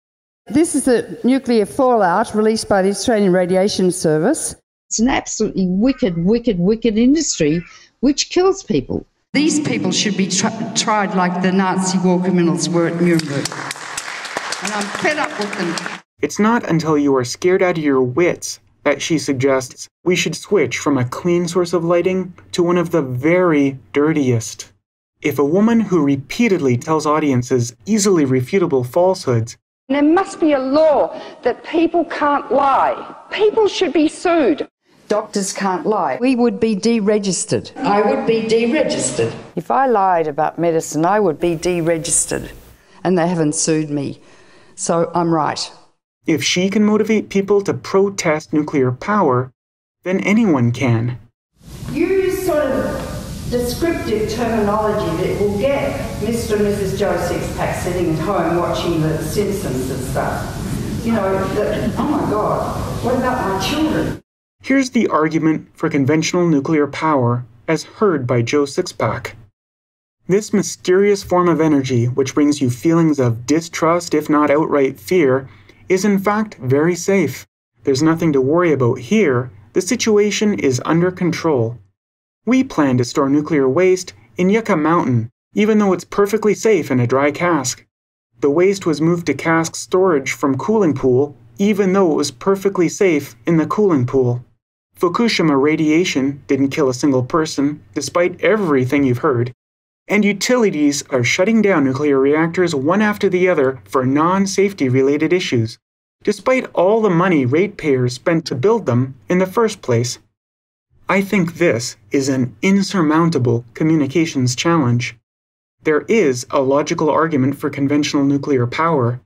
This is the nuclear fallout released by the Australian Radiation Service. It's an absolutely wicked, wicked, wicked industry which kills people. These people should be tried like the Nazi war criminals were at Nuremberg. And I'm fed up with them. It's not until you are scared out of your wits that she suggests we should switch from a clean source of lighting to one of the very dirtiest. If a woman who repeatedly tells audiences easily refutable falsehoods, "There must be a law that people can't lie. People should be sued. Doctors can't lie. We would be deregistered. I would be deregistered. If I lied about medicine, I would be deregistered. And they haven't sued me. So I'm right." If she can motivate people to protest nuclear power, then anyone can. You use sort of descriptive terminology that will get Mr. and Mrs. Joe Sixpack sitting at home watching The Simpsons and stuff. You know, oh my God, what about my children? Here's the argument for conventional nuclear power as heard by Joe Sixpack. This mysterious form of energy, which brings you feelings of distrust, if not outright fear, is in fact very safe. There's nothing to worry about here. The situation is under control. We plan to store nuclear waste in Yucca Mountain, even though it's perfectly safe in a dry cask. The waste was moved to cask storage from cooling pool, even though it was perfectly safe in the cooling pool. Fukushima radiation didn't kill a single person, despite everything you've heard. And utilities are shutting down nuclear reactors one after the other for non-safety related issues, despite all the money ratepayers spent to build them in the first place. I think this is an insurmountable communications challenge. There is a logical argument for conventional nuclear power,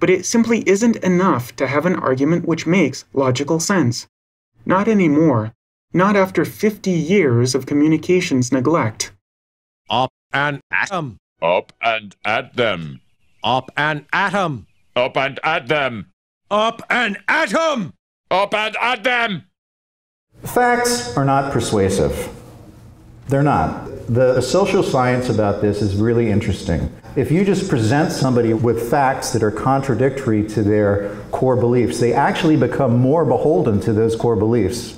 but it simply isn't enough to have an argument which makes logical sense. Not anymore. Not after 50 years of communications neglect. Up and at 'em. Up and at them. Up and at 'em. Up and at them. Up and at 'em. Up and at them. Facts are not persuasive. They're not. The social science about this is really interesting. If you just present somebody with facts that are contradictory to their core beliefs, they actually become more beholden to those core beliefs.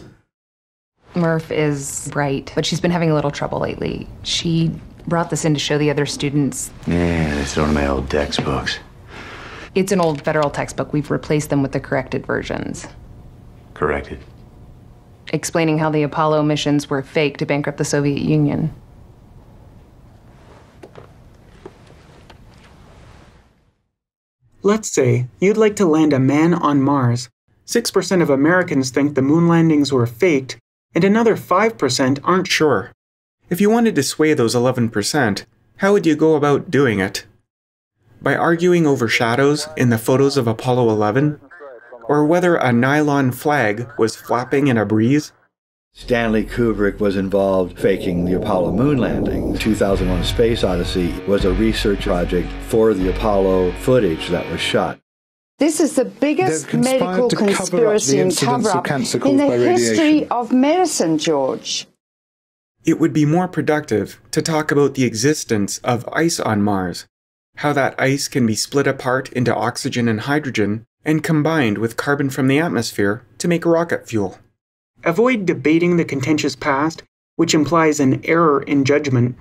Murph is bright, but she's been having a little trouble lately. She brought this in to show the other students. Yeah, it's one of my old textbooks. It's an old federal textbook. We've replaced them with the corrected versions. Corrected? Explaining how the Apollo missions were fake to bankrupt the Soviet Union. Let's say you'd like to land a man on Mars. 6% of Americans think the moon landings were faked, and another 5% aren't sure. If you wanted to sway those 11%, how would you go about doing it? By arguing over shadows in the photos of Apollo 11? Or whether a nylon flag was flapping in a breeze? Stanley Kubrick was involved faking the Apollo moon landing. 2001 Space Odyssey was a research project for the Apollo footage that was shot. This is the biggest medical conspiracy and cover-up in the history of medicine, George. It would be more productive to talk about the existence of ice on Mars, how that ice can be split apart into oxygen and hydrogen and combined with carbon from the atmosphere to make rocket fuel. Avoid debating the contentious past, which implies an error in judgment.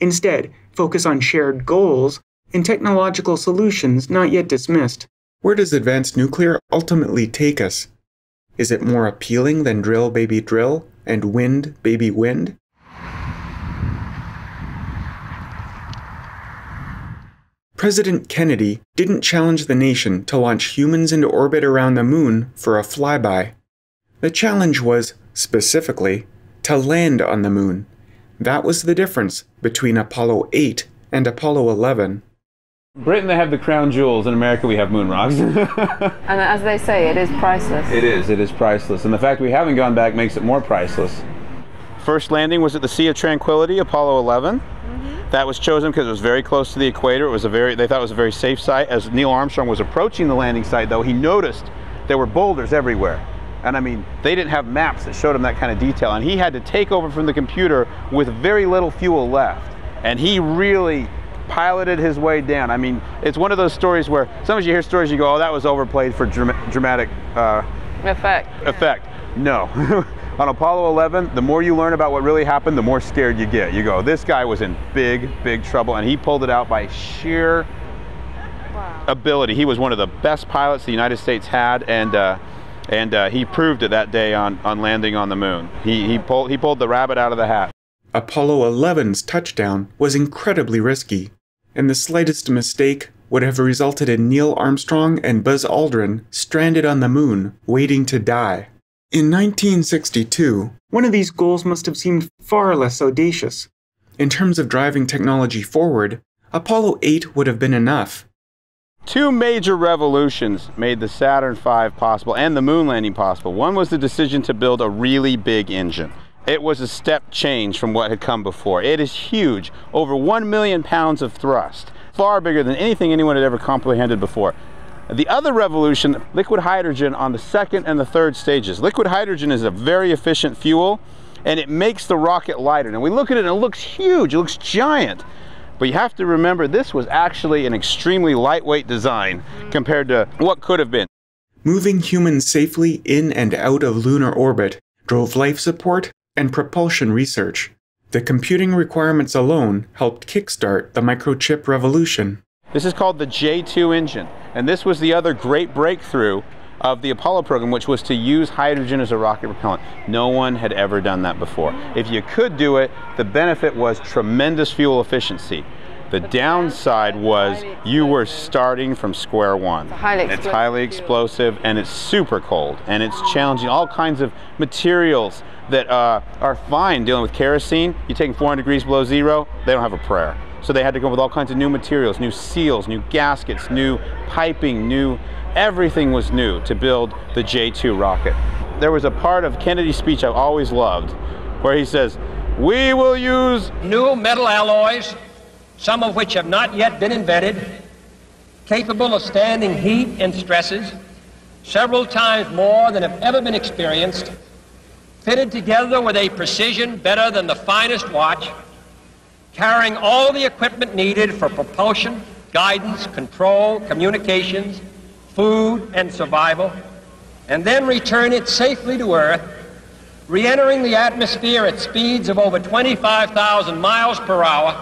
Instead, focus on shared goals and technological solutions not yet dismissed. Where does advanced nuclear ultimately take us? Is it more appealing than drill baby drill and wind baby wind? President Kennedy didn't challenge the nation to launch humans into orbit around the moon for a flyby. The challenge was, specifically, to land on the moon. That was the difference between Apollo 8 and Apollo 11. Britain, they have the crown jewels. In America, we have moon rocks. And as they say, it is priceless. It is priceless. And the fact we haven't gone back makes it more priceless. First landing was at the Sea of Tranquility, Apollo 11. Mm-hmm. That was chosen because it was very close to the equator. It was they thought it was a very safe site. As Neil Armstrong was approaching the landing site, though, he noticed there were boulders everywhere. And I mean, they didn't have maps that showed him that kind of detail. And he had to take over from the computer with very little fuel left. And he really piloted his way down. I mean, it's one of those stories where sometimes you hear stories, you go, oh, that was overplayed for dramatic effect. No. On Apollo 11, the more you learn about what really happened, the more scared you get. You go, this guy was in big, big trouble, and he pulled it out by sheer ability. He was one of the best pilots the United States had, and he proved it that day on landing on the moon. He pulled the rabbit out of the hat. Apollo 11's touchdown was incredibly risky, and the slightest mistake would have resulted in Neil Armstrong and Buzz Aldrin stranded on the moon, waiting to die. In 1962, one of these goals must have seemed far less audacious. In terms of driving technology forward, Apollo 8 would have been enough. Two major revolutions made the Saturn V possible and the moon landing possible. One was the decision to build a really big engine. It was a step change from what had come before. It is huge, over 1 million pounds of thrust, far bigger than anything anyone had ever comprehended before. The other revolution, liquid hydrogen on the second and the third stages. Liquid hydrogen is a very efficient fuel, and it makes the rocket lighter. Now we look at it and it looks huge, it looks giant. But you have to remember, this was actually an extremely lightweight design compared to what could have been. Moving humans safely in and out of lunar orbit drove life support and propulsion research. The computing requirements alone helped kickstart the microchip revolution. This is called the J2 engine, and this was the other great breakthrough of the Apollo program, which was to use hydrogen as a rocket propellant. No one had ever done that before. If you could do it, the benefit was tremendous fuel efficiency. The downside was you were starting from square one. It's highly explosive, and it's super cold, and it's challenging all kinds of materials that are fine dealing with kerosene. You take 400 degrees below zero, they don't have a prayer. So they had to go with all kinds of new materials, new seals, new gaskets, new piping, new everything was new to build the J2 rocket. There was a part of Kennedy's speech I've always loved where he says, "We will use new metal alloys, some of which have not yet been invented, capable of standing heat and stresses several times more than have ever been experienced, fitted together with a precision better than the finest watch, carrying all the equipment needed for propulsion, guidance, control, communications, food, and survival, and then return it safely to Earth, re-entering the atmosphere at speeds of over 25,000 miles per hour,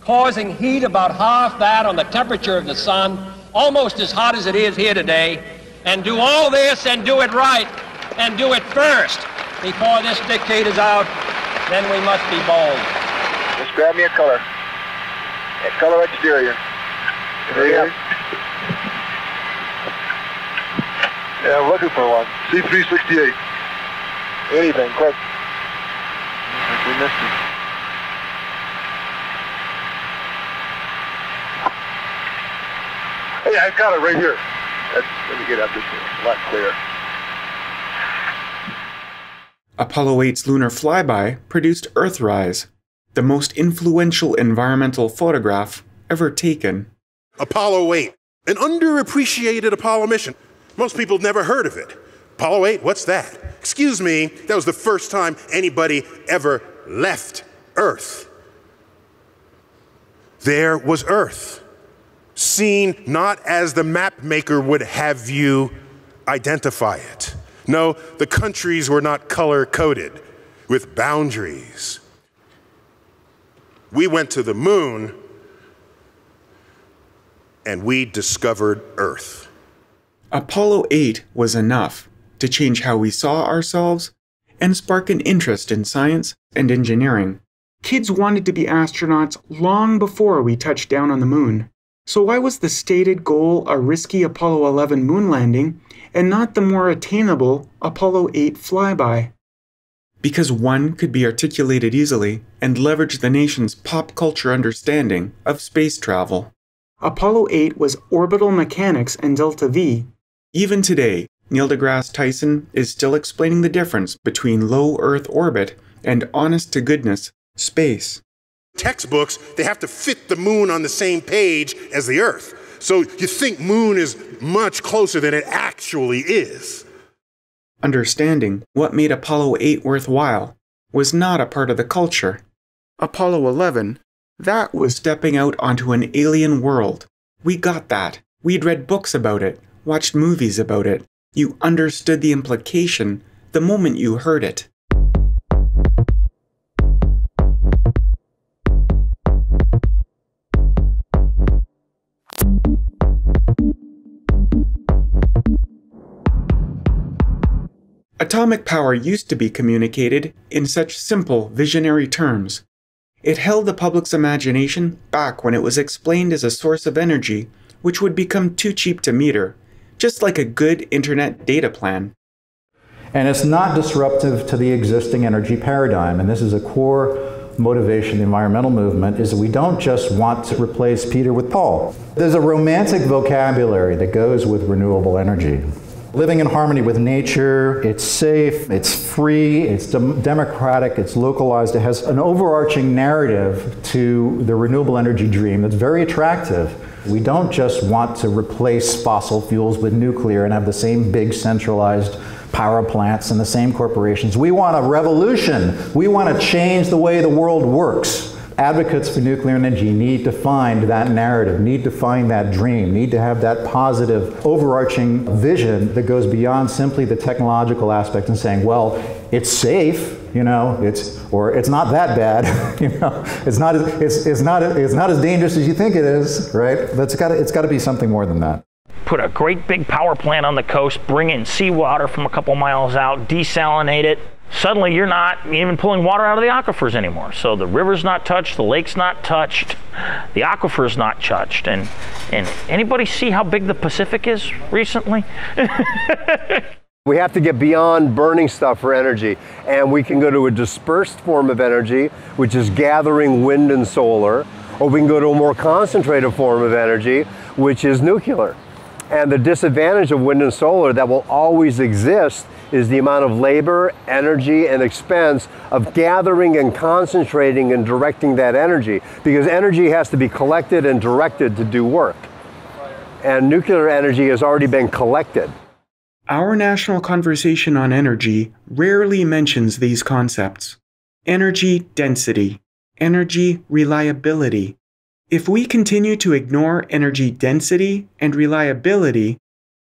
causing heat about half that on the temperature of the sun, almost as hot as it is here today, and do all this and do it right, and do it first. Before this decade is out, then we must be bold." Just grab me a color. A color exterior. There you go. Yeah, I'm looking for one. C368. Anything, quick. We missed it. Hey, I've got it right here. Let me get out this one. A lot clearer. Apollo 8's lunar flyby produced Earthrise, the most influential environmental photograph ever taken. Apollo 8, an underappreciated Apollo mission. Most people never heard of it. Apollo 8, what's that? Excuse me, that was the first time anybody ever left Earth. There was Earth, seen not as the map maker would have you identify it. No, the countries were not color-coded with boundaries. We went to the moon, and we discovered Earth. Apollo 8 was enough to change how we saw ourselves and spark an interest in science and engineering. Kids wanted to be astronauts long before we touched down on the moon. So why was the stated goal a risky Apollo 11 moon landing and not the more attainable Apollo 8 flyby? Because one could be articulated easily and leverage the nation's pop culture understanding of space travel. Apollo 8 was orbital mechanics and delta V. Even today, Neil deGrasse Tyson is still explaining the difference between low Earth orbit and honest-to-goodness space. Textbooks, they have to fit the moon on the same page as the Earth. So you think moon is much closer than it actually is. Understanding what made Apollo 8 worthwhile was not a part of the culture. Apollo 11, that was stepping out onto an alien world. We got that. We'd read books about it, watched movies about it. You understood the implication the moment you heard it. Atomic power used to be communicated in such simple, visionary terms. It held the public's imagination back when it was explained as a source of energy which would become too cheap to meter, just like a good internet data plan. And it's not disruptive to the existing energy paradigm, and this is a core motivation of the environmental movement, is that we don't just want to replace Peter with Paul. There's a romantic vocabulary that goes with renewable energy. Living in harmony with nature, it's safe, it's free, it's democratic, it's localized, it has an overarching narrative to the renewable energy dream that's very attractive. We don't just want to replace fossil fuels with nuclear and have the same big centralized power plants and the same corporations. We want a revolution. We want to change the way the world works. Advocates for nuclear energy need to find that narrative, need to find that dream, need to have that positive, overarching vision that goes beyond simply the technological aspect and saying, well, it's safe, you know, or it's not that bad, you know, it's not as dangerous as you think it is, right? But it's got to be something more than that. Put a great big power plant on the coast, bring in seawater from a couple miles out, desalinate it. Suddenly you're not even pulling water out of the aquifers anymore. So the river's not touched, the lake's not touched, the aquifer's not touched. And anybody see how big the Pacific is recently? We have to get beyond burning stuff for energy, and we can go to a dispersed form of energy, which is gathering wind and solar, or we can go to a more concentrated form of energy, which is nuclear. And the disadvantage of wind and solar that will always exist is the amount of labor, energy, and expense of gathering and concentrating and directing that energy, because energy has to be collected and directed to do work. And nuclear energy has already been collected. Our national conversation on energy rarely mentions these concepts. Energy density, energy reliability. If we continue to ignore energy density and reliability,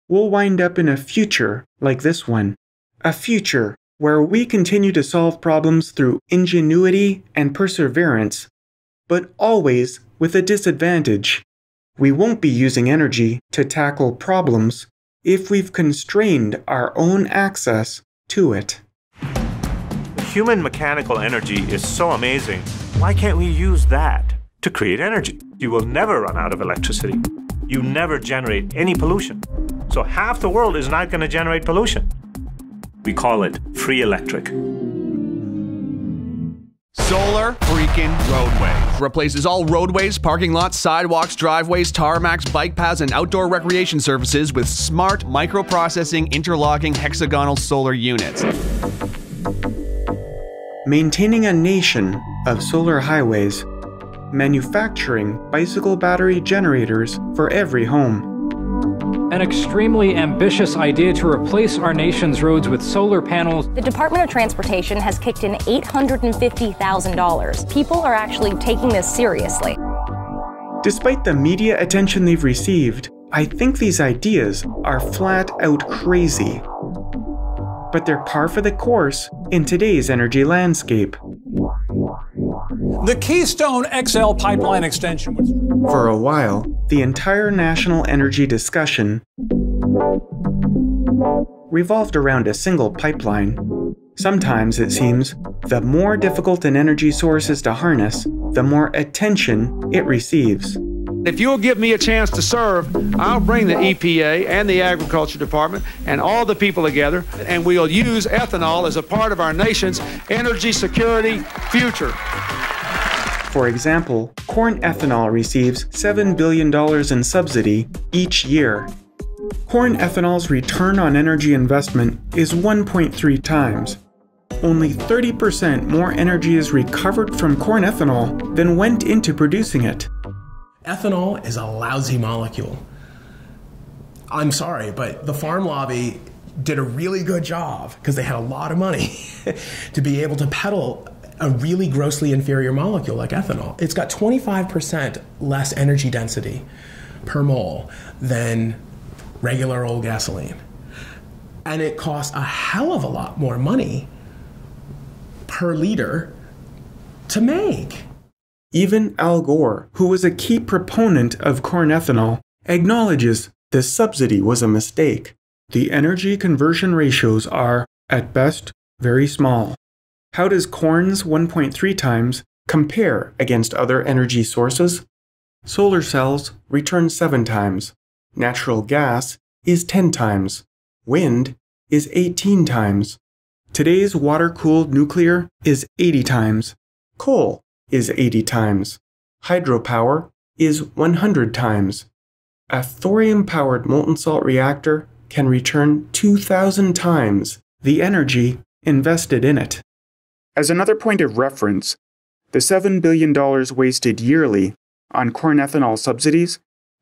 we'll wind up in a future like this one. A future where we continue to solve problems through ingenuity and perseverance, but always with a disadvantage. We won't be using energy to tackle problems if we've constrained our own access to it. Human mechanical energy is so amazing. Why can't we use that to create energy? You will never run out of electricity. You never generate any pollution. So half the world is not going to generate pollution. We call it free electric. Solar freaking roadway. Replaces all roadways, parking lots, sidewalks, driveways, tarmacs, bike paths, and outdoor recreation surfaces with smart, microprocessing, interlocking, hexagonal solar units. Maintaining a nation of solar highways. Manufacturing bicycle battery generators for every home. An extremely ambitious idea to replace our nation's roads with solar panels. The Department of Transportation has kicked in $850,000. People are actually taking this seriously. Despite the media attention they've received, I think these ideas are flat out crazy. But they're par for the course in today's energy landscape. The Keystone XL pipeline extension was... For a while, the entire national energy discussion revolved around a single pipeline. Sometimes, it seems, the more difficult an energy source is to harness, the more attention it receives. If you'll give me a chance to serve, I'll bring the EPA and the Agriculture Department and all the people together, and we'll use ethanol as a part of our nation's energy security future. For example, corn ethanol receives $7 billion in subsidy each year. Corn ethanol's return on energy investment is 1.3 times. Only 30% more energy is recovered from corn ethanol than went into producing it. Ethanol is a lousy molecule. I'm sorry, but the farm lobby did a really good job, because they had a lot of money to be able to peddle a really grossly inferior molecule like ethanol. It's got 25% less energy density per mole than regular old gasoline. And it costs a hell of a lot more money per liter to make. Even Al Gore, who was a key proponent of corn ethanol, acknowledges this subsidy was a mistake. The energy conversion ratios are at best, very small. How does Korn's 1.3 times compare against other energy sources? Solar cells return 7 times, natural gas is 10 times, wind is 18 times. Today's water-cooled nuclear is 80 times, coal is 80 times, hydropower is 100 times. A thorium-powered molten salt reactor can return 2,000 times the energy invested in it. As another point of reference, the $7 billion wasted yearly on corn ethanol subsidies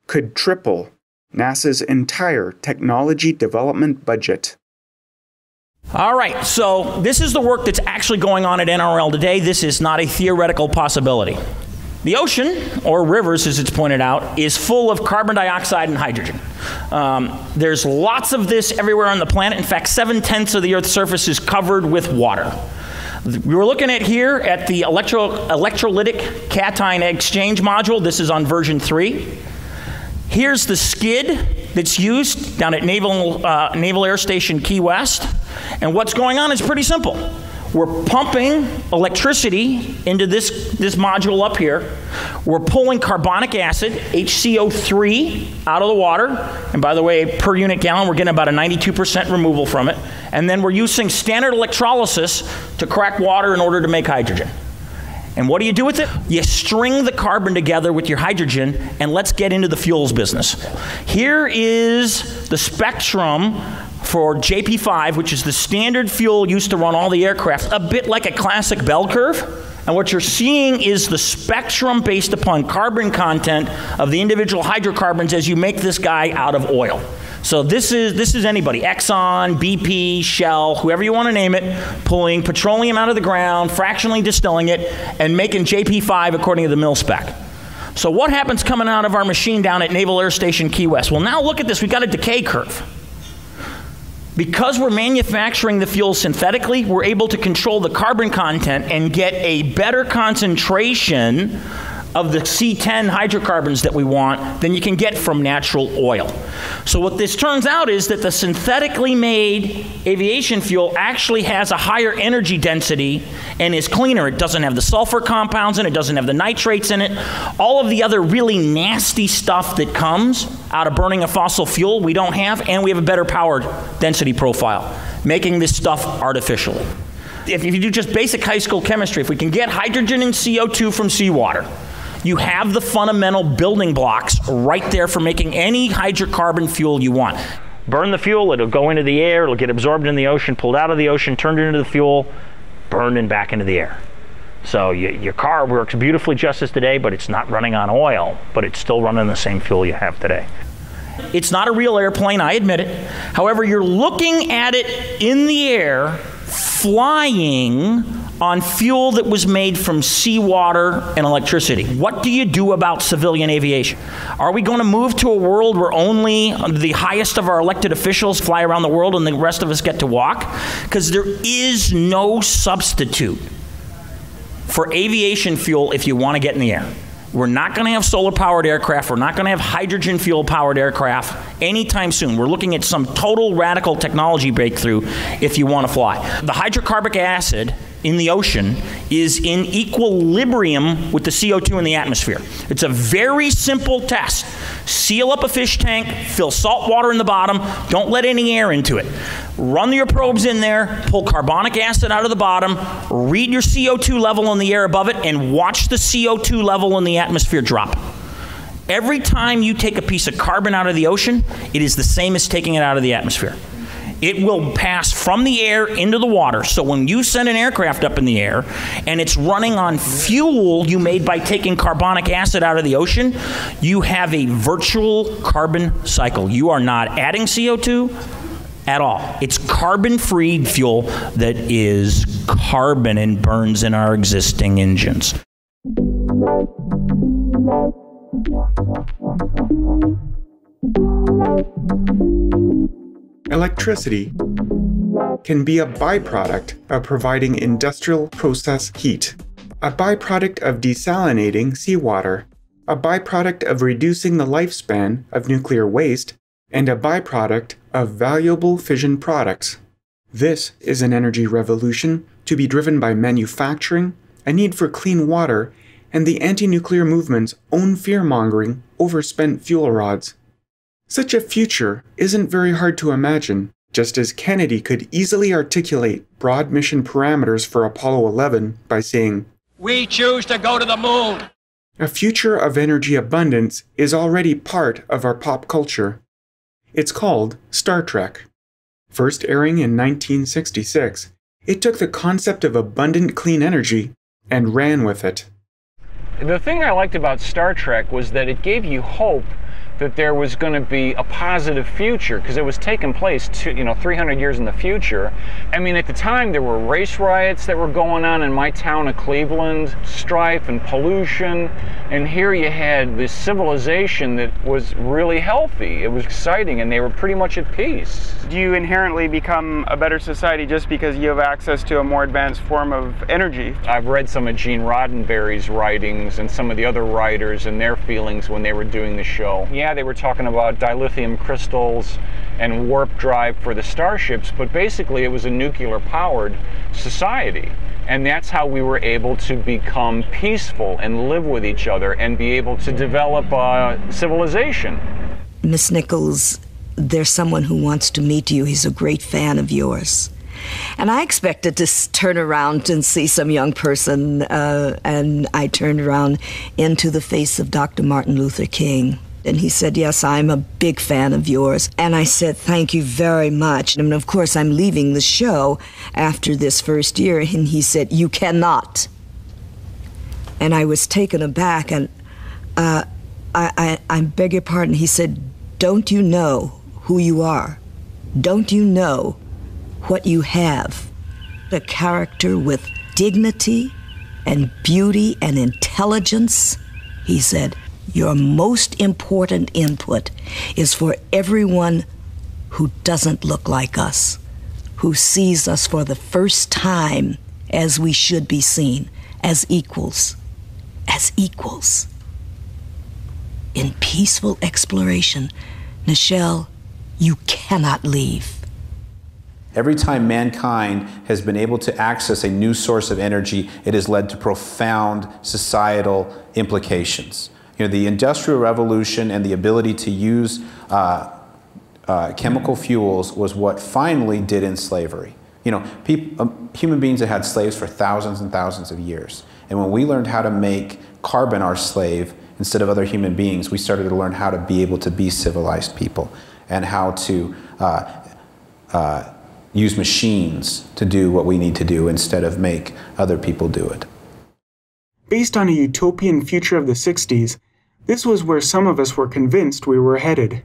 could triple NASA's entire technology development budget. All right, so this is the work that's actually going on at NRL today. This is not a theoretical possibility. The ocean, or rivers as it's pointed out, is full of carbon dioxide and hydrogen. There's lots of this everywhere on the planet. In fact, 7/10 of the Earth's surface is covered with water. We're looking at here at the electrolytic cation exchange module. This is on version 3. Here's the skid that's used down at Naval Air Station Key West. And what's going on is pretty simple. We're pumping electricity into this module up here. We're pulling carbonic acid, HCO3, out of the water. And by the way, per unit gallon, we're getting about a 92% removal from it. And then we're using standard electrolysis to crack water in order to make hydrogen. And what do you do with it? You string the carbon together with your hydrogen, and let's get into the fuels business. Here is the spectrum for JP5, which is the standard fuel used to run all the aircraft, a bit like a classic bell curve. And what you're seeing is the spectrum based upon carbon content of the individual hydrocarbons as you make this guy out of oil. So this is anybody, Exxon, BP, Shell, whoever you want to name it, pulling petroleum out of the ground, fractionally distilling it, and making JP5 according to the mill spec. So what happens coming out of our machine down at Naval Air Station Key West? Well, now look at this. We've got a decay curve. Because we're manufacturing the fuel synthetically, we're able to control the carbon content and get a better concentration of the C10 hydrocarbons that we want than you can get from natural oil. So what this turns out is that the synthetically made aviation fuel actually has a higher energy density and is cleaner. It doesn't have the sulfur compounds in it, it doesn't have the nitrates in it, all of the other really nasty stuff that comes out of burning a fossil fuel we don't have, and we have a better power density profile, making this stuff artificially. If you do just basic high school chemistry, if we can get hydrogen and CO2 from seawater, you have the fundamental building blocks right there for making any hydrocarbon fuel you want. Burn the fuel, it'll go into the air, it'll get absorbed in the ocean, pulled out of the ocean, turned into the fuel, burned and back into the air. So your car works beautifully just as today, but it's not running on oil, but it's still running the same fuel you have today. It's not a real airplane, I admit it. However, you're looking at it in the air, flying on fuel that was made from seawater and electricity. What do you do about civilian aviation? Are we going to move to a world where only the highest of our elected officials fly around the world and the rest of us get to walk? Because there is no substitute for aviation fuel if you want to get in the air. We're not going to have solar-powered aircraft. We're not going to have hydrogen fuel-powered aircraft anytime soon. We're looking at some total radical technology breakthrough if you want to fly. The hydrocarbonic acid in the ocean is in equilibrium with the CO2 in the atmosphere. It's a very simple test. Seal up a fish tank, fill salt water in the bottom, don't let any air into it. Run your probes in there, pull carbonic acid out of the bottom, read your CO2 level in the air above it, and watch the CO2 level in the atmosphere drop. Every time you take a piece of carbon out of the ocean, it is the same as taking it out of the atmosphere. It will pass from the air into the water. So when you send an aircraft up in the air and it's running on fuel you made by taking carbonic acid out of the ocean, you have a virtual carbon cycle. You are not adding CO2 at all. It's carbon-free fuel that is carbon and burns in our existing engines. Electricity can be a byproduct of providing industrial process heat, a byproduct of desalinating seawater, a byproduct of reducing the lifespan of nuclear waste, and a byproduct of valuable fission products. This is an energy revolution to be driven by manufacturing, a need for clean water, and the anti-nuclear movement's own fear-mongering over spent fuel rods. Such a future isn't very hard to imagine, just as Kennedy could easily articulate broad mission parameters for Apollo 11 by saying, "We choose to go to the moon." A future of energy abundance is already part of our pop culture. It's called Star Trek. First airing in 1966, it took the concept of abundant clean energy and ran with it. The thing I liked about Star Trek was that it gave you hope that there was going to be a positive future, because it was taking place 300 years in the future. I mean, at the time there were race riots that were going on in my town of Cleveland, strife and pollution, and here you had this civilization that was really healthy. It was exciting, and they were pretty much at peace. Do you inherently become a better society just because you have access to a more advanced form of energy? I've read some of Gene Roddenberry's writings and some of the other writers and their feelings when they were doing the show. Yeah, they were talking about dilithium crystals and warp drive for the starships, but basically it was a nuclear-powered society. And that's how we were able to become peaceful and live with each other and be able to develop civilization. Miss Nichols, there's someone who wants to meet you. He's a great fan of yours. And I expected to turn around and see some young person, and I turned around into the face of Dr. Martin Luther King. And he said, "Yes, I'm a big fan of yours." And I said, "Thank you very much. And of course, I'm leaving the show after this first year." And he said, "You cannot." And I was taken aback, and I beg your pardon. He said, "Don't you know who you are? Don't you know what you have? A character with dignity and beauty and intelligence," he said. "Your most important input is for everyone who doesn't look like us, who sees us for the first time as we should be seen, as equals, in peaceful exploration. Nichelle, you cannot leave." Every time mankind has been able to access a new source of energy, it has led to profound societal implications. You know, the Industrial Revolution and the ability to use chemical fuels was what finally did end slavery. You know, human beings have had slaves for thousands and thousands of years. And when we learned how to make carbon our slave instead of other human beings, we started to learn how to be able to be civilized people and how to use machines to do what we need to do instead of make other people do it. Based on a utopian future of the 60s, this was where some of us were convinced we were headed.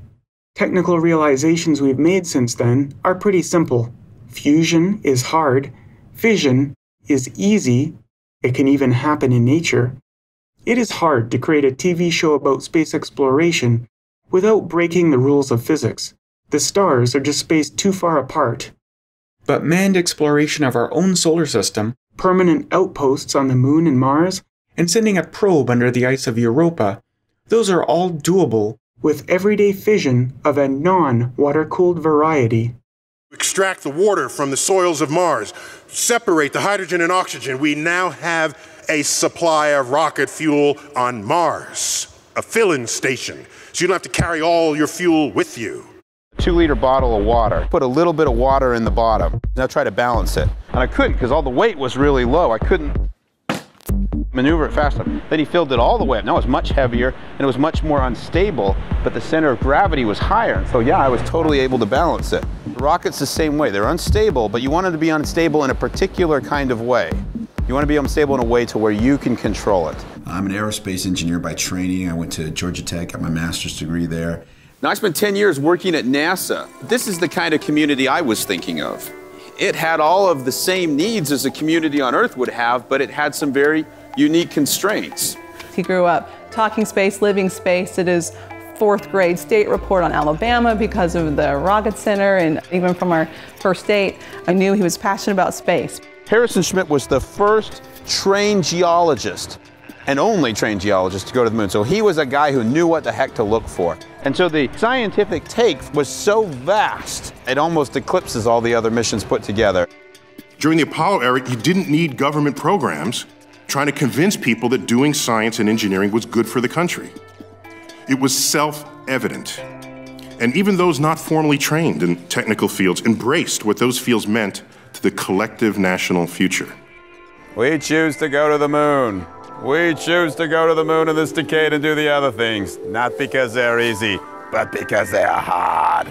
Technical realizations we've made since then are pretty simple. Fusion is hard, fission is easy, it can even happen in nature. It is hard to create a TV show about space exploration without breaking the rules of physics. The stars are just spaced too far apart. But manned exploration of our own solar system, permanent outposts on the Moon and Mars, and sending a probe under the ice of Europa, those are all doable with everyday fission of a non-water-cooled variety. Extract the water from the soils of Mars, separate the hydrogen and oxygen. We now have a supply of rocket fuel on Mars, a fill-in station, so you don't have to carry all your fuel with you. 2-liter bottle of water. Put a little bit of water in the bottom. Now try to balance it. And I couldn't because all the weight was really low. I couldn't maneuver it fast enough. Then he filled it all the way up. Now it was much heavier and it was much more unstable, but the center of gravity was higher. So yeah, I was totally able to balance it. The rocket's the same way. They're unstable, but you want them to be unstable in a particular kind of way. You want to be unstable in a way to where you can control it. I'm an aerospace engineer by training. I went to Georgia Tech, got my master's degree there. Now, I spent 10 years working at NASA. This is the kind of community I was thinking of. It had all of the same needs as a community on Earth would have, but it had some very unique constraints. He grew up talking space, living space. It is fourth grade state report on Alabama because of the Rocket Center, and even from our first date, I knew he was passionate about space. Harrison Schmitt was the first trained geologist. and only trained geologist to go to the moon. So he was a guy who knew what the heck to look for. And so the scientific take was so vast, it almost eclipses all the other missions put together. During the Apollo era, you didn't need government programs trying to convince people that doing science and engineering was good for the country. It was self-evident. And even those not formally trained in technical fields embraced what those fields meant to the collective national future. We choose to go to the moon. We choose to go to the moon in this decade and do the other things, not because they're easy, but because they are hard.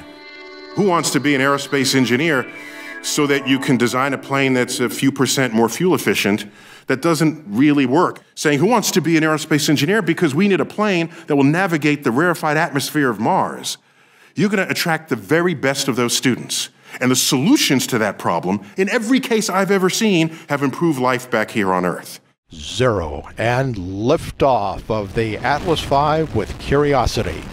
Who wants to be an aerospace engineer so that you can design a plane that's a few % more fuel efficient that doesn't really work? Saying, who wants to be an aerospace engineer because we need a plane that will navigate the rarefied atmosphere of Mars? You're going to attract the very best of those students. And the solutions to that problem, in every case I've ever seen, have improved life back here on Earth. Zero and liftoff of the Atlas V with Curiosity.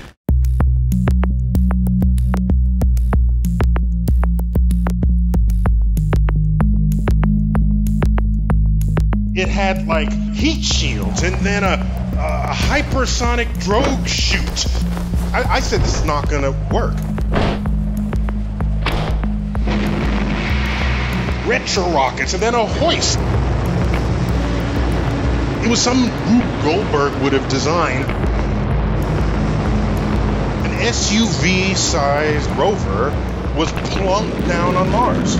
It had like heat shields and then a hypersonic drogue chute. I said this is not gonna work. Retro rockets and then a hoist. It was something Rube Goldberg would have designed. An SUV-sized rover was plunked down on Mars.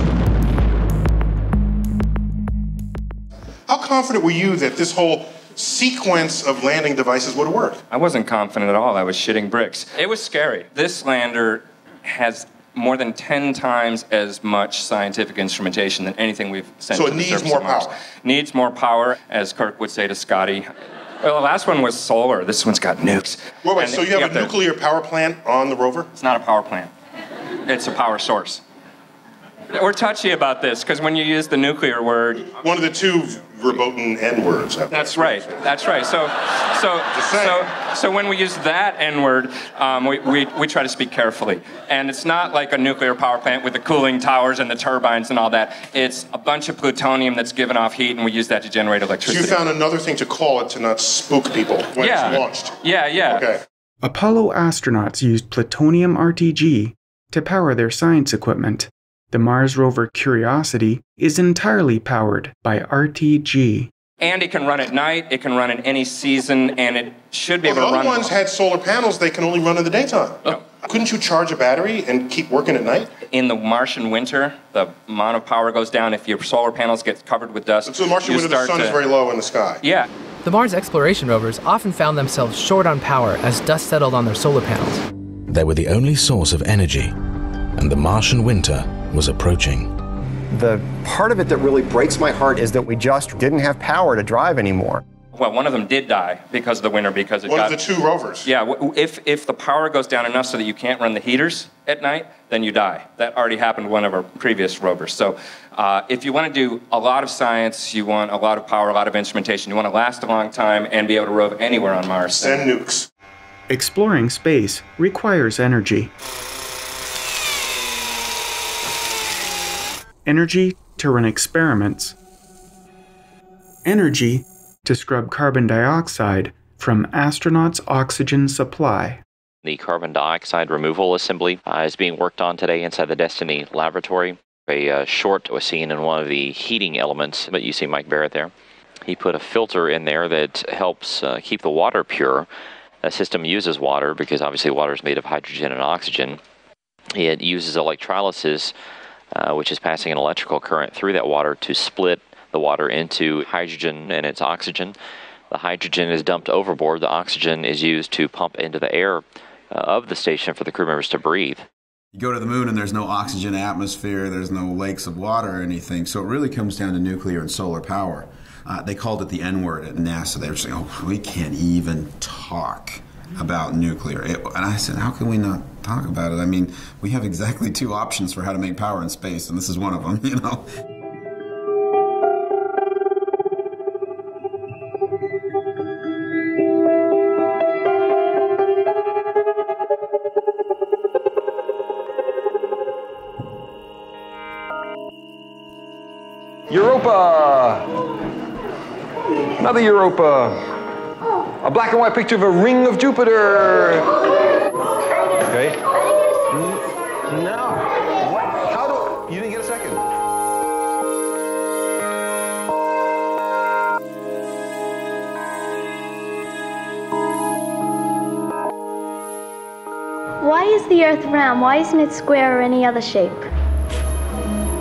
How confident were you that this whole sequence of landing devices would have worked? I wasn't confident at all. I was shitting bricks. It was scary. This lander has more than 10 times as much scientific instrumentation than anything we've sent to the surface of Mars. So it needs more power. Needs more power, as Kirk would say to Scotty. Well, the last one was solar. This one's got nukes. Well, wait, so you have a nuclear power plant on the rover? It's not a power plant. It's a power source. We're touchy about this, because when you use the nuclear word... One of the two verboten N-words. That's right. That's right. So when we use that N-word, we try to speak carefully. And it's not like a nuclear power plant with the cooling towers and the turbines and all that. It's a bunch of plutonium that's given off heat, and we use that to generate electricity. So you found another thing to call it to not spook people when it's launched. Yeah, yeah. Okay. Apollo astronauts used plutonium RTG to power their science equipment. The Mars rover Curiosity is entirely powered by RTG. And it can run at night, it can run in any season, and it should be able to run... the other ones had solar panels, they can only run in the daytime. Oh. Couldn't you charge a battery and keep working at night? In the Martian winter, the amount of power goes down if your solar panels get covered with dust. So the Martian winter, the sun is very low in the sky. Yeah. The Mars exploration rovers often found themselves short on power as dust settled on their solar panels. They were the only source of energy, and the Martian winter was approaching. The part of it that really breaks my heart is that we just didn't have power to drive anymore. Well, one of them did die because of the winter, because it got... One of the two rovers. Yeah, if the power goes down enough so that you can't run the heaters at night, then you die. That already happened to one of our previous rovers. So if you want to do a lot of science, you want a lot of power, a lot of instrumentation, you want to last a long time and be able to rove anywhere on Mars. Send nukes. Exploring space requires energy. Energy to run experiments. Energy to scrub carbon dioxide from astronauts' oxygen supply. The carbon dioxide removal assembly is being worked on today inside the Destiny laboratory. A short was seen in one of the heating elements, but you see Mike Barrett there. He put a filter in there that helps keep the water pure. That system uses water because obviously water is made of hydrogen and oxygen. It uses electrolysis, which is passing an electrical current through that water to split the water into hydrogen and its oxygen. The hydrogen is dumped overboard. The oxygen is used to pump into the air of the station for the crew members to breathe. You go to the moon and there's no oxygen atmosphere, there's no lakes of water or anything, so it really comes down to nuclear and solar power. They called it the N-word at NASA. They were saying, oh, we can't even talk about nuclear. And I said, how can we not talk about it? I mean, we have exactly two options for how to make power in space, and this is one of them, you know? Europa! Another Europa! A black and white picture of a ring of Jupiter. Okay. No. What? How do you didn't get a second? Why is the Earth round? Why isn't it square or any other shape?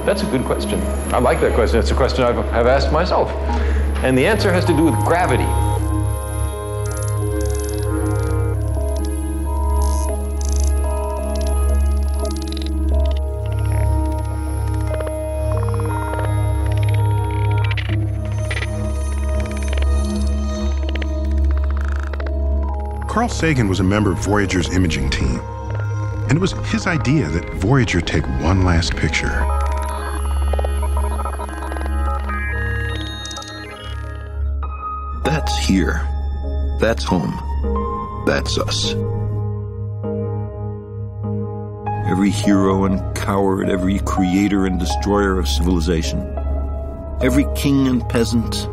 That's a good question. I like that question. It's a question I have asked myself. And the answer has to do with gravity. Carl Sagan was a member of Voyager's imaging team, and it was his idea that Voyager take one last picture. That's here. That's home. That's us. Every hero and coward, every creator and destroyer of civilization, every king and peasant,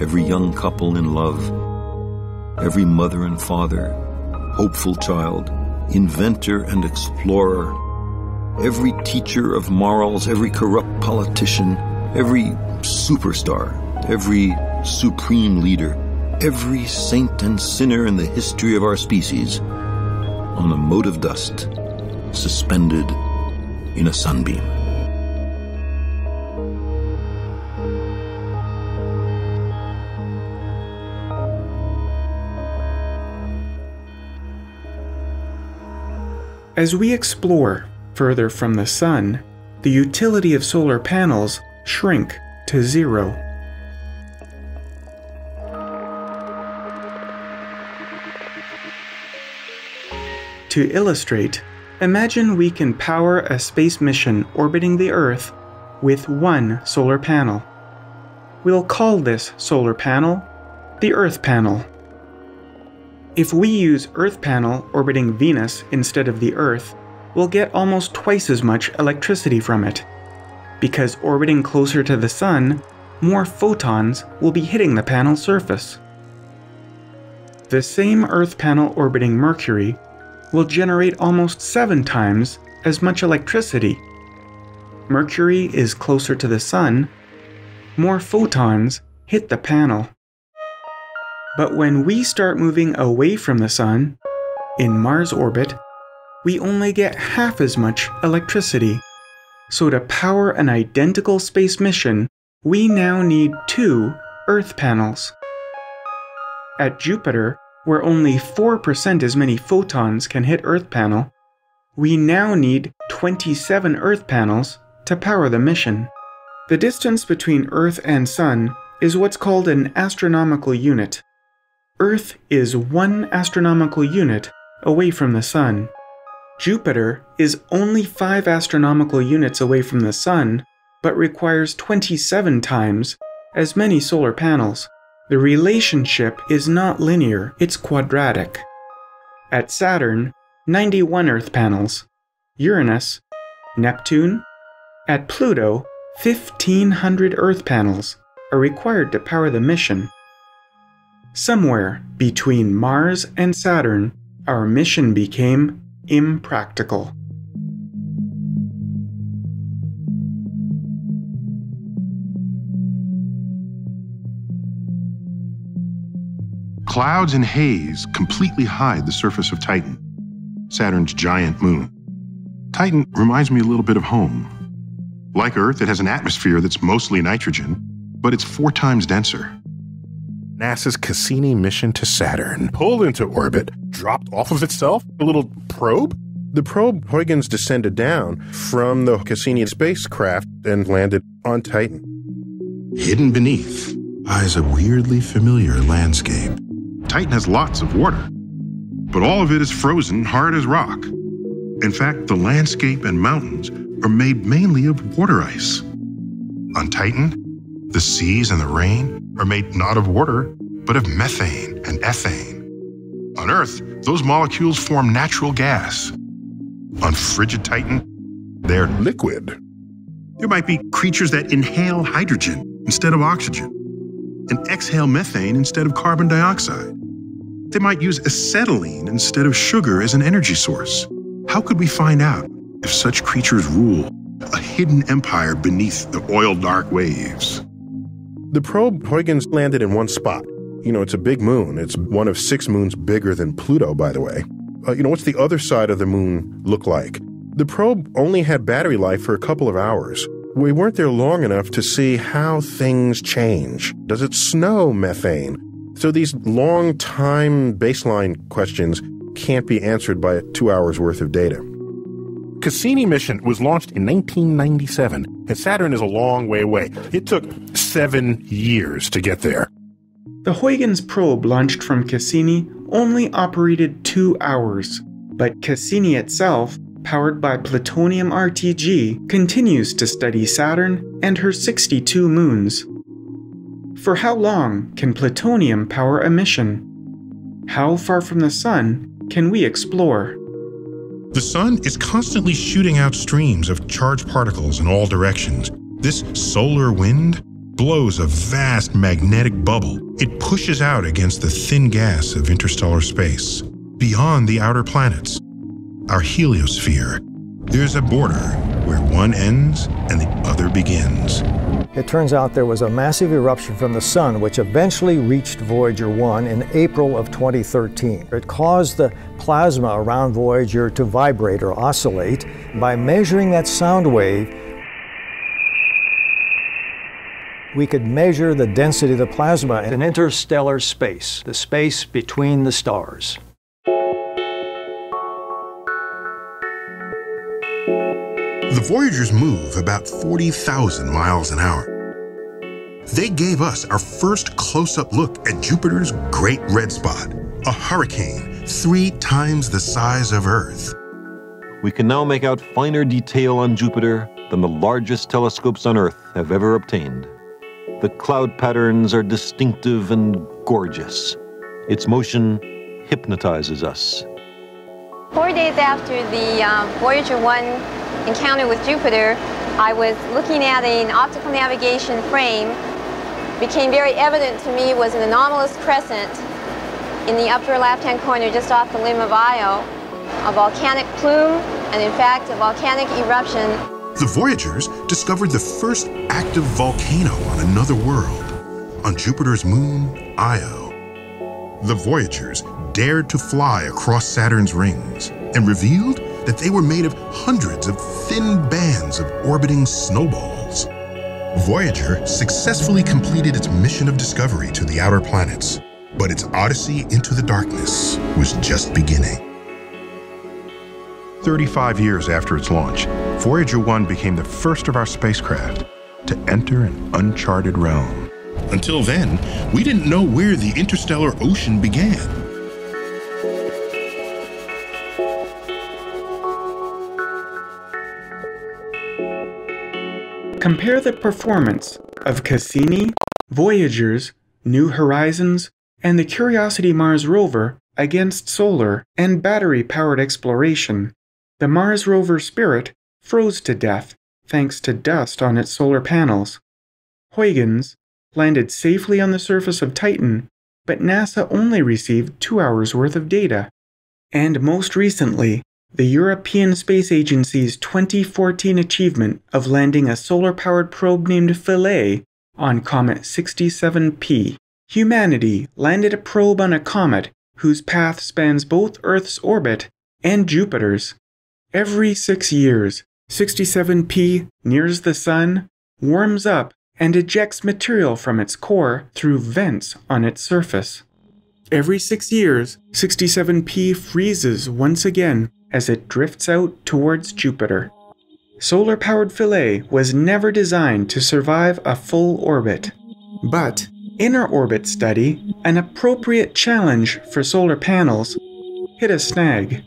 every young couple in love, every mother and father, hopeful child, inventor and explorer, every teacher of morals, every corrupt politician, every superstar, every supreme leader, every saint and sinner in the history of our species, on a mote of dust, suspended in a sunbeam. As we explore further from the sun, the utility of solar panels shrink to zero. To illustrate, imagine we can power a space mission orbiting the Earth with one solar panel. We'll call this solar panel the Earth panel. If we use Earth panel orbiting Venus instead of the Earth, we'll get almost twice as much electricity from it. Because orbiting closer to the sun, more photons will be hitting the panel surface. The same Earth panel orbiting Mercury will generate almost 7 times as much electricity. Mercury is closer to the sun, more photons hit the panel. But when we start moving away from the sun, in Mars orbit, we only get half as much electricity. So to power an identical space mission, we now need 2 Earth panels. At Jupiter, where only 4% as many photons can hit Earth panel, we now need 27 Earth panels to power the mission. The distance between Earth and Sun is what's called an astronomical unit. Earth is 1 astronomical unit away from the Sun. Jupiter is only 5 astronomical units away from the Sun, but requires 27 times as many solar panels. The relationship is not linear, it's quadratic. At Saturn, 91 Earth panels. Uranus, Neptune, at Pluto, 1,500 Earth panels are required to power the mission. Somewhere between Mars and Saturn, our mission became impractical. Clouds and haze completely hide the surface of Titan, Saturn's giant moon. Titan reminds me a little bit of home. Like Earth, it has an atmosphere that's mostly nitrogen, but it's 4 times denser. NASA's Cassini mission to Saturn pulled into orbit, dropped off of itself, a little probe. The probe Huygens descended down from the Cassini spacecraft and landed on Titan. Hidden beneath lies a weirdly familiar landscape. Titan has lots of water, but all of it is frozen hard as rock. In fact, the landscape and mountains are made mainly of water ice. On Titan, the seas and the rain are made not of water, but of methane and ethane. On Earth, those molecules form natural gas. On frigid Titan, they're liquid. There might be creatures that inhale hydrogen instead of oxygen, and exhale methane instead of carbon dioxide. They might use acetylene instead of sugar as an energy source. How could we find out if such creatures rule a hidden empire beneath the oil-dark waves? The probe Huygens landed in one spot. You know, it's a big moon. It's one of 6 moons bigger than Pluto, by the way. What's the other side of the moon look like? The probe only had battery life for a couple of hours. We weren't there long enough to see how things change. Does it snow methane? So these long-time baseline questions can't be answered by 2 hours' worth of data. Cassini mission was launched in 1997, and Saturn is a long way away. It took 7 years to get there. The Huygens probe launched from Cassini only operated 2 hours, but Cassini itself, powered by plutonium RTG, continues to study Saturn and her 62 moons. For how long can plutonium power a mission? How far from the Sun can we explore? The Sun is constantly shooting out streams of charged particles in all directions. This solar wind blows a vast magnetic bubble. It pushes out against the thin gas of interstellar space. Beyond the outer planets, our heliosphere, there's a border where one ends and the other begins. It turns out there was a massive eruption from the Sun which eventually reached Voyager 1 in April of 2013. It caused the plasma around Voyager to vibrate or oscillate. By measuring that sound wave, we could measure the density of the plasma in interstellar space, the space between the stars. The Voyagers move about 40,000 miles an hour. They gave us our first close-up look at Jupiter's Great Red Spot, a hurricane 3 times the size of Earth. We can now make out finer detail on Jupiter than the largest telescopes on Earth have ever obtained. The cloud patterns are distinctive and gorgeous. Its motion hypnotizes us. 4 days after the Voyager 1 encounter with Jupiter, I was looking at an optical navigation frame. It became very evident to me was an anomalous crescent in the upper left-hand corner just off the limb of Io, a volcanic plume, and in fact, a volcanic eruption. The Voyagers discovered the first active volcano on another world, on Jupiter's moon, Io. The Voyagers dared to fly across Saturn's rings and revealed that they were made of hundreds of thin bands of orbiting snowballs. Voyager successfully completed its mission of discovery to the outer planets, but its odyssey into the darkness was just beginning. 35 years after its launch, Voyager 1 became the first of our spacecraft to enter an uncharted realm. Until then, we didn't know where the interstellar ocean began. Compare the performance of Cassini, Voyagers, New Horizons, and the Curiosity Mars rover against solar and battery-powered exploration. The Mars rover Spirit froze to death thanks to dust on its solar panels. Huygens landed safely on the surface of Titan, but NASA only received 2 hours' worth of data. And most recently, the European Space Agency's 2014 achievement of landing a solar-powered probe named Philae on Comet 67P. Humanity landed a probe on a comet whose path spans both Earth's orbit and Jupiter's. Every 6 years, 67P nears the Sun, warms up, and ejects material from its core through vents on its surface. Every 6 years, 67P freezes once again as it drifts out towards Jupiter. Solar-powered Philae was never designed to survive a full orbit. But inner orbit study, an appropriate challenge for solar panels, hit a snag.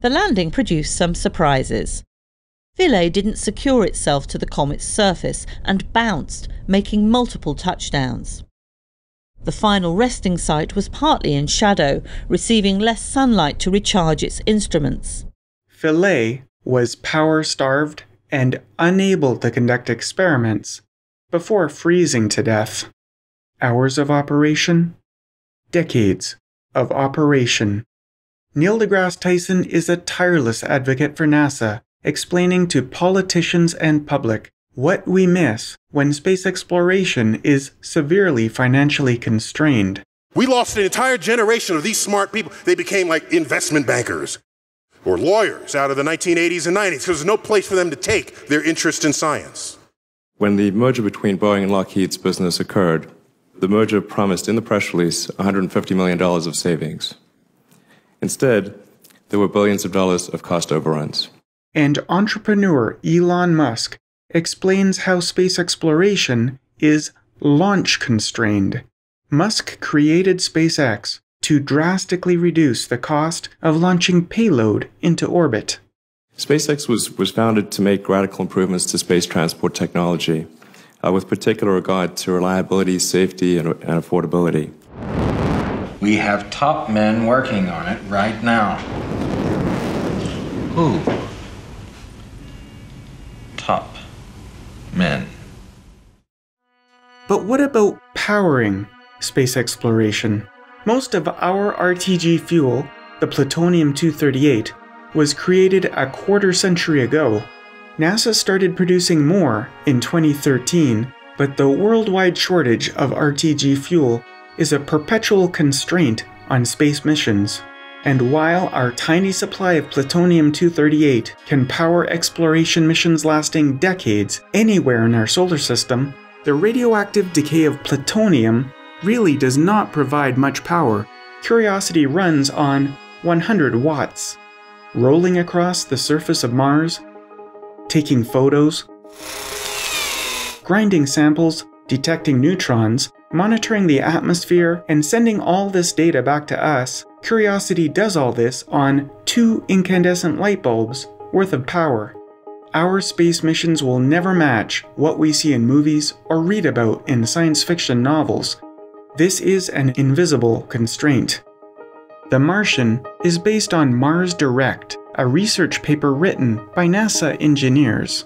The landing produced some surprises. Philae didn't secure itself to the comet's surface and bounced, making multiple touchdowns. The final resting site was partly in shadow, receiving less sunlight to recharge its instruments. Philae was power-starved and unable to conduct experiments before freezing to death. Hours of operation? Decades of operation. Neil deGrasse Tyson is a tireless advocate for NASA, explaining to politicians and public what we miss when space exploration is severely financially constrained. We lost an entire generation of these smart people. They became like investment bankers or lawyers out of the 1980s and 90s because there's no place for them to take their interest in science. When the merger between Boeing and Lockheed's business occurred, the merger promised in the press release $150 million of savings. Instead, there were billions of dollars of cost overruns. And entrepreneur Elon Musk explains how space exploration is launch-constrained. Musk created SpaceX to drastically reduce the cost of launching payload into orbit. SpaceX was founded to make radical improvements to space transport technology, with particular regard to reliability, safety, and affordability. We have top men working on it right now. Who? Top. Men. But what about powering space exploration? Most of our RTG fuel, the plutonium-238, was created a quarter century ago. NASA started producing more in 2013, but the worldwide shortage of RTG fuel is a perpetual constraint on space missions. And while our tiny supply of plutonium-238 can power exploration missions lasting decades anywhere in our solar system, the radioactive decay of plutonium really does not provide much power. Curiosity runs on 100 watts, rolling across the surface of Mars, taking photos, grinding samples, detecting neutrons, monitoring the atmosphere, and sending all this data back to us. Curiosity does all this on 2 incandescent light bulbs worth of power. Our space missions will never match what we see in movies or read about in science fiction novels. This is an invisible constraint. The Martian is based on Mars Direct, a research paper written by NASA engineers.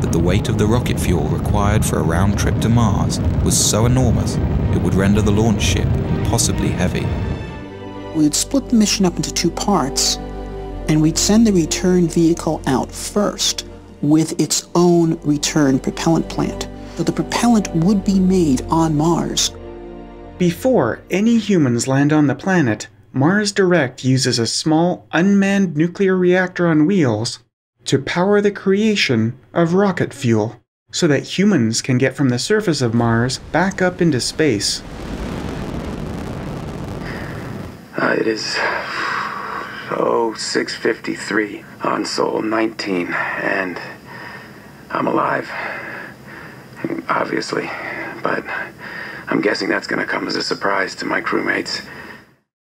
But the weight of the rocket fuel required for a round trip to Mars was so enormous it would render the launch ship impossibly heavy. We'd split the mission up into 2 parts, and we'd send the return vehicle out first with its own return propellant plant. So the propellant would be made on Mars. Before any humans land on the planet, Mars Direct uses a small unmanned nuclear reactor on wheels to power the creation of rocket fuel, so that humans can get from the surface of Mars back up into space. It is 6:53 on Sol 19, and I'm alive, obviously, but I'm guessing that's going to come as a surprise to my crewmates.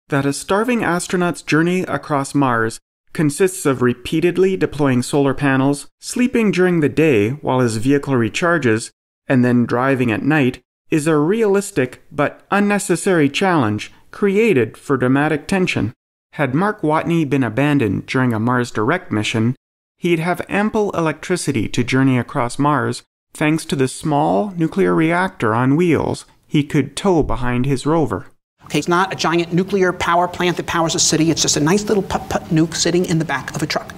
That a starving astronaut's journey across Mars consists of repeatedly deploying solar panels, sleeping during the day while his vehicle recharges, and then driving at night, is a realistic but unnecessary challenge created for dramatic tension. Had Mark Watney been abandoned during a Mars Direct mission, he'd have ample electricity to journey across Mars thanks to the small nuclear reactor on wheels he could tow behind his rover. Okay, it's not a giant nuclear power plant that powers a city. It's just a nice little putt-putt nuke sitting in the back of a truck.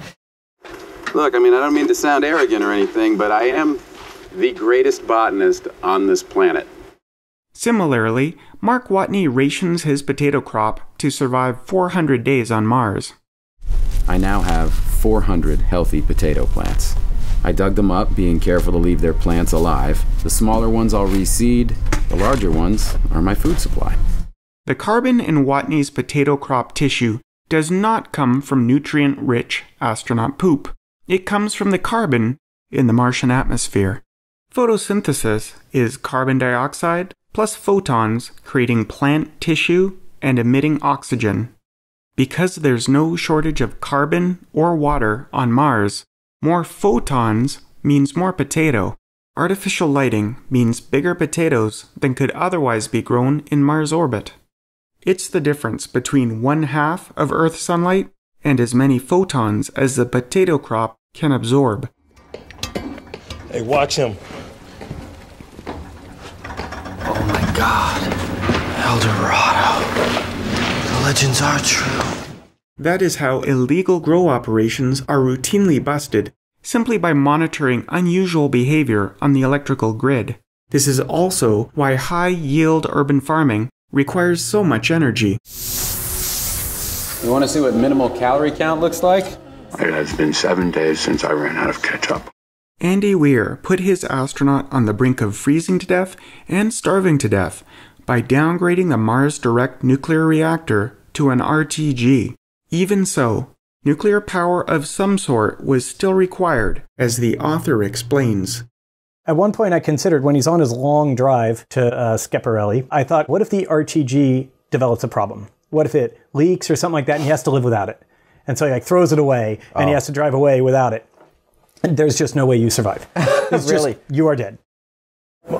Look, I mean, I don't mean to sound arrogant or anything, but I am the greatest botanist on this planet. Similarly, Mark Watney rations his potato crop to survive 400 days on Mars. I now have 400 healthy potato plants. I dug them up, being careful to leave their plants alive. The smaller ones I'll reseed. The larger ones are my food supply. The carbon in Watney's potato crop tissue does not come from nutrient-rich astronaut poop. It comes from the carbon in the Martian atmosphere. Photosynthesis is carbon dioxide plus photons creating plant tissue and emitting oxygen. Because there's no shortage of carbon or water on Mars, more photons means more potato. Artificial lighting means bigger potatoes than could otherwise be grown in Mars orbit. It's the difference between 1/2 of Earth sunlight and as many photons as the potato crop can absorb. Hey, watch him. Oh my God, El Dorado. The legends are true. That is how illegal grow operations are routinely busted, simply by monitoring unusual behavior on the electrical grid. This is also why high-yield urban farming requires so much energy. You want to see what minimal calorie count looks like? It has been 7 days since I ran out of ketchup. Andy Weir put his astronaut on the brink of freezing to death and starving to death by downgrading the Mars Direct nuclear reactor to an RTG. Even so, nuclear power of some sort was still required, as the author explains. At one point I considered, when he's on his long drive to Schiaparelli, I thought, what if the RTG develops a problem? What if it leaks or something like that and he has to live without it? And so he like throws it away and he has to drive away without it. And there's just no way you survive. It's really, just, you are dead.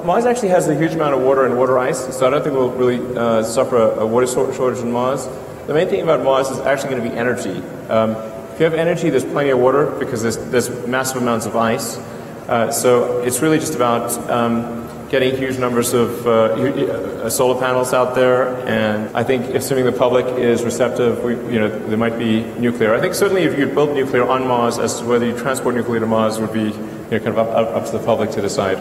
Mars actually has a huge amount of water and water ice, so I don't think we'll really suffer a water shortage on Mars. The main thing about Mars is actually going to be energy. If you have energy, there's plenty of water because there's massive amounts of ice. So it's really just about getting huge numbers of solar panels out there. And I think, assuming the public is receptive, there might be nuclear. I think certainly if you build nuclear on Mars, as to whether you transport nuclear to Mars would be kind of up to the public to decide.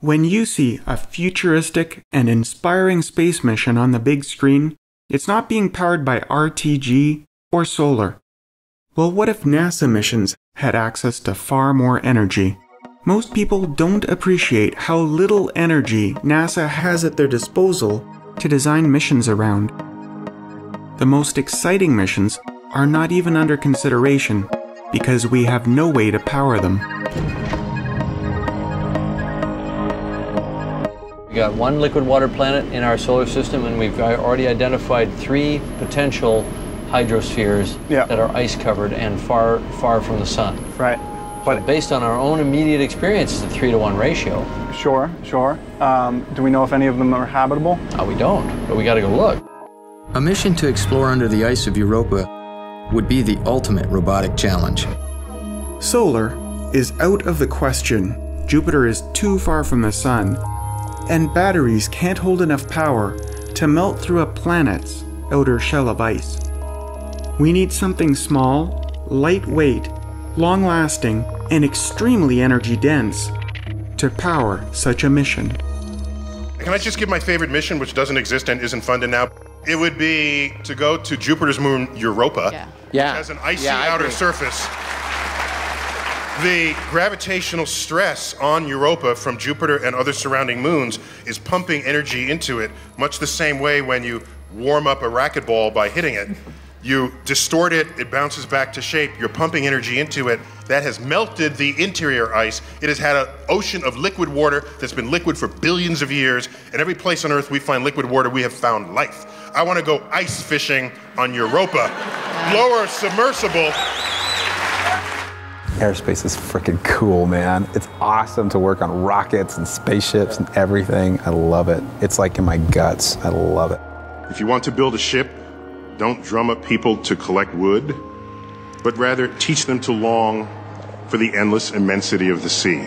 When you see a futuristic and inspiring space mission on the big screen, it's not being powered by RTG or solar. Well, what if NASA missions had access to far more energy? Most people don't appreciate how little energy NASA has at their disposal to design missions around. The most exciting missions are not even under consideration because we have no way to power them. We've got one liquid water planet in our solar system, and we've already identified 3 potential hydrospheres that are ice covered and far, far from the sun. Right. But so based on our own immediate experience, it's a 3-to-1 ratio. Sure, sure. Do we know if any of them are habitable? We don't, but we got to go look. A mission to explore under the ice of Europa would be the ultimate robotic challenge. Solar is out of the question. Jupiter is too far from the sun, and batteries can't hold enough power to melt through a planet's outer shell of ice. We need something small, lightweight, long-lasting, and extremely energy-dense to power such a mission. Can I just give my favorite mission, which doesn't exist and isn't funded now? It would be to go to Jupiter's moon, Europa, which has an icy outer surface. The gravitational stress on Europa from Jupiter and other surrounding moons is pumping energy into it, much the same way when you warm up a racquetball by hitting it. You distort it, it bounces back to shape, you're pumping energy into it. That has melted the interior ice. It has had an ocean of liquid water that's been liquid for billions of years, and every place on Earth we find liquid water, we have found life. I want to go ice fishing on Europa. Lower submersible. Aerospace is freaking cool, man. It's awesome to work on rockets and spaceships and everything. I love it. It's like in my guts. I love it. If you want to build a ship, don't drum up people to collect wood, but rather teach them to long for the endless immensity of the sea.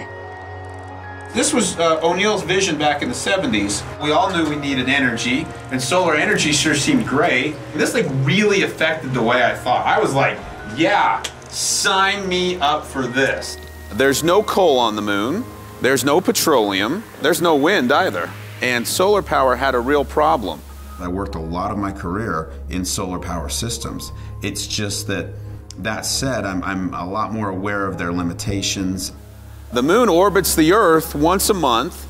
This was O'Neill's vision back in the 70s. We all knew we needed energy, and solar energy sure seemed great. And this really affected the way I thought. I was like, yeah. Sign me up for this. There's no coal on the moon, there's no petroleum, there's no wind either, and solar power had a real problem. I worked a lot of my career in solar power systems. It's just that said, I'm a lot more aware of their limitations. The moon orbits the Earth once a month.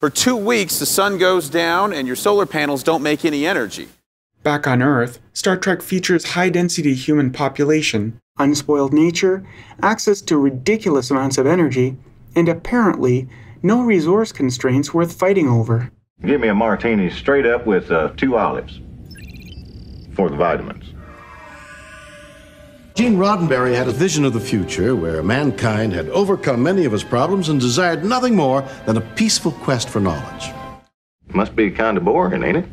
For 2 weeks, the sun goes down and your solar panels don't make any energy. Back on Earth, Star Trek features high-density human population, unspoiled nature, access to ridiculous amounts of energy, and apparently no resource constraints worth fighting over. Give me a martini straight up with 2 olives for the vitamins. Gene Roddenberry had a vision of the future where mankind had overcome many of his problems and desired nothing more than a peaceful quest for knowledge. Must be kind of boring, ain't it?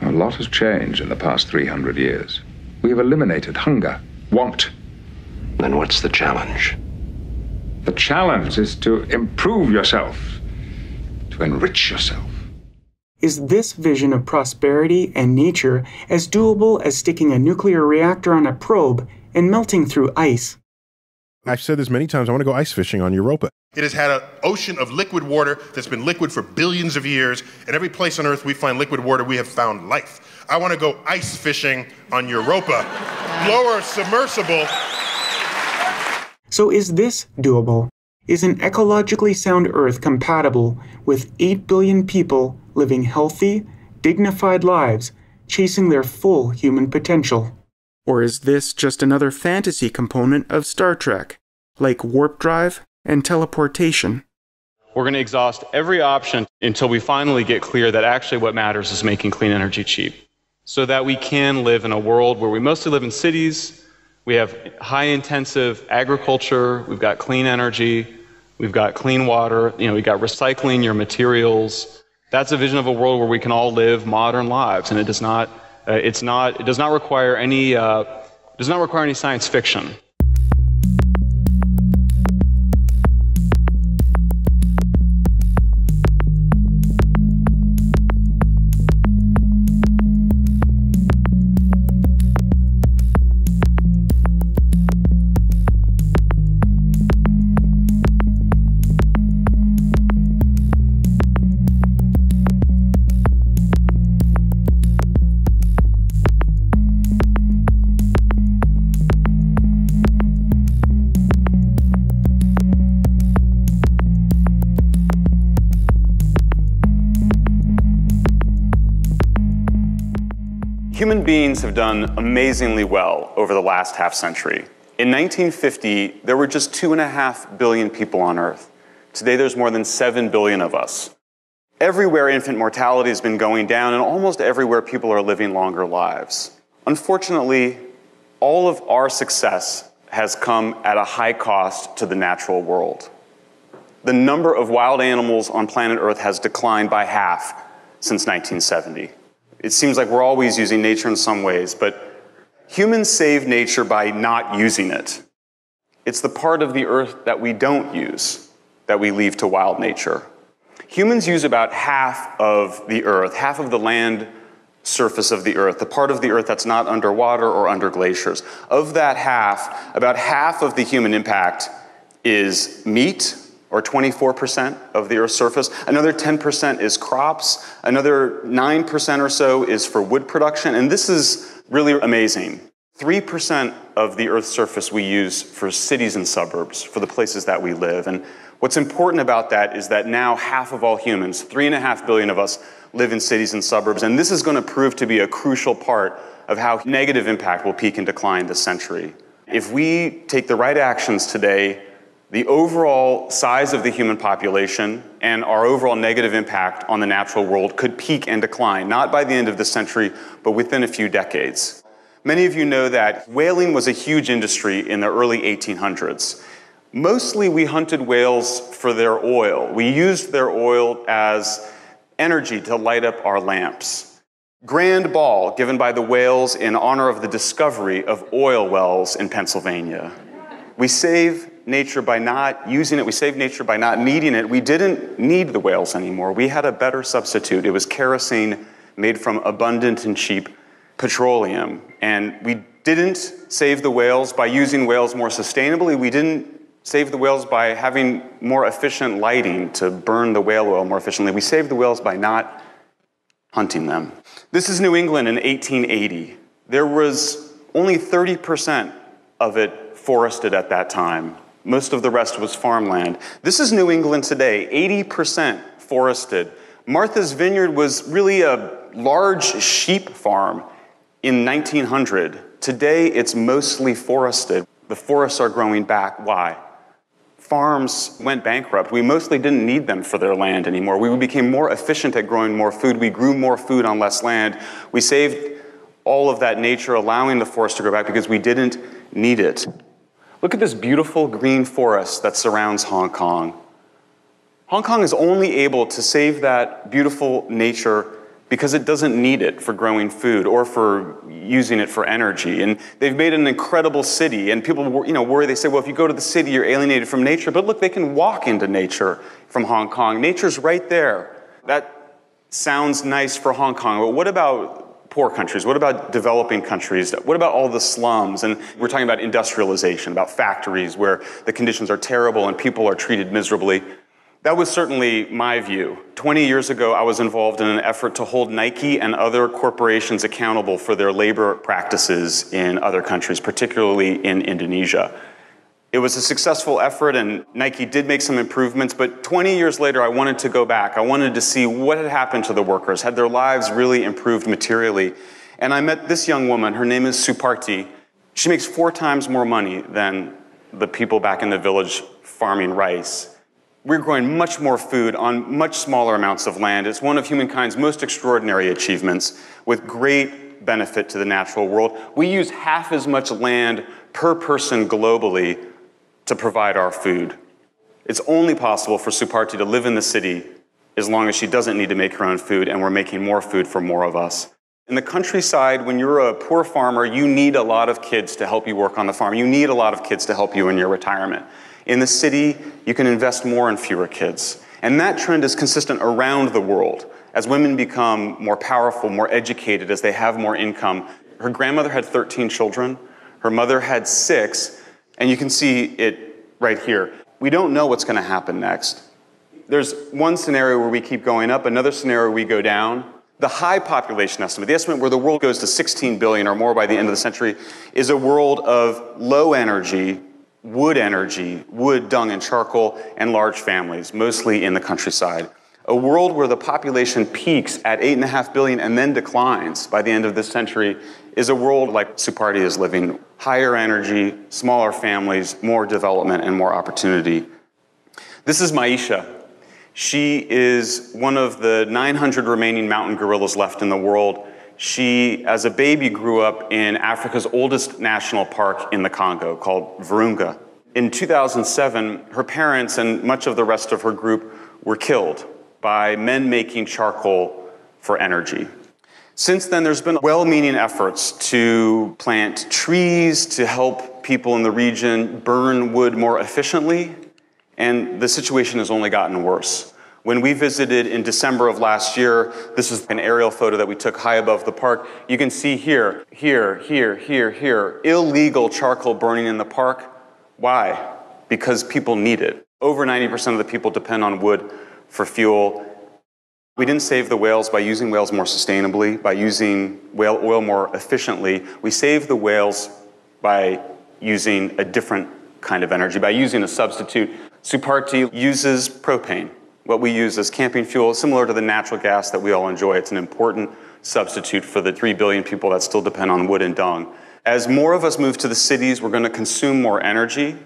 A lot has changed in the past 300 years. We have eliminated hunger, want. Then what's the challenge? The challenge is to improve yourself, to enrich yourself. Is this vision of prosperity and nature as doable as sticking a nuclear reactor on a probe and melting through ice? I've said this many times, I want to go ice fishing on Europa. It has had an ocean of liquid water that's been liquid for billions of years, and every place on Earth we find liquid water, we have found life. I want to go ice fishing on Europa. Lower submersible. So is this doable? Is an ecologically sound Earth compatible with 8 billion people living healthy, dignified lives, chasing their full human potential? Or is this just another fantasy component of Star Trek, like warp drive and teleportation? We're going to exhaust every option until we finally get clear that actually what matters is making clean energy cheap, so that we can live in a world where we mostly live in cities, we have high-intensive agriculture, we've got clean energy, we've got clean water, we've got recycling your materials. That's a vision of a world where we can all live modern lives, and it does not require any science fiction. Human beings have done amazingly well over the last half century. In 1950, there were just 2.5 billion people on Earth. Today, there's more than 7 billion of us. Everywhere infant mortality has been going down, and almost everywhere people are living longer lives. Unfortunately, all of our success has come at a high cost to the natural world. The number of wild animals on planet Earth has declined by half since 1970. It seems like we're always using nature in some ways, but humans save nature by not using it. It's the part of the Earth that we don't use that we leave to wild nature. Humans use about half of the Earth, half of the land surface of the Earth, the part of the Earth that's not underwater or under glaciers. Of that half, about half of the human impact is meat, or 24% of the Earth's surface. Another 10% is crops. Another 9% or so is for wood production. And this is really amazing. 3% of the Earth's surface we use for cities and suburbs, for the places that we live. And what's important about that is that now half of all humans, 3.5 billion of us, live in cities and suburbs. And this is going to prove to be a crucial part of how negative impact will peak and decline this century. If we take the right actions today, the overall size of the human population and our overall negative impact on the natural world could peak and decline, not by the end of this century, but within a few decades. Many of you know that whaling was a huge industry in the early 1800s. Mostly we hunted whales for their oil. We used their oil as energy to light up our lamps. Grand ball given by the whales in honor of the discovery of oil wells in Pennsylvania. We save nature by not using it. We saved nature by not needing it. We didn't need the whales anymore. We had a better substitute. It was kerosene made from abundant and cheap petroleum. And we didn't save the whales by using whales more sustainably. We didn't save the whales by having more efficient lighting to burn the whale oil more efficiently. We saved the whales by not hunting them. This is New England in 1880. There was only 30% of it forested at that time. Most of the rest was farmland. This is New England today, 80% forested. Martha's Vineyard was really a large sheep farm in 1900. Today, it's mostly forested. The forests are growing back. Why? Farms went bankrupt. We mostly didn't need them for their land anymore. We became more efficient at growing more food. We grew more food on less land. We saved all of that nature, allowing the forest to grow back because we didn't need it. Look at this beautiful green forest that surrounds Hong Kong. Hong Kong is only able to save that beautiful nature because it doesn't need it for growing food or for using it for energy. And they've made an incredible city, and people, you know, worry. They say, well, if you go to the city, you're alienated from nature. But look, they can walk into nature from Hong Kong. Nature's right there. That sounds nice for Hong Kong, but what about poor countries? What about developing countries? What about all the slums? And we're talking about industrialization, about factories where the conditions are terrible and people are treated miserably. That was certainly my view. 20 years ago, I was involved in an effort to hold Nike and other corporations accountable for their labor practices in other countries, particularly in Indonesia. It was a successful effort, and Nike did make some improvements, but 20 years later, I wanted to go back. I wanted to see what had happened to the workers. Had their lives really improved materially? And I met this young woman. Her name is Suparti. She makes 4 times more money than the people back in the village farming rice. We're growing much more food on much smaller amounts of land. It's one of humankind's most extraordinary achievements with great benefit to the natural world. We use half as much land per person globally to provide our food. It's only possible for Suparti to live in the city as long as she doesn't need to make her own food, and we're making more food for more of us. In the countryside, when you're a poor farmer, you need a lot of kids to help you work on the farm. You need a lot of kids to help you in your retirement. In the city, you can invest more in fewer kids. And that trend is consistent around the world. As women become more powerful, more educated, as they have more income. Her grandmother had 13 children. Her mother had 6. And you can see it right here. We don't know what's going to happen next. There's one scenario where we keep going up, another scenario we go down. The high population estimate, the estimate where the world goes to 16 billion or more by the end of the century, is a world of low energy, wood, dung, and charcoal, and large families, mostly in the countryside. A world where the population peaks at 8.5 billion and then declines by the end of this century is a world like Suparti is living. Higher energy, smaller families, more development, and more opportunity. This is Maisha. She is one of the 900 remaining mountain gorillas left in the world. She, as a baby, grew up in Africa's oldest national park in the Congo called Virunga. In 2007, her parents and much of the rest of her group were killed by men making charcoal for energy. Since then, there's been well-meaning efforts to plant trees, to help people in the region burn wood more efficiently, and the situation has only gotten worse. When we visited in December of last year, this is an aerial photo that we took high above the park. You can see here, here, here, here, here, illegal charcoal burning in the park. Why? Because people need it. Over 90% of the people depend on wood for fuel. We didn't save the whales by using whales more sustainably, by using whale oil more efficiently. We saved the whales by using a different kind of energy, by using a substitute. Suparti uses propane. What we use as camping fuel, similar to the natural gas that we all enjoy. It's an important substitute for the 3 billion people that still depend on wood and dung. As more of us move to the cities, we're going to consume more energy.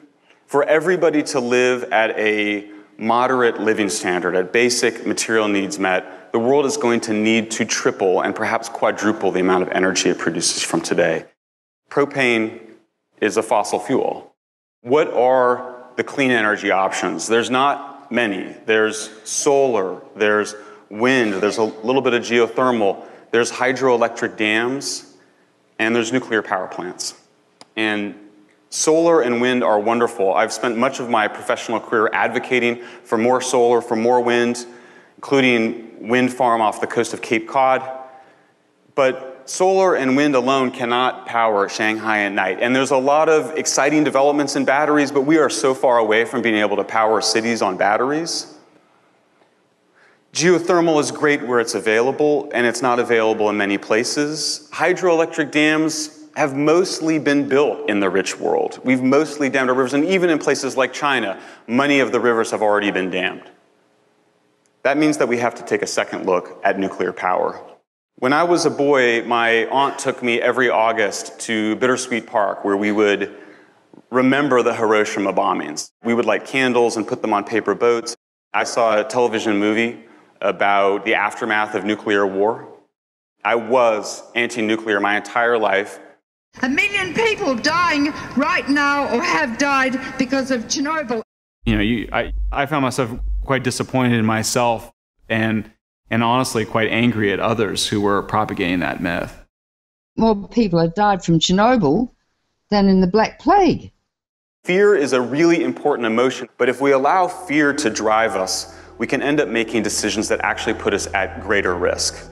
For everybody to live at a moderate living standard, at basic material needs met, the world is going to need to triple and perhaps quadruple the amount of energy it produces from today. Propane is a fossil fuel. What are the clean energy options? There's not many. There's solar, there's wind, there's a little bit of geothermal, there's hydroelectric dams, and there's nuclear power plants. And solar and wind are wonderful. I've spent much of my professional career advocating for more solar, for more wind, including wind farm off the coast of Cape Cod. But solar and wind alone cannot power Shanghai at night. And there's a lot of exciting developments in batteries, but we are so far away from being able to power cities on batteries. Geothermal is great where it's available, and it's not available in many places. Hydroelectric dams have mostly been built in the rich world. We've mostly dammed our rivers, and even in places like China, many of the rivers have already been dammed. That means that we have to take a second look at nuclear power. When I was a boy, my aunt took me every August to Bittersweet Park, where we would remember the Hiroshima bombings. We would light candles and put them on paper boats. I saw a television movie about the aftermath of nuclear war. I was anti-nuclear my entire life. 1 million people dying right now or have died because of Chernobyl. You know, I found myself quite disappointed in myself and honestly quite angry at others who were propagating that myth. More people have died from Chernobyl than in the Black Plague. Fear is a really important emotion, but if we allow fear to drive us, we can end up making decisions that actually put us at greater risk.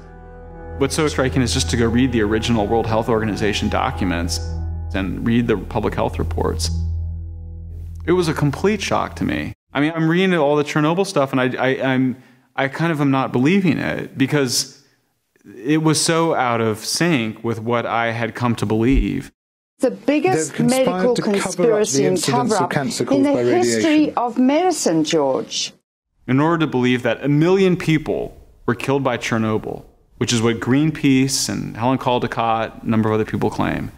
What's so striking is just to go read the original World Health Organization documents and read the public health reports. It was a complete shock to me. I mean, I'm reading all the Chernobyl stuff and I kind of am not believing it because it was so out of sync with what I had come to believe. The biggest medical conspiracy and cover-up in the history of medicine, George. In order to believe that 1 million people were killed by Chernobyl, which is what Greenpeace and Helen Caldicott, a number of other people claim,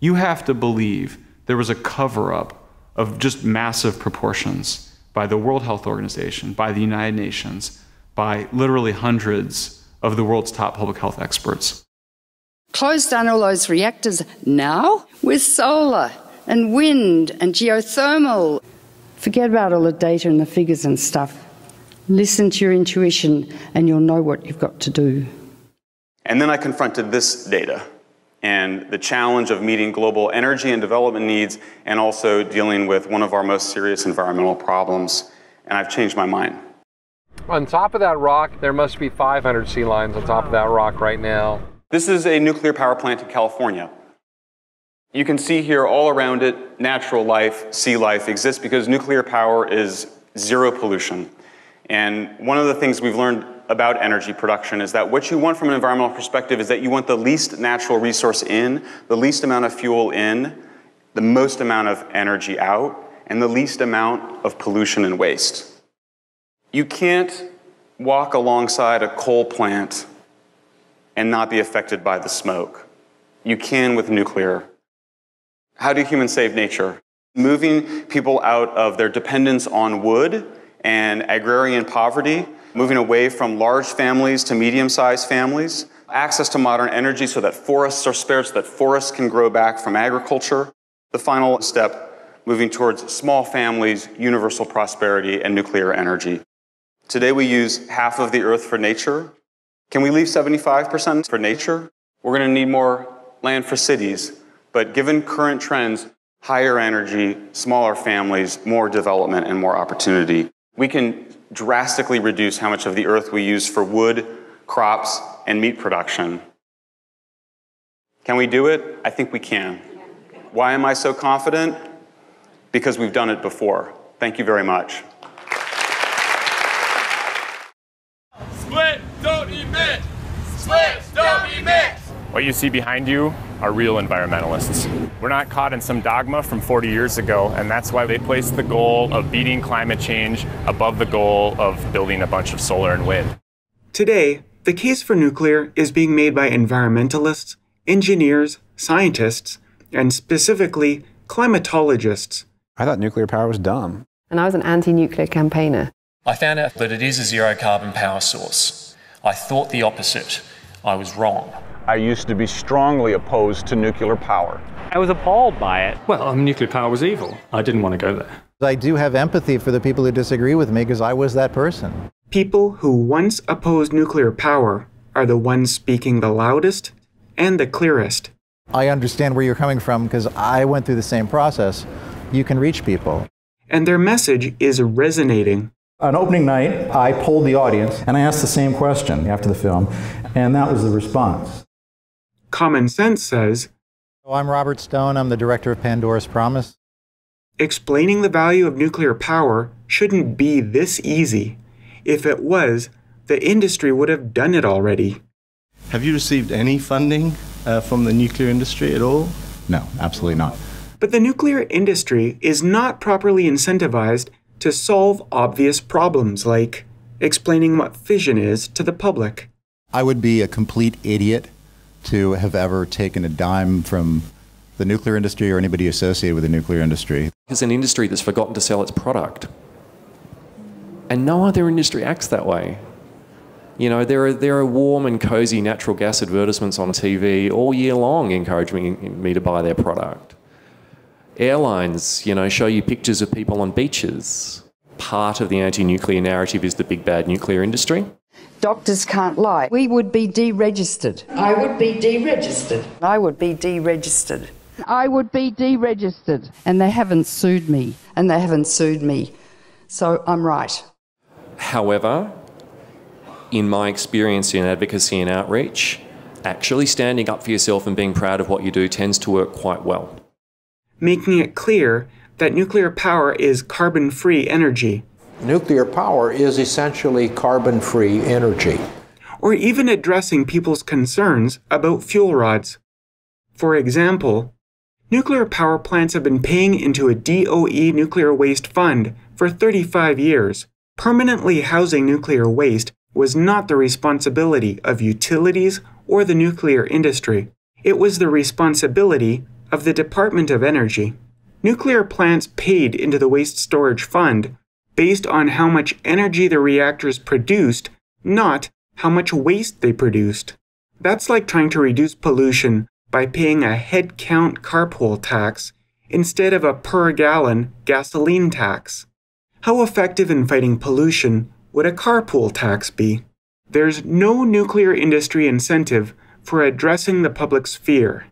you have to believe there was a cover-up of just massive proportions by the World Health Organization, by the United Nations, by literally hundreds of the world's top public health experts. Close down all those reactors now with solar and wind and geothermal. Forget about all the data and the figures and stuff. Listen to your intuition and you'll know what you've got to do. And then I confronted this data and the challenge of meeting global energy and development needs and also dealing with one of our most serious environmental problems. And I've changed my mind. On top of that rock, there must be 500 sea lions on top of that rock right now. This is a nuclear power plant in California. You can see here all around it, natural life, sea life exists because nuclear power is zero pollution. And one of the things we've learned about energy production is that what you want from an environmental perspective is that you want the least natural resource in, the least amount of fuel in, the most amount of energy out, and the least amount of pollution and waste. You can't walk alongside a coal plant and not be affected by the smoke. You can with nuclear. How do humans save nature? Moving people out of their dependence on wood and agrarian poverty, moving away from large families to medium-sized families, access to modern energy so that forests are spared, so that forests can grow back from agriculture. The final step, moving towards small families, universal prosperity, and nuclear energy. Today we use half of the earth for nature. Can we leave 75% for nature? We're going to need more land for cities, but given current trends, higher energy, smaller families, more development, and more opportunity. We can drastically reduce how much of the earth we use for wood, crops, and meat production. Can we do it? I think we can. Why am I so confident? Because we've done it before. Thank you very much. Split, don't emit! Split, don't emit! What you see behind you are real environmentalists. We're not caught in some dogma from 40 years ago, and that's why they placed the goal of beating climate change above the goal of building a bunch of solar and wind. Today, the case for nuclear is being made by environmentalists, engineers, scientists, and specifically climatologists. I thought nuclear power was dumb. And I was an anti-nuclear campaigner. I found out that it is a zero carbon power source. I thought the opposite. I was wrong. I used to be strongly opposed to nuclear power. I was appalled by it. Well, nuclear power was evil. I didn't want to go there. I do have empathy for the people who disagree with me because I was that person. People who once opposed nuclear power are the ones speaking the loudest and the clearest. I understand where you're coming from because I went through the same process. You can reach people. And their message is resonating. On opening night, I polled the audience and I asked the same question after the film, and that was the response. Common sense says, I'm Robert Stone, I'm the director of Pandora's Promise. Explaining the value of nuclear power shouldn't be this easy. If it was, the industry would have done it already. Have you received any funding from the nuclear industry at all? No, absolutely not. But the nuclear industry is not properly incentivized to solve obvious problems like explaining what fission is to the public. I would be a complete idiot to have ever taken a dime from the nuclear industry or anybody associated with the nuclear industry. It's an industry that's forgotten to sell its product. And no other industry acts that way. You know, there are warm and cozy natural gas advertisements on TV all year long encouraging me to buy their product. Airlines, you know, show you pictures of people on beaches. Part of the anti-nuclear narrative is the big bad nuclear industry. Doctors can't lie. We would be deregistered. I would be deregistered. I would be deregistered. I would be deregistered. And they haven't sued me. And they haven't sued me. So I'm right. However, in my experience in advocacy and outreach, actually standing up for yourself and being proud of what you do tends to work quite well. Making it clear that nuclear power is carbon-free energy. Nuclear power is essentially carbon-free energy. Or even addressing people's concerns about fuel rods. For example, nuclear power plants have been paying into a DOE nuclear waste fund for 35 years. Permanently housing nuclear waste was not the responsibility of utilities or the nuclear industry. It was the responsibility of the Department of Energy. Nuclear plants paid into the Waste Storage Fund based on how much energy the reactors produced, not how much waste they produced. That's like trying to reduce pollution by paying a head count carpool tax instead of a per gallon gasoline tax. How effective in fighting pollution would a carpool tax be? There's no nuclear industry incentive for addressing the public's fear.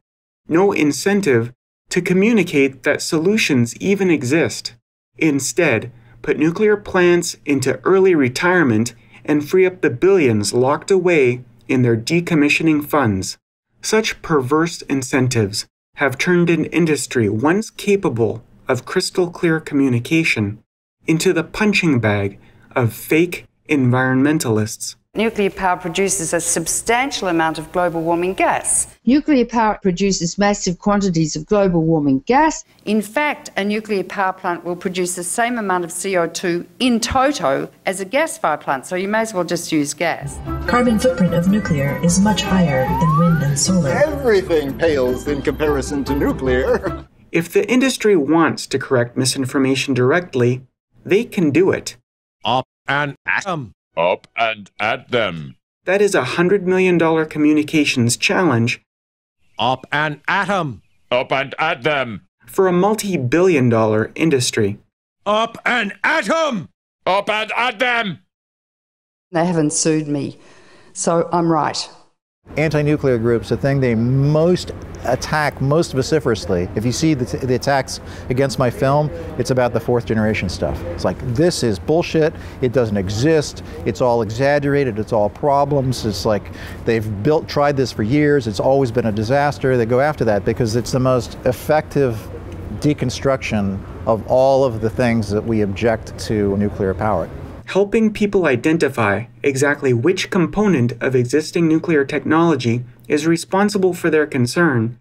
No incentive to communicate that solutions even exist. Instead, put nuclear plants into early retirement and free up the billions locked away in their decommissioning funds. Such perverse incentives have turned an industry once capable of crystal clear communication into the punching bag of fake environmentalists. Nuclear power produces a substantial amount of global warming gas. Nuclear power produces massive quantities of global warming gas. In fact, a nuclear power plant will produce the same amount of CO2 in toto as a gas-fired plant, so you may as well just use gas. Carbon footprint of nuclear is much higher than wind and solar. Everything pales in comparison to nuclear. If the industry wants to correct misinformation directly, they can do it. Up and at them. Up and at them. That is $100 million communications challenge. Up and at them. Up and at them. For a multi-billion-dollar industry. Up and at them. Up and at them. They haven't sued me, so I'm right. Anti-nuclear groups, the thing they most attack most vociferously, if you see the attacks against my film, it's about the fourth generation stuff. It's like, this is bullshit, it doesn't exist, it's all exaggerated, it's all problems, it's like they've tried this for years, it's always been a disaster. They go after that because it's the most effective deconstruction of all of the things that we object to nuclear power. Helping people identify exactly which component of existing nuclear technology is responsible for their concern,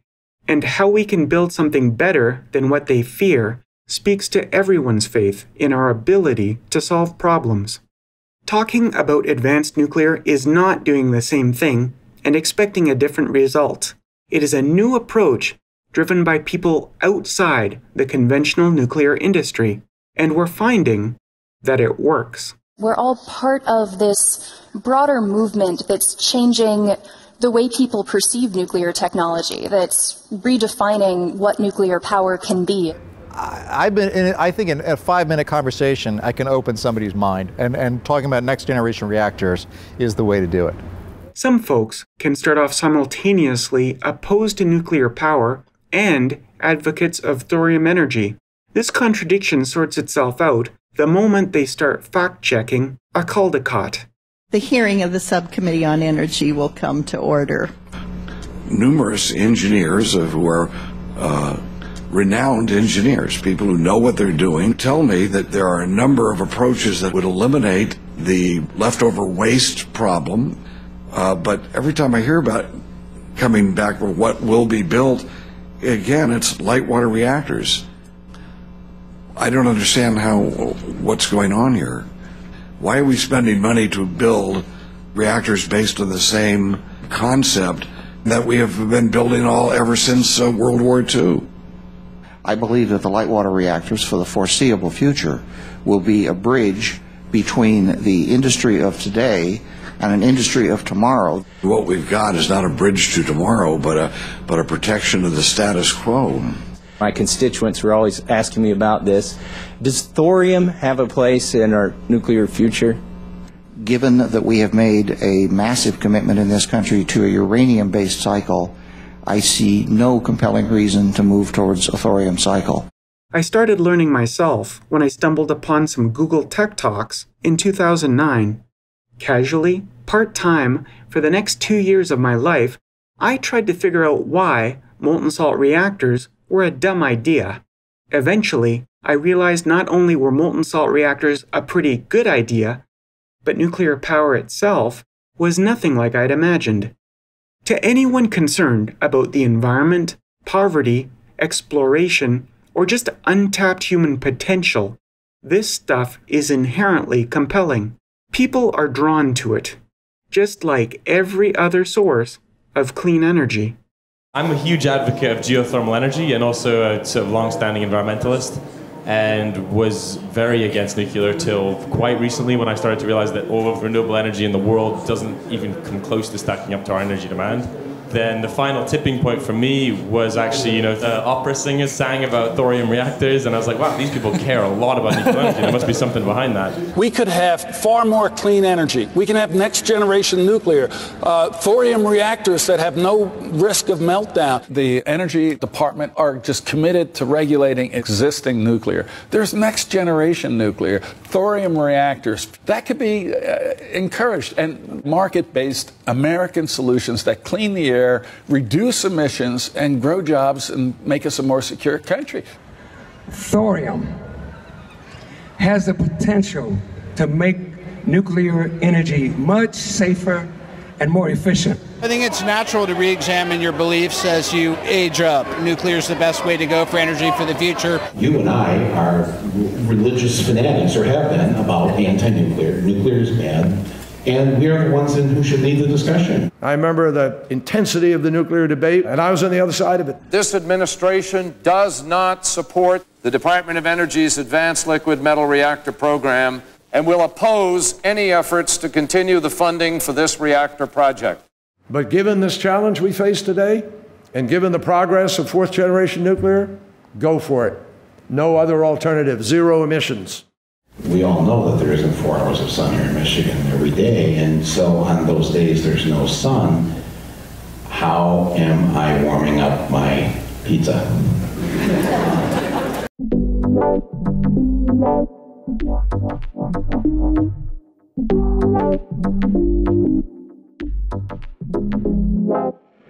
and how we can build something better than what they fear, speaks to everyone's faith in our ability to solve problems. Talking about advanced nuclear is not doing the same thing and expecting a different result. It is a new approach driven by people outside the conventional nuclear industry, and we're finding that it works. We're all part of this broader movement that's changing the way people perceive nuclear technology, that's redefining what nuclear power can be. I think in a 5-minute conversation, I can open somebody's mind, and talking about next generation reactors is the way to do it. Some folks can start off simultaneously opposed to nuclear power and advocates of thorium energy. This contradiction sorts itself out the moment they start fact-checking a caldecott. The hearing of the Subcommittee on Energy will come to order. Numerous engineers who are renowned engineers, people who know what they're doing, tell me that there are a number of approaches that would eliminate the leftover waste problem, but every time I hear about coming back with what will be built, again, it's light water reactors. I don't understand what's going on here. Why are we spending money to build reactors based on the same concept that we have been building all ever since World War II? I believe that the light water reactors for the foreseeable future will be a bridge between the industry of today and an industry of tomorrow. What we've got is not a bridge to tomorrow, but a protection of the status quo. My constituents were always asking me about this. Does thorium have a place in our nuclear future? Given that we have made a massive commitment in this country to a uranium-based cycle, I see no compelling reason to move towards a thorium cycle. I started learning myself when I stumbled upon some Google Tech Talks in 2009. Casually, part-time, for the next 2 years of my life, I tried to figure out why molten salt reactors were a dumb idea. Eventually, I realized not only were molten salt reactors a pretty good idea, but nuclear power itself was nothing like I'd imagined. To anyone concerned about the environment, poverty, exploration, or just untapped human potential, this stuff is inherently compelling. People are drawn to it, just like every other source of clean energy. I'm a huge advocate of geothermal energy and also a sort of long-standing environmentalist, and was very against nuclear till quite recently when I started to realize that all of renewable energy in the world doesn't even come close to stacking up to our energy demand. Then the final tipping point for me was actually, the opera singers sang about thorium reactors, and I was like, wow, these people care a lot about nuclear energy. There must be something behind that. We could have far more clean energy. We can have next-generation nuclear, thorium reactors that have no risk of meltdown. The Energy Department are just committed to regulating existing nuclear. There's next-generation nuclear, thorium reactors. That could be encouraged, and market-based American solutions that clean the air, reduce emissions, and grow jobs and make us a more secure country. Thorium has the potential to make nuclear energy much safer and more efficient. I think it's natural to re-examine your beliefs as you age up. Nuclear is the best way to go for energy for the future. You and I are religious fanatics, or have been, about anti-nuclear. Nuclear is bad. And we are the ones who should lead the discussion. I remember the intensity of the nuclear debate, and I was on the other side of it. This administration does not support the Department of Energy's Advanced Liquid Metal Reactor program and will oppose any efforts to continue the funding for this reactor project. But given this challenge we face today, and given the progress of fourth-generation nuclear, go for it. No other alternative. Zero emissions. We all know that there isn't 4 hours of sun here in Michigan every day, and so on those days there's no sun. How am I warming up my pizza?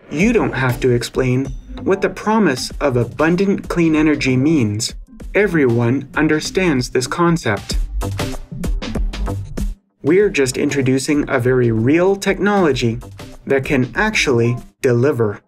You don't have to explain what the promise of abundant clean energy means. Everyone understands this concept. We're just introducing a very real technology that can actually deliver.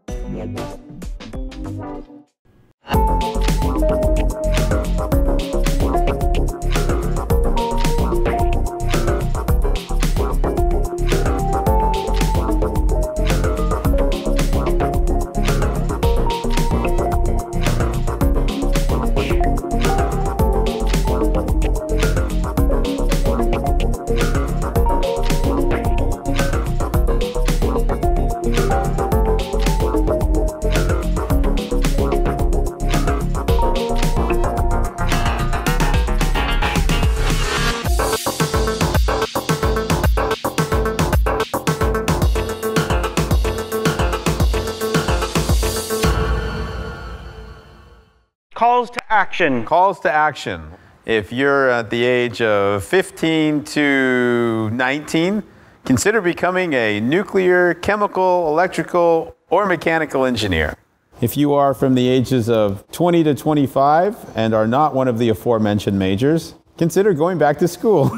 Calls to action. Calls to action. If you're at the age of 15 to 19, consider becoming a nuclear, chemical, electrical, or mechanical engineer. If you are from the ages of 20 to 25 and are not one of the aforementioned majors, consider going back to school.